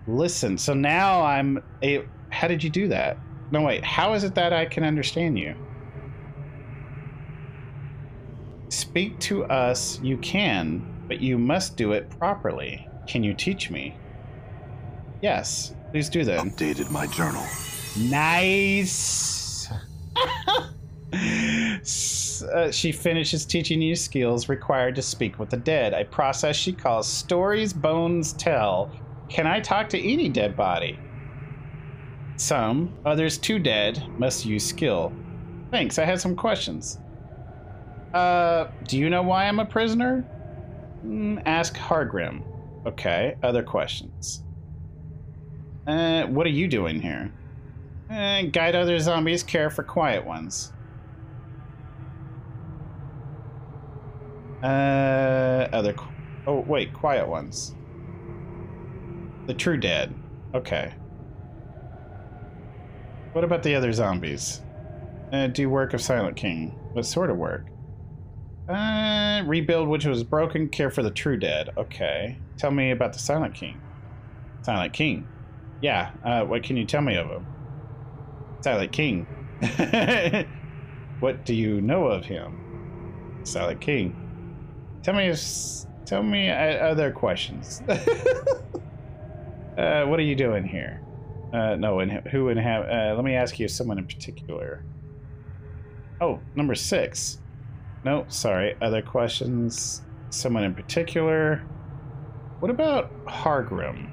Listen, so now I'm... A, how did you do that? No, wait. How is it that I can understand you? Speak to us, you can, but you must do it properly. Can you teach me? Yes, please do that. Updated my journal. Nice! Uh, she finishes teaching you skills required to speak with the dead, a process she calls stories bones tell. Can I talk to any dead body? Some, others too dead, must use skill. Thanks, I had some questions. Uh, do you know why I'm a prisoner? Mm, ask Hargrim. Okay, other questions. Uh, what are you doing here? Uh, guide other zombies, care for quiet ones. Uh, other... Oh, wait, quiet ones. The true dead. Okay. What about the other zombies? Uh, do work of Silent King. What sort of work? Uh, rebuild which was broken, care for the true dead. Okay. Tell me about the Silent King. Silent King. Yeah, uh, what can you tell me of him? Silent King. What do you know of him? Silent King. Tell me, tell me other questions. uh, what are you doing here? Uh, no, and who would have? Uh, let me ask you someone in particular. Oh, number six. No, sorry. Other questions. Someone in particular. What about Hargrim?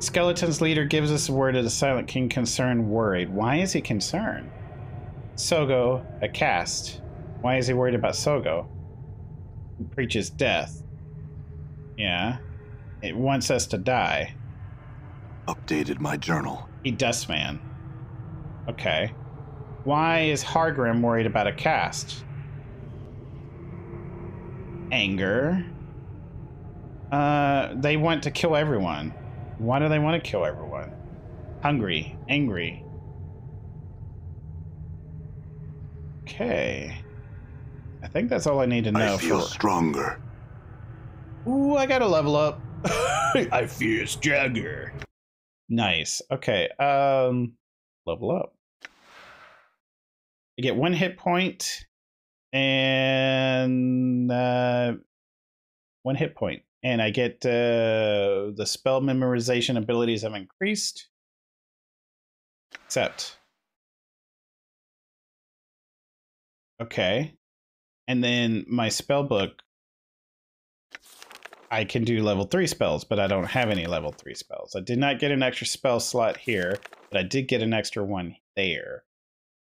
Skeleton's leader gives us a word of the Silent King, concerned, worried. Why is he concerned? Sogo, a caste. Why is he worried about Sogo? He preaches death. Yeah. It wants us to die. Updated my journal. He Dustman. Okay. Why is Hargrim worried about a caste? Anger. Uh, they want to kill everyone. Why do they want to kill everyone? Hungry. Angry. Okay. I think that's all I need to know. I feel for... stronger. Ooh, I gotta level up. I feel stronger. Nice. Okay. Um, level up. I get one hit point and uh, one hit point, and I get uh, the spell memorization abilities have increased. Accept. Okay. And then my spell book, I can do level three spells, but I don't have any level three spells. I did not get an extra spell slot here, but I did get an extra one there.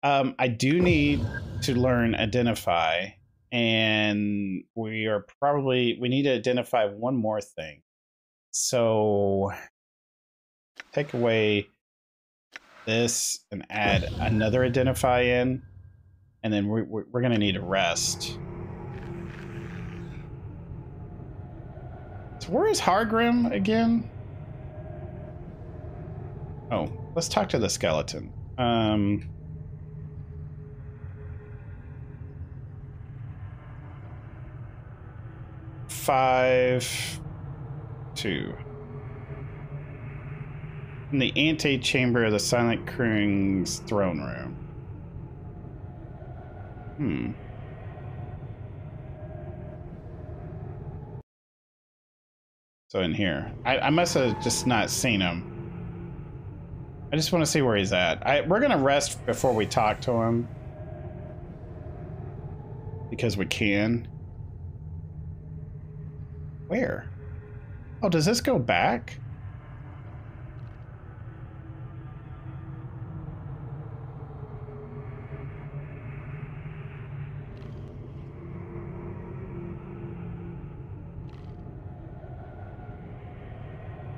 Um, I do need to learn identify, and we are probably, we need to identify one more thing. So take away this and add another identify in. And then we're, we're going to need a rest. So where is Hargrim again? Oh, let's talk to the skeleton. Um, five, two. In the antechamber of the Silent King's throne room. Hmm. So in here. I, I must have just not seen him. I just want to see where he's at. I, we're going to rest before we talk to him. Because we can. Where? Oh, does this go back?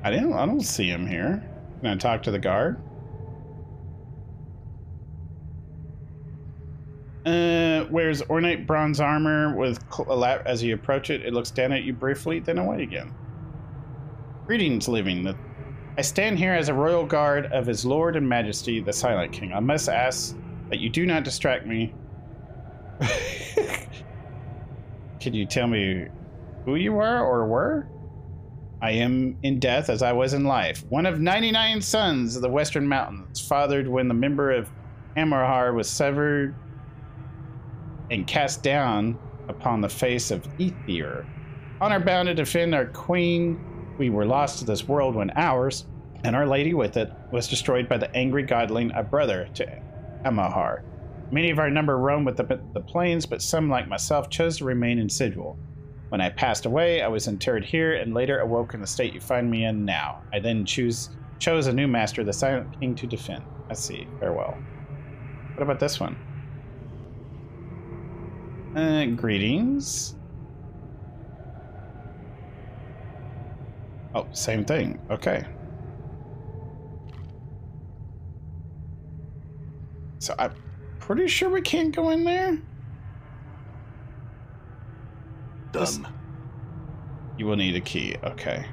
I didn't. I don't see him here. Can I talk to the guard? Uh, wears ornate bronze armor with as you approach it. It looks down at you briefly, then away again. Greetings, living. The I stand here as a royal guard of his lord and majesty, the Silent King. I must ask that you do not distract me. Can you tell me who you were or were? I am in death as I was in life. One of ninety-nine sons of the Western Mountains, fathered when the member of Amarhar was severed and cast down upon the face of Ether. Honor bound to defend our queen, we were lost to this world when ours, and Our Lady with it, was destroyed by the angry godling, a brother to Amarhar. Many of our number roamed with the, the plains, but some, like myself, chose to remain in Sigil. When I passed away, I was interred here and later awoke in the state you find me in now. I then choose, chose a new master, the Silent King, to defend. I see. Farewell. What about this one? Uh, greetings. Oh, same thing. Okay. So I'm pretty sure we can't go in there. Done. You will need a key. Okay.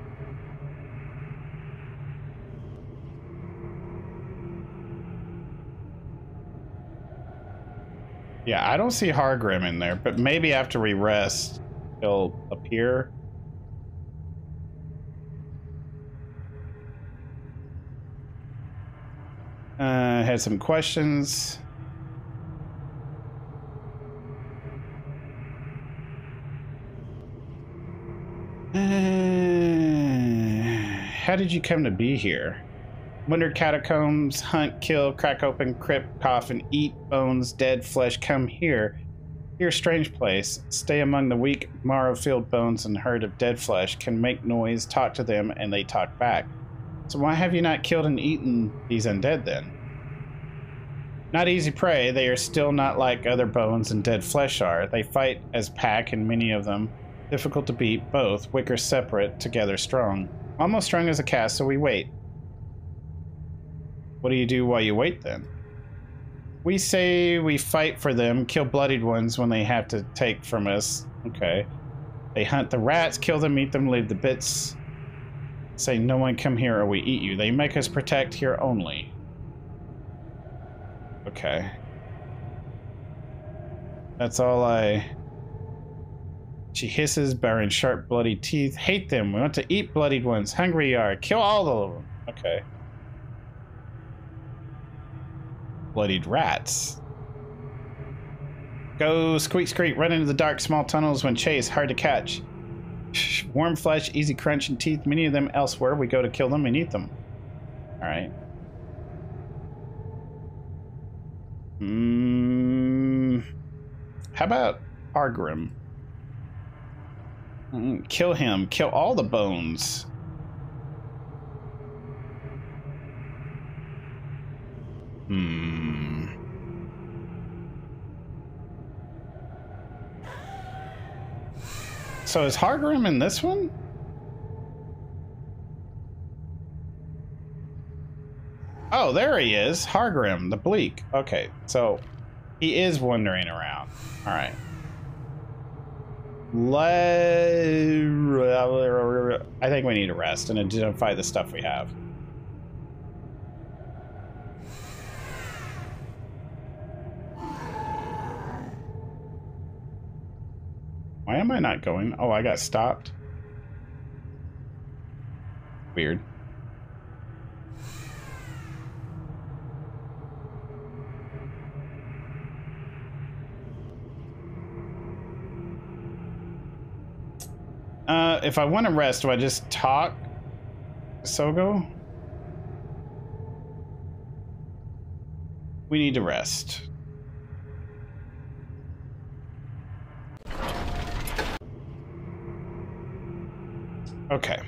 Yeah, I don't see Hargrim in there, but maybe after we rest, he'll appear. Uh, had some questions. How did you come to be here? Winter catacombs, hunt, kill, crack open, crypt, coffin, eat bones, dead flesh, come here. Here, strange place. Stay among the weak, marrow-filled bones and herd of dead flesh. Can make noise, talk to them, and they talk back. So why have you not killed and eaten these undead then? Not easy prey. They are still not like other bones and dead flesh are. They fight as pack, and many of them difficult to beat, both weak or separate, together strong. Almost strong as a cast, so we wait. What do you do while you wait then? We say we fight for them, kill bloodied ones when they have to take from us. Okay. They hunt the rats, kill them, eat them, leave the bits. Say no one come here or we eat you. They make us protect here only. Okay. That's all I... She hisses, baring sharp bloody teeth. Hate them. We want to eat bloodied ones. Hungry are. Kill all of them. Okay. Bloodied rats. Go squeak squeak. Run into the dark small tunnels when chased. Hard to catch. Warm flesh, easy crunch and teeth. Many of them elsewhere. We go to kill them and eat them. Alright. Mm, how about Hargrim? Kill him. Kill all the bones. Hmm. So is Hargrim in this one? Oh, there he is. Hargrim, the Bleak. Okay, so he is wandering around. All right. Le I think we need to rest and identify the stuff we have. Why am I not going? Oh, I got stopped. Weird. Uh, if I want to rest, do I just talk to Sogo? We need to rest. Okay.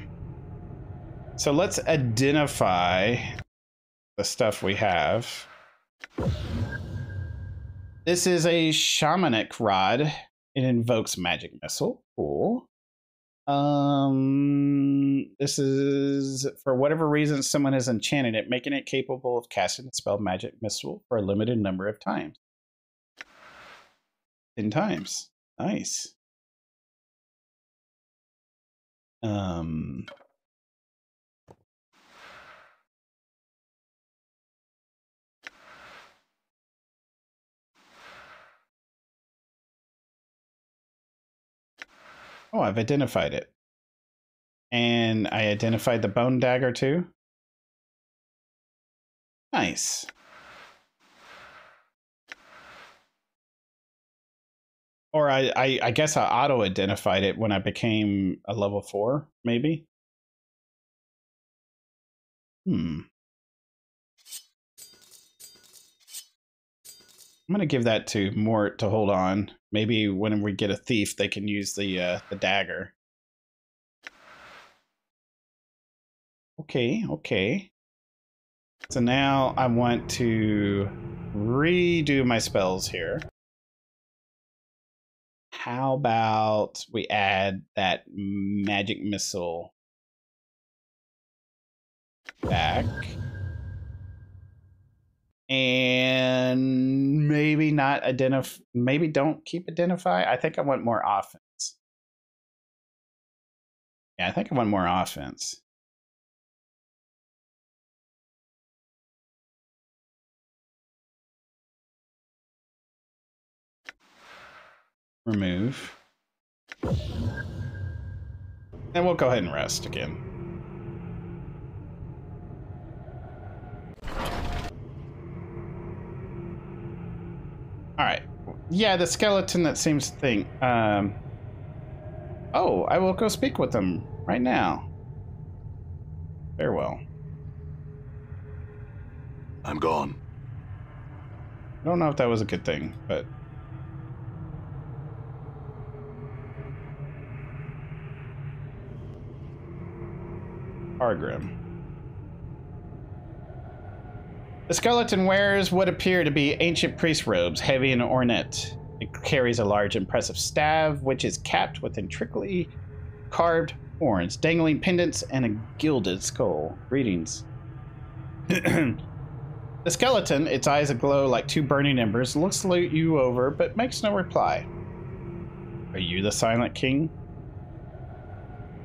So let's identify the stuff we have. This is a shamanic rod. It invokes magic missile. Cool. Um, this is, for whatever reason, someone has enchanted it, making it capable of casting the spell Magic Missile for a limited number of times. Ten times. Nice. Um, Oh, I've identified it. And I identified the Bone Dagger too. Nice. Or I, I, I guess I auto-identified it when I became a level four, maybe. Hmm. I'm going to give that to Mort to hold on. Maybe when we get a thief, they can use the uh, the dagger. Okay, okay. So now I want to redo my spells here. How about we add that magic missile back? And maybe not identify, maybe don't keep identify. I think I want more offense. Yeah, I think I want more offense. Remove. And we'll go ahead and rest again. All right. Yeah, the skeleton that seems to think. Um, oh, I will go speak with them right now. Farewell. I'm gone. I don't know if that was a good thing, but. Hargrim. The skeleton wears what appear to be ancient priest robes, heavy and ornate. It carries a large, impressive staff, which is capped with intricately carved horns, dangling pendants, and a gilded skull. Greetings. The skeleton, its eyes aglow like two burning embers, looks you over, but makes no reply. Are you the Silent King?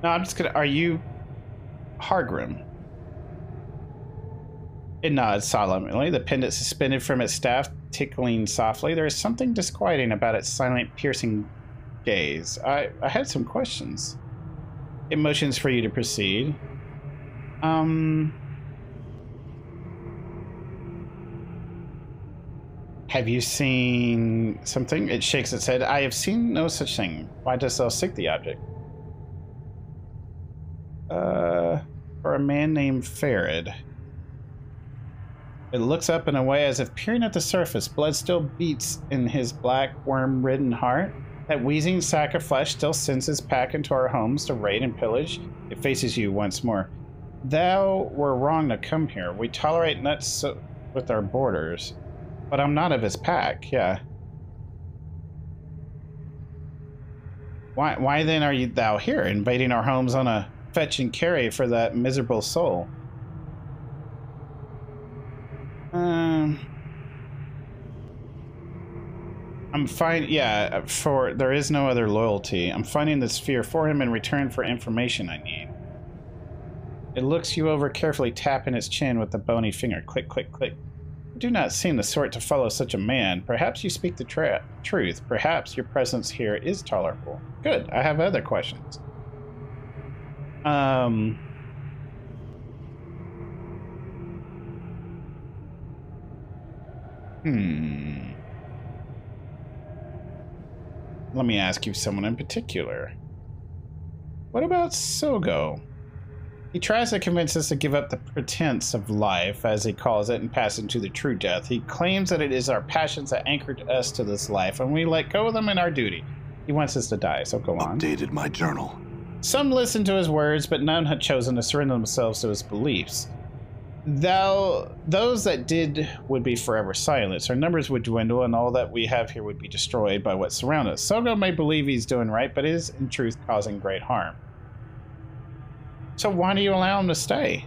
No, I'm just gonna... Are you Hargrim? It nods solemnly, the pendant suspended from its staff, tickling softly. There is something disquieting about its silent, piercing gaze. I, I had some questions. It motions for you to proceed. Um... Have you seen something? It shakes its head. I have seen no such thing. Why dost thou seek the object? Uh... For a man named Farid. It looks up in a way as if peering at the surface. Blood still beats in his black, worm-ridden heart. That wheezing sack of flesh still sends his pack into our homes to raid and pillage. It faces you once more. Thou were wrong to come here. We tolerate nuts with our borders. But I'm not of his pack, yeah. Why, why then are you thou here, invading our homes on a fetch and carry for that miserable soul? Um, I'm fine. Yeah, for there is no other loyalty. I'm finding the sphere for him in return for information I need. It looks you over carefully, tapping its chin with a bony finger. Click, click, click. You do not seem the sort to follow such a man. Perhaps you speak the tra truth. Perhaps your presence here is tolerable. Good. I have other questions. Um. Hmm. Let me ask you someone in particular. What about Sogo? He tries to convince us to give up the pretense of life, as he calls it, and pass into the true death. He claims that it is our passions that anchored us to this life, and we let go of them in our duty. He wants us to die, so go on. Updated my journal. Some listened to his words, but none had chosen to surrender themselves to his beliefs. Thou, those that did would be forever silenced. Our numbers would dwindle, and all that we have here would be destroyed by what surrounds us. Sogo may believe he's doing right, but is, in truth, causing great harm. So why do you allow him to stay?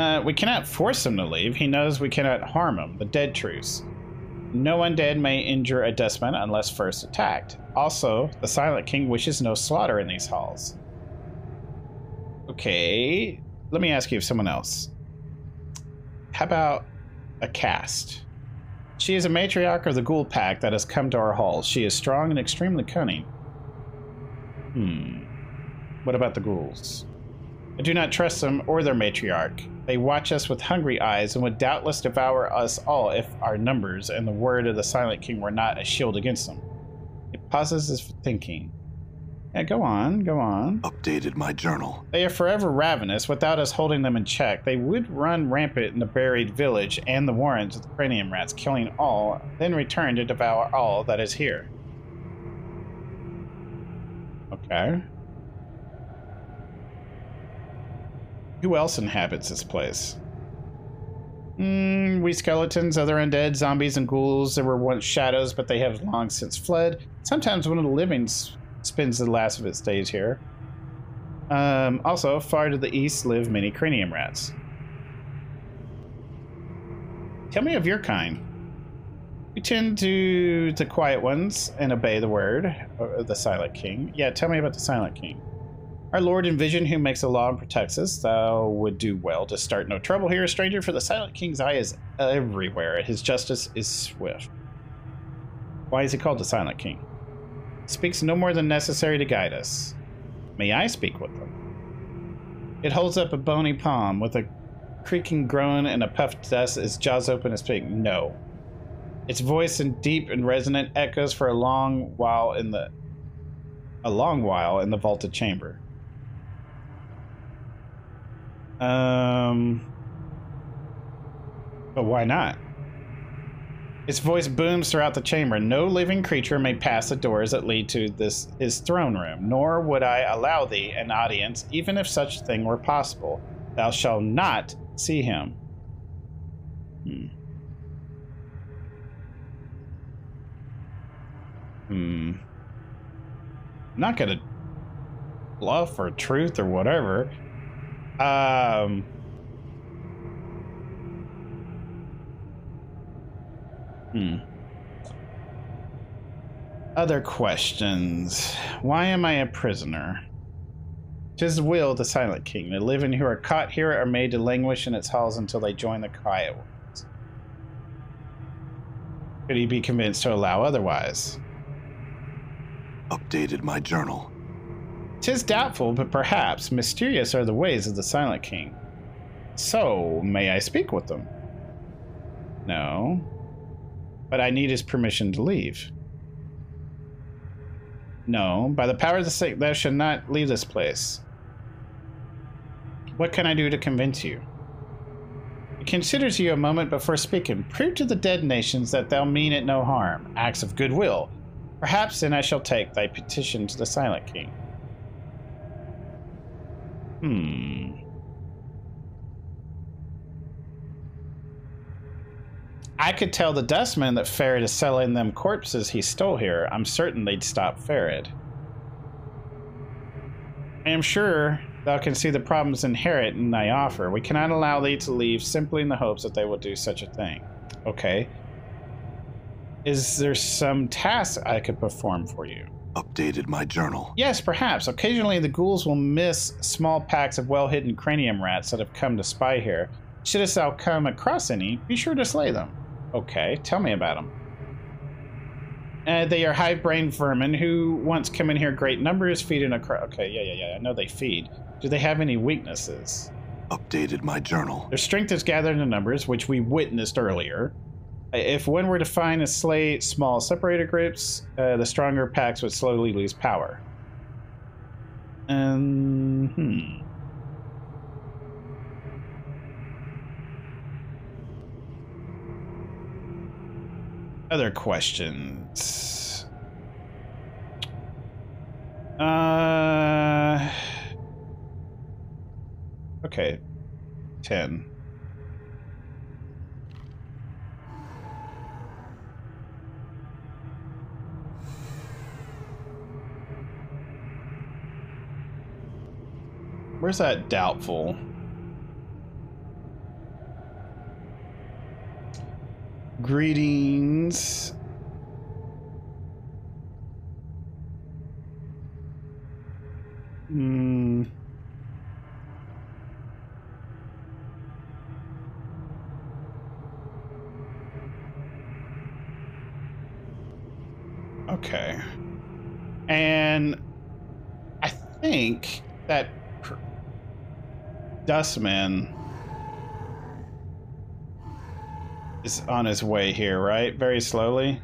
Uh, we cannot force him to leave. He knows we cannot harm him. The dead truce. No undead may injure a dustman unless first attacked. Also, the Silent King wishes no slaughter in these halls. Okay, let me ask you of someone else. How about a cast? She is a matriarch of the ghoul pack that has come to our halls. She is strong and extremely cunning. Hmm. What about the ghouls? I do not trust them or their matriarch. They watch us with hungry eyes and would doubtless devour us all if our numbers and the word of the Silent King were not a shield against them. It pauses us for thinking. Yeah, go on, go on. Updated my journal. They are forever ravenous. Without us holding them in check, they would run rampant in the buried village and the warrens of the Cranium Rats, killing all, then return to devour all that is here. Okay. Who else inhabits this place? Mm, we skeletons, other undead, zombies, and ghouls. There were once shadows, but they have long since fled. Sometimes one of the living spends the last of its days here. Um, also, far to the east live many cranium rats. Tell me of your kind. We tend to the quiet ones and obey the word of the Silent King. Yeah, tell me about the Silent King. Our Lord and Vision, who makes the law and protects us, thou would do well to start no trouble here, stranger, for the Silent King's eye is everywhere. His justice is swift. Why is he called the Silent King? Speaks no more than necessary to guide us. May I speak with them? It holds up a bony palm with a creaking groan and a puffed dust, its jaws open to speak. No. Its voice in deep and resonant echoes for a long while in the a long while in the vaulted chamber. Um But why not? Its voice booms throughout the chamber. No living creature may pass the doors that lead to this his throne room, nor would I allow thee an audience, even if such a thing were possible. Thou shalt not see him. Hmm. Hmm. I'm not gonna bluff or truth or whatever. Um... Hmm. Other questions. Why am I a prisoner? 'Tis will the Silent King. The living who are caught here are made to languish in its halls until they join the quiet ones. Could he be convinced to allow otherwise? Updated my journal. 'Tis doubtful, but perhaps mysterious are the ways of the Silent King. So, may I speak with them? No. But I need his permission to leave. No, by the power of the sick, thou shalt not leave this place. What can I do to convince you? He considers you a moment before speaking. Prove to the dead nations that thou mean it no harm. Acts of goodwill. Perhaps then I shall take thy petition to the Silent King. Hmm. I could tell the Dustmen that Farid is selling them corpses he stole here. I'm certain they'd stop Farid. I am sure thou can see the problems inherent in thy offer. We cannot allow thee to leave simply in the hopes that they will do such a thing. Okay. Is there some task I could perform for you? Updated my journal. Yes, perhaps. Occasionally the ghouls will miss small packs of well-hidden cranium rats that have come to spy here. Shouldst thou come across any, be sure to slay them. Okay, tell me about them. Uh, they are high-brained vermin who once come in here great numbers, feed in a crowd. Okay, yeah, yeah, yeah, I know they feed. Do they have any weaknesses? Updated my journal. Their strength is gathered in numbers, which we witnessed earlier. If one were to find and slay small separator groups, uh, the stronger packs would slowly lose power. Um, hmm. Other questions. Uh, okay. ten. Where's that doubtful? Greetings. Hmm. Okay. And think that Dustman is on his way here, right? Very slowly.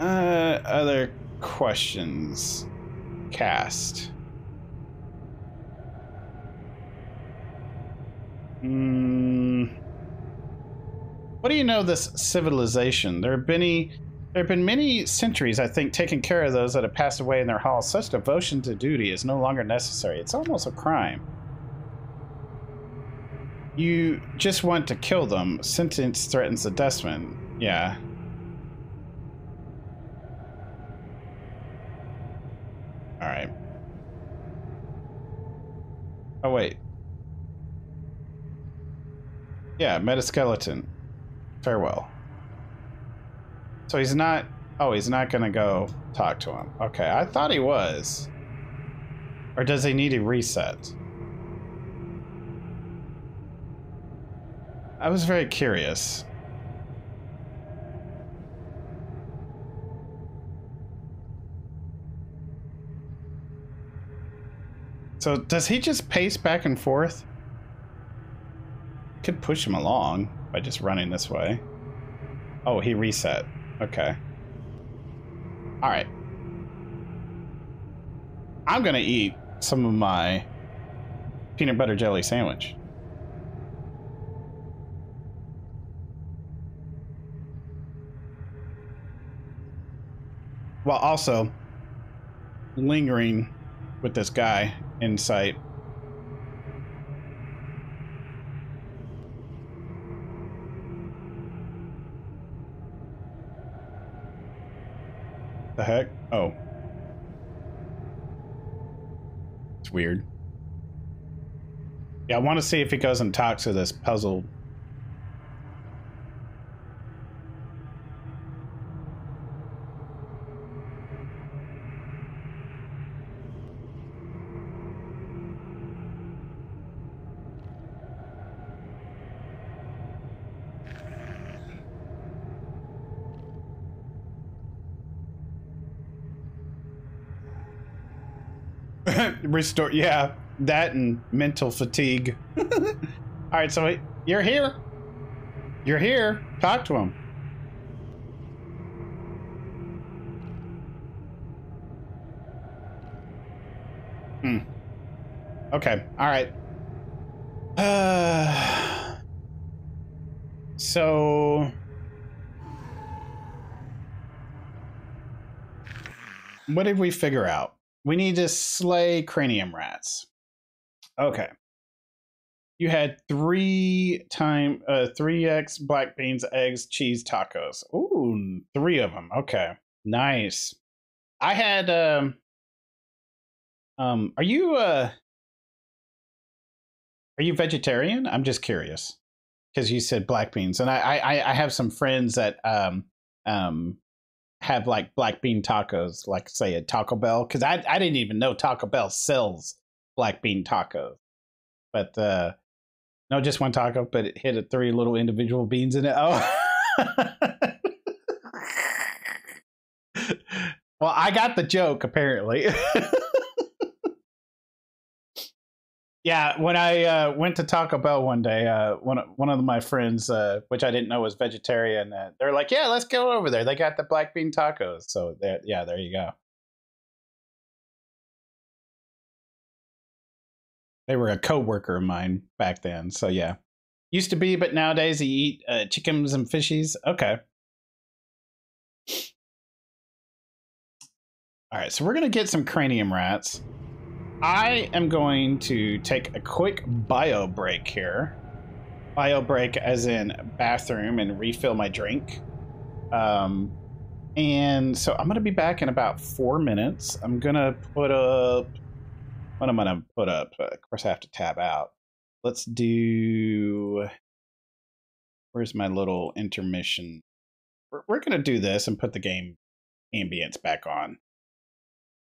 Uh, other questions. Cast. Hmm. What do you know of this civilization? There have been any, there have been many centuries, I think, taking care of those that have passed away in their hall. Such devotion to duty is no longer necessary. It's almost a crime. You just want to kill them. Sentence threatens the Dustmen. Yeah. All right. Oh, wait. Yeah, Metaskeleton. Farewell. So he's not... Oh, he's not going to go talk to him. Okay, I thought he was. Or does he need a reset? I was very curious. So does he just pace back and forth? Could push him along by just running this way. Oh, he reset. Okay. All right. I'm going to eat some of my peanut butter jelly sandwich. While also lingering with this guy in sight. The heck? Oh. It's weird. Yeah, I want to see if he goes and talks to this puzzle. Restore, yeah, that and mental fatigue. All right, so you're here. You're here. Talk to him. Hmm. Okay. All right. Uh, so what did we figure out? We need to slay Cranium Rats. Okay. You had three time, uh, three X black beans, eggs, cheese, tacos. Ooh, three of them. Okay. Nice. I had, um, um, are you, uh, are you vegetarian? I'm just curious because you said black beans. And I, I, I have some friends that, um, um, have like black bean tacos, like say at Taco Bell, because I, I didn't even know Taco Bell sells black bean tacos. But uh no, just one taco, but it hit a three little individual beans in it. Oh. Well, I got the joke apparently. Yeah, when I uh, went to Taco Bell one day, uh, one one of my friends, uh, which I didn't know was vegetarian, uh, they're like, "Yeah, let's go over there. They got the black bean tacos." So there, yeah, there you go. They were a coworker of mine back then, so yeah, used to be, but nowadays they eat uh, chickens and fishies. Okay. All right, so we're gonna get some Cranium Rats. I am going to take a quick bio break here. Bio break as in bathroom and refill my drink. Um, and so I'm going to be back in about four minutes. I'm going to put up... What am I going to put up? Of course, I have to tab out. Let's do... Where's my little intermission? We're, we're going to do this and put the game ambience back on.